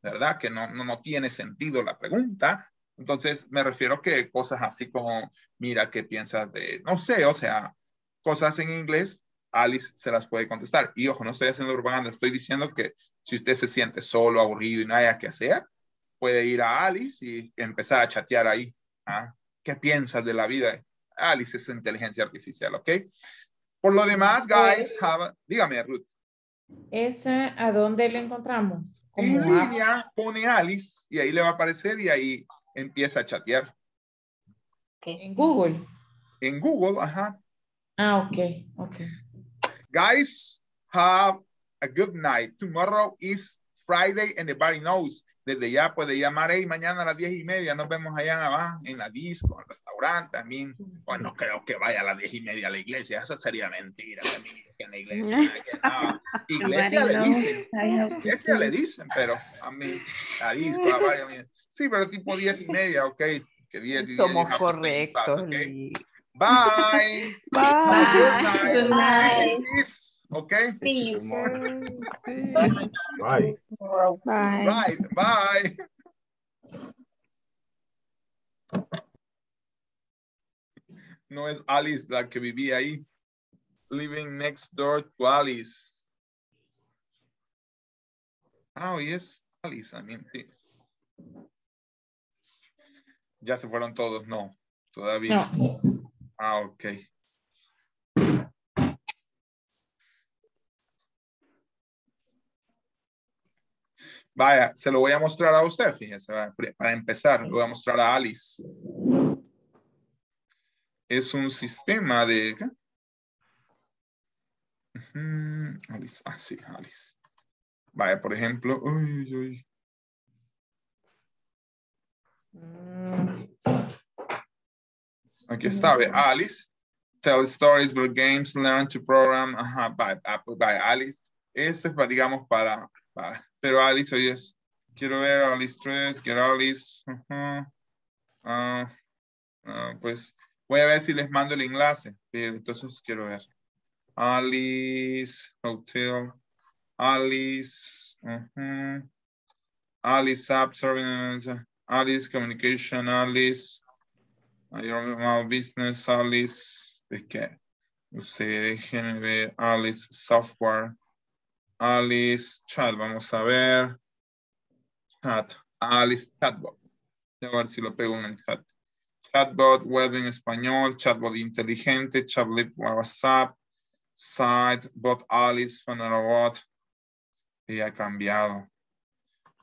¿verdad? Que no, no, no tiene sentido la pregunta. Entonces, me refiero que cosas así como, mira, ¿qué piensas de? No sé, o sea, cosas en inglés, Alice se las puede contestar. Y ojo, no estoy haciendo propaganda, estoy diciendo que si usted se siente solo, aburrido y no haya que hacer, puede ir a Alice y empezar a chatear ahí. ¿Ah? ¿Qué piensas de la vida? Alice es inteligencia artificial, ¿ok? Por lo demás, guys, have a... dígame, Ruth. ¿Esa a dónde la encontramos? En línea, pone Alice y ahí le va a aparecer y ahí empieza a chatear. ¿En Google? En Google, ajá. Ah, ok, ok. Guys, have a good night. Tomorrow is Friday and everybody knows. Desde ya puede llamar, hey, mañana a las diez y media nos vemos allá abajo, en la disco, en el restaurante, también. Bueno, no creo que vaya a las diez y media a la iglesia, esa sería mentira, también, que en la iglesia, que no. Iglesia le dicen, iglesia le dicen, pero a mí, la disco, a varios, sí, pero tipo diez y media, ok, que diez y somos diez, correctos. Pasa, okay. Bye. Bye. Bye. Good night. Okay. See you. Bye. Bye. Bye. Right. Bye. No es Alice la que vivía ahí. Living next door to Alice. Ah, oh, yes, Alice. I mean, sí. Ya se fueron todos. No, todavía. No. Ah, ok. Vaya, se lo voy a mostrar a usted, fíjese, para empezar, lo voy a mostrar a Alice. Es un sistema de... ¿qué? Uh-huh. Alice, ah, sí, Alice. Vaya, por ejemplo... Uy, uy. Aquí está, ve, Alice. Tell stories, build games, learn to program. Ajá, vaya, vaya, Alice. Este es, digamos, para... para pero Alice, oye, quiero ver a Alice tres, quiero Alice. Uh-huh. uh, uh, pues voy a ver si les mando el enlace. Entonces quiero ver. Alice, Hotel, Alice, uh-huh. Alice App, Serving, Alice Communication, Alice, Your Business, Alice, ¿de qué? Usted déjenme ver, Alice Software. Alice Chat, vamos a ver. Chat, Alice Chatbot. A ver si lo pego en el chat. Chatbot, web en español, chatbot inteligente, chatbot WhatsApp, site, bot Alice, Panorabot. Y ha cambiado.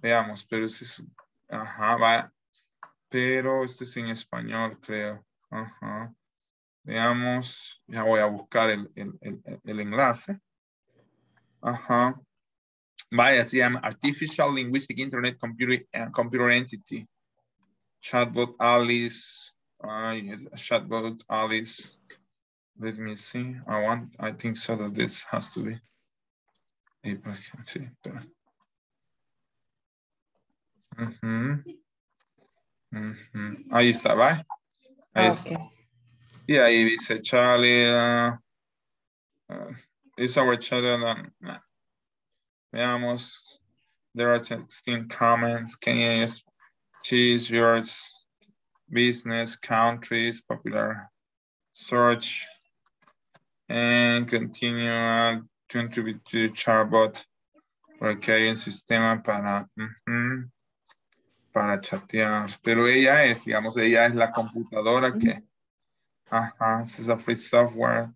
Veamos, pero este es... Ajá, va. Pero este es en español, creo. Ajá. Veamos. Ya voy a buscar el, el, el, el enlace. Ajá. Vaya, se llama Artificial Linguistic Internet Computer, uh, Computer Entity. Chatbot Alice. Uh, yes, Chatbot Alice. Let me see. I want, I think so that this has to be. Sí, pero... Uh-huh. Uh-huh. Ahí está, ¿va? Ahí okay. está. Y ahí dice Charlie. Uh, uh, is our channel? Um, nah. Veamos. There are sixteen comments. Kenya is cheese, yours, business, countries, popular search. And continue uh, to contribute to Charbot. Porque hay un sistema para, uh-huh, para chatear. Pero ella es, digamos, ella es la computadora que... Ajá, es a free software.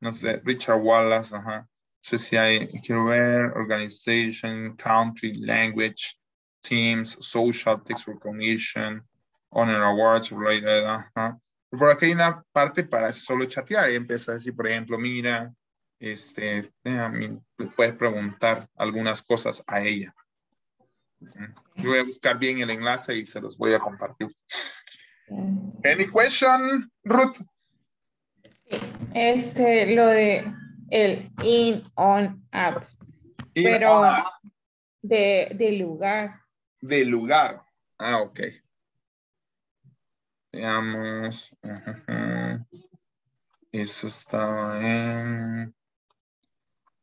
No sé, Richard Wallace, ajá. No sé si hay, quiero ver, organization, country, language, teams, social text recognition, honor awards, related, ajá. Por acá hay una parte para solo chatear. Y empieza a decir, por ejemplo, mira, este, puedes preguntar algunas cosas a ella. Yo voy a buscar bien el enlace y se los voy a compartir. Any question, Ruth? Este, lo de el in on app. In pero on app. De, de lugar. De lugar. Ah, ok. Veamos. Uh -huh. Eso estaba en.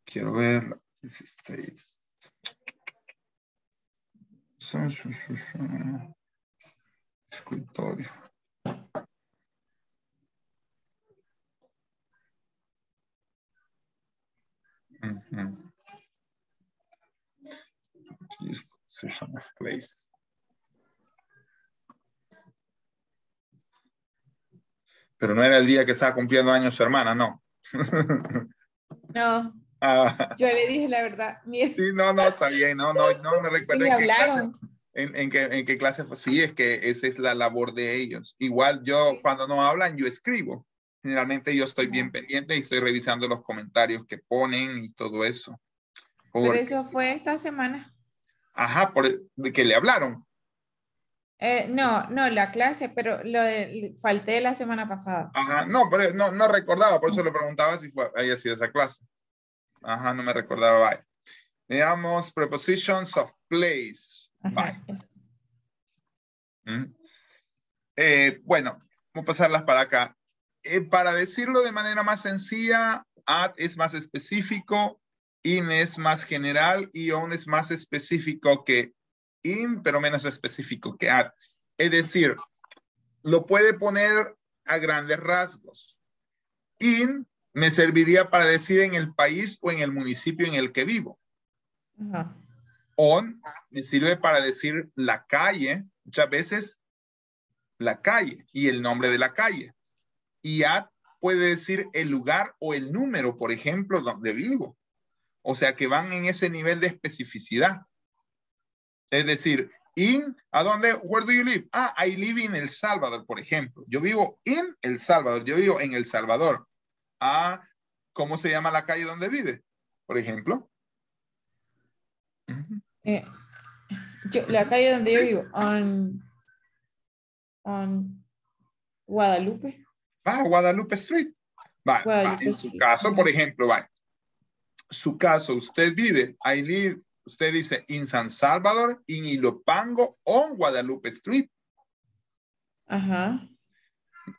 Quiero ver. Escritorio. Uh-huh. Position of place. Pero no era el día que estaba cumpliendo años su hermana, no. No. Ah. Yo le dije la verdad. Mira. Sí, no, no, está bien. No, no, no me recuerdo. Sí, me hablaron. En, en, qué, ¿En qué clase? Sí, es que esa es la labor de ellos. Igual yo, cuando no hablan, yo escribo. Generalmente yo estoy bien pendiente y estoy revisando los comentarios que ponen y todo eso. Porque, pero eso fue esta semana. Ajá, por, ¿que le hablaron? Eh, no, no, la clase, pero lo de, falté la semana pasada. Ajá, no, pero no, no recordaba, por eso le preguntaba si fue, había sido esa clase. Ajá, no me recordaba. Bye. Veamos prepositions of place. Bye. Mm. Eh, bueno, vamos a pasarlas para acá. Eh, para decirlo de manera más sencilla, at es más específico, in es más general y on es más específico que in, pero menos específico que at. Es decir, lo puede poner a grandes rasgos. In me serviría para decir en el país o en el municipio en el que vivo. Ajá. Uh-huh. On me sirve para decir la calle, muchas veces la calle y el nombre de la calle. Y at puede decir el lugar o el número, por ejemplo, donde vivo. O sea que van en ese nivel de especificidad. Es decir, in, ¿a dónde? Where do you live? Ah, I live in El Salvador, por ejemplo. Yo vivo in El Salvador, yo vivo en El Salvador. Ah, ¿cómo se llama la calle donde vive? Por ejemplo. Uh-huh. Eh, yo, la calle donde yo vivo, on, on Guadalupe. Ah, Guadalupe Street. Va, Guadalupe va. En su Street. Caso, por ejemplo, va. Su caso, usted vive, I live, usted dice, in San Salvador, in Ilopango, on Guadalupe Street. Ajá.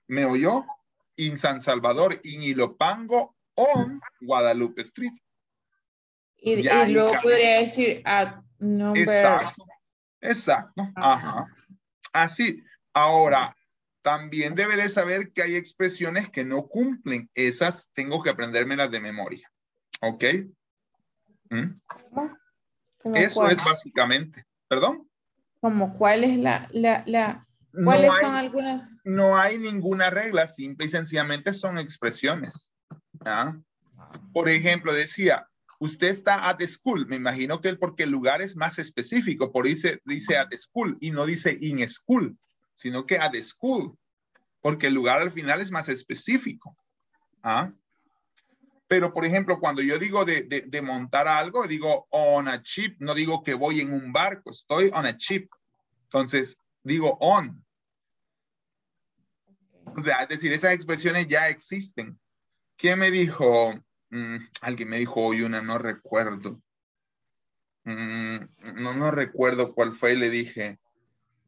¿Me oyó? In San Salvador, in Ilopango, on Guadalupe Street. Y, y luego podría decir at number. Exacto, exacto, ajá. Así, ahora, también debe de saber que hay expresiones que no cumplen. Esas tengo que aprendérmelas de memoria. ¿Ok? ¿Mm? Eso cuál? Es básicamente, ¿perdón? ¿Cómo cuál es la, la, la cuáles no hay, son algunas? No hay ninguna regla, simple y sencillamente son expresiones. ¿Ah? Por ejemplo, decía... Usted está at school. Me imagino que porque el lugar es más específico. Por eso dice at school y no dice in school, sino que at school. Porque el lugar al final es más específico. ¿Ah? Pero, por ejemplo, cuando yo digo de, de, de montar algo, digo on a ship, no digo que voy en un barco, estoy on a ship. Entonces, digo on. O sea, es decir, esas expresiones ya existen. ¿Quién me dijo? Mm, alguien me dijo hoy una, no recuerdo. Mm, no, no recuerdo cuál fue y le dije,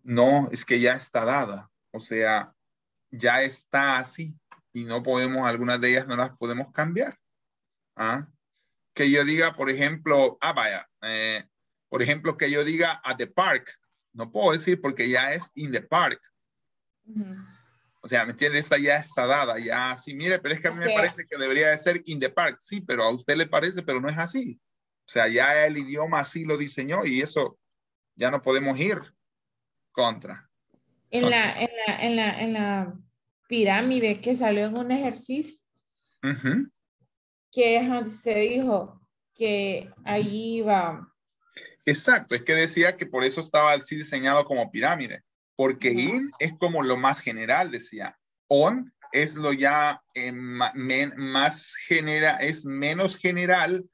no, es que ya está dada. O sea, ya está así y no podemos, algunas de ellas no las podemos cambiar. ¿Ah? Que yo diga, por ejemplo, ah, vaya, eh, por ejemplo, que yo diga at the park, no puedo decir porque ya es in the park. Uh-huh. O sea, ¿me entiende? Esta ya está dada, ya así, mire, pero es que a mí o sea, me parece que debería de ser in the park, sí, pero a usted le parece, pero no es así. O sea, ya el idioma así lo diseñó y eso ya no podemos ir contra. En, Entonces, la, en, la, en, la, en la pirámide que salió en un ejercicio, uh-huh. que es donde se dijo que ahí va. Exacto, es que decía que por eso estaba así diseñado como pirámide, porque uh-huh. in es como lo más general, decía. On es lo ya eh, men, más genera, es menos general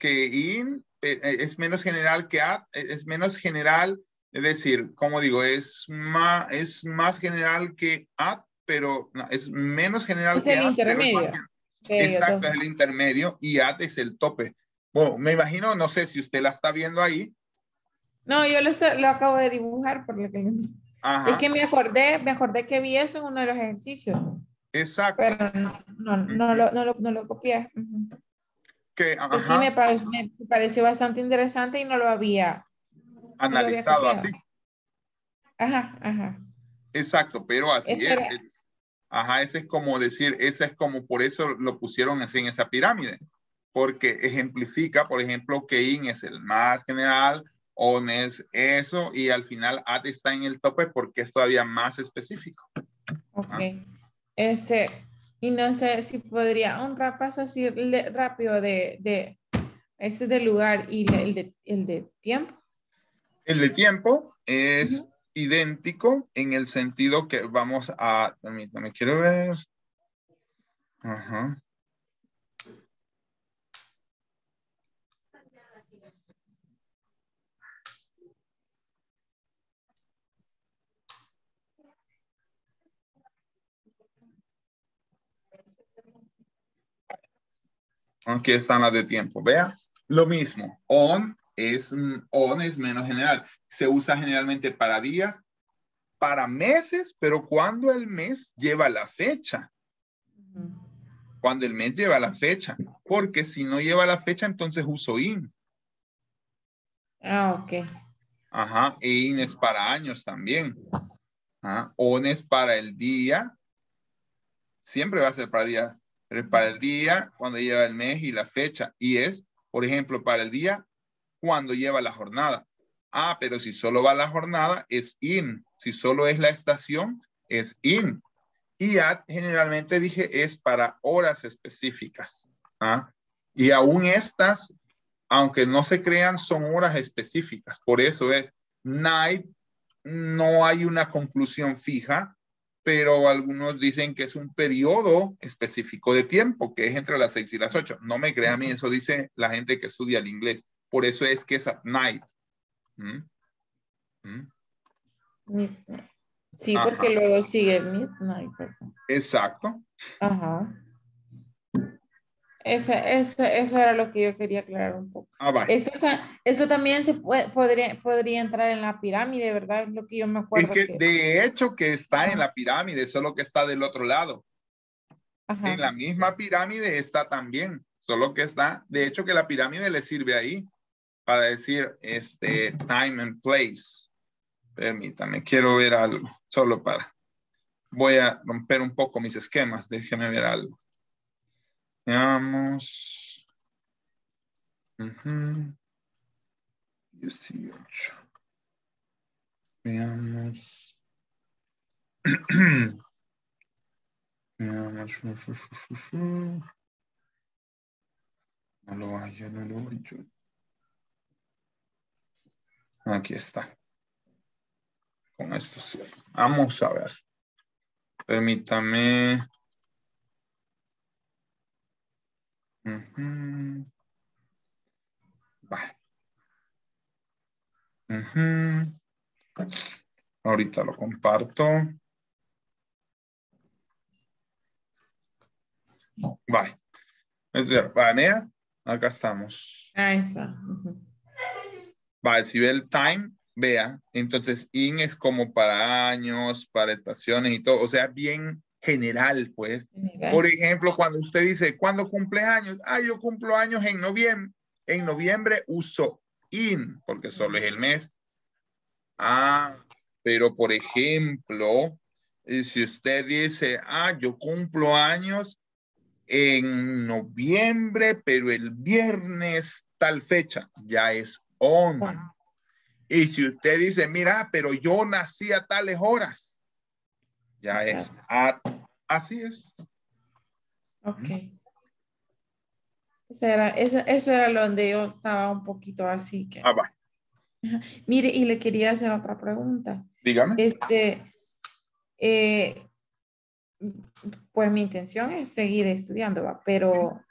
que in, eh, es menos general que at, es menos general. Es decir, como digo, es más, es más general que at, pero no, es menos general es que at. Es el intermedio. Exacto, es el intermedio y at es el tope. Bueno, me imagino, no sé si usted la está viendo ahí. No, yo lo, está, lo acabo de dibujar. Por lo que... Ajá. Es que me acordé, me acordé que vi eso en uno de los ejercicios. Exacto. Pero no, no, no, lo, no, lo, no lo copié. Uh-huh. Que, pues sí, me, pare, me pareció bastante interesante y no lo había... analizado así. Ajá, ajá. Exacto, pero así es. es. Ajá, ese es como decir, ese es como por eso lo pusieron así en esa pirámide, porque ejemplifica, por ejemplo, que in es el más general, on es eso, y al final at está en el tope porque es todavía más específico. Ok. Ajá. Este, y no sé si podría un repaso así rápido de, de ese del lugar y el de, el de tiempo. El de tiempo es uh-huh. idéntico en el sentido que vamos a... Permítame, quiero ver. Ajá. Aquí están las de tiempo. Vea, lo mismo. On... Es, on es menos general. Se usa generalmente para días, para meses, pero cuando el mes lleva la fecha. Cuando el mes lleva la fecha. Porque si no lleva la fecha, entonces uso in. Ah, ok. Ajá, e in es para años también. Ajá. On es para el día. Siempre va a ser para días. Pero es para el día, cuando lleva el mes y la fecha. Y es, por ejemplo, para el día... cuando lleva la jornada. Ah, pero si solo va la jornada, es in. Si solo es la estación, es in. Y at, generalmente dije, es para horas específicas. ¿Ah? Y aún estas, aunque no se crean, son horas específicas. Por eso es night, no hay una conclusión fija, pero algunos dicen que es un periodo específico de tiempo, que es entre las seis y las ocho. No me crean a mí, eso dice la gente que estudia el inglés. Por eso es que es at night. ¿Mm? ¿Mm? Sí, porque Ajá. luego sigue midnight. Perdón. Exacto. Ajá. Eso, eso, eso era lo que yo quería aclarar un poco. Ah, vale. Esto, esto también se puede, podría, podría entrar en la pirámide, ¿verdad? Es lo que yo me acuerdo. Es que, que... de hecho que está en la pirámide, solo que está del otro lado. Ajá. En la misma pirámide está también, solo que está, de hecho que la pirámide le sirve ahí. Para decir, este, time and place. Permítame, quiero ver algo. Solo para. Voy a romper un poco mis esquemas. Déjenme ver algo. Veamos. Uh-huh. dieciocho. Veamos. Veamos. No lo hallo, no lo hallo. Aquí está. Con esto cierro. Vamos a ver. Permítame. Uh-huh. Vale. Uh-huh. Ahorita lo comparto. Vale. Es de Vanea. Acá estamos. Ahí está. Uh-huh. Vale, si ve el time, vea. Entonces, in es como para años, para estaciones y todo. O sea, bien general, pues. General. Por ejemplo, cuando usted dice, ¿cuándo cumple años? Ah, yo cumplo años en noviembre. En noviembre uso in, porque solo es el mes. Ah, pero por ejemplo, si usted dice, ah, yo cumplo años en noviembre, pero el viernes tal fecha, ya es on. Bueno. Y si usted dice, mira, pero yo nací a tales horas, ya exacto. Es at. Así es. Ok. Mm. Eso era, eso, eso era donde yo estaba un poquito así. Que... Ah, va. Mire, y le quería hacer otra pregunta. Dígame. Este, eh, pues mi intención es seguir estudiando, ¿va? Pero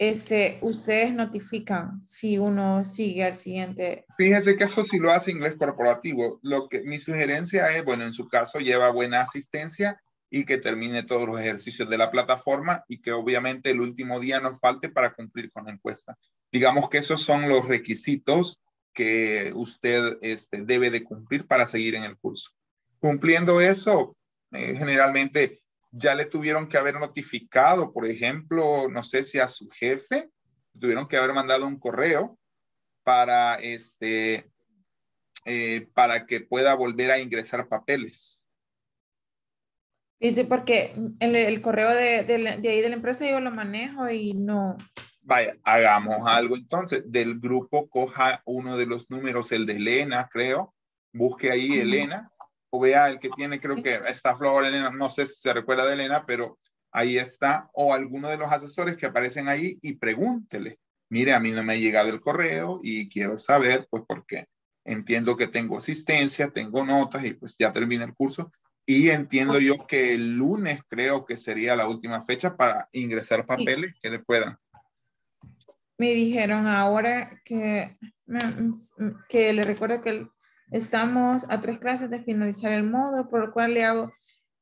este, ustedes notifican si uno sigue al siguiente. Fíjese que eso sí lo hace Inglés Corporativo. Lo que, mi sugerencia es, bueno, en su caso lleva buena asistencia y que termine todos los ejercicios de la plataforma y que obviamente el último día nos falte para cumplir con la encuesta. Digamos que esos son los requisitos que usted este, debe de cumplir para seguir en el curso. Cumpliendo eso, eh, generalmente ya le tuvieron que haber notificado, por ejemplo, no sé si a su jefe, tuvieron que haber mandado un correo para, este, eh, para que pueda volver a ingresar papeles. Dice porque el, el correo de, de, de ahí de la empresa yo lo manejo y no... Vaya, hagamos algo entonces. Del grupo coja uno de los números, el de Elena, creo. Busque ahí Elena o vea el que tiene, creo que está Flor Elena, no sé si se recuerda de Elena, pero ahí está. O alguno de los asesores que aparecen ahí y pregúntele. Mire, a mí no me ha llegado el correo y quiero saber, pues, porque entiendo que tengo asistencia, tengo notas y pues ya termina el curso. Y entiendo yo que el lunes creo que sería la última fecha para ingresar papeles que le puedan. Me dijeron ahora que, que le recuerdo que estamos a tres clases de finalizar el módulo, por lo cual le hago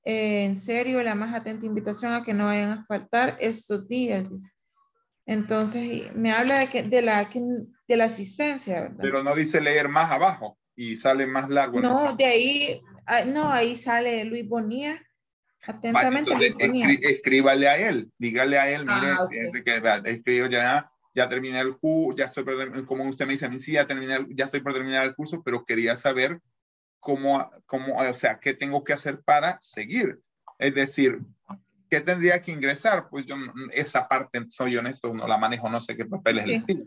eh, en serio la más atenta invitación a que no vayan a faltar estos días. Entonces, me habla de, que, de, la, de la asistencia, ¿verdad? Pero no dice leer más abajo y sale más largo. No, de ahí, no, ahí sale Luis Bonilla. Atentamente. Vale, entonces, escríbale a él, dígale a él, mire, ah, okay. Ese que, es que yo ya... Ya terminé el curso, ya estoy, como usted me dice a mí, sí, ya, terminé, ya estoy por terminar el curso, pero quería saber cómo, cómo, o sea, qué tengo que hacer para seguir. Es decir, ¿qué tendría que ingresar? Pues yo, esa parte, soy honesto, no la manejo, no sé qué papeles sí. Le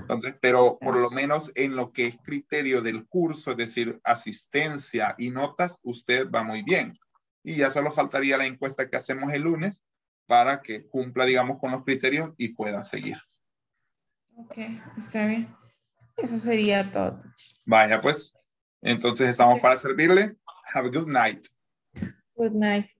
entonces, pero sí. Por lo menos en lo que es criterio del curso, es decir, asistencia y notas, usted va muy bien. Y ya solo faltaría la encuesta que hacemos el lunes para que cumpla, digamos, con los criterios y pueda seguir. Ok, está bien. Eso sería todo. Vaya, pues. Entonces estamos para servirle. Have a good night. Good night.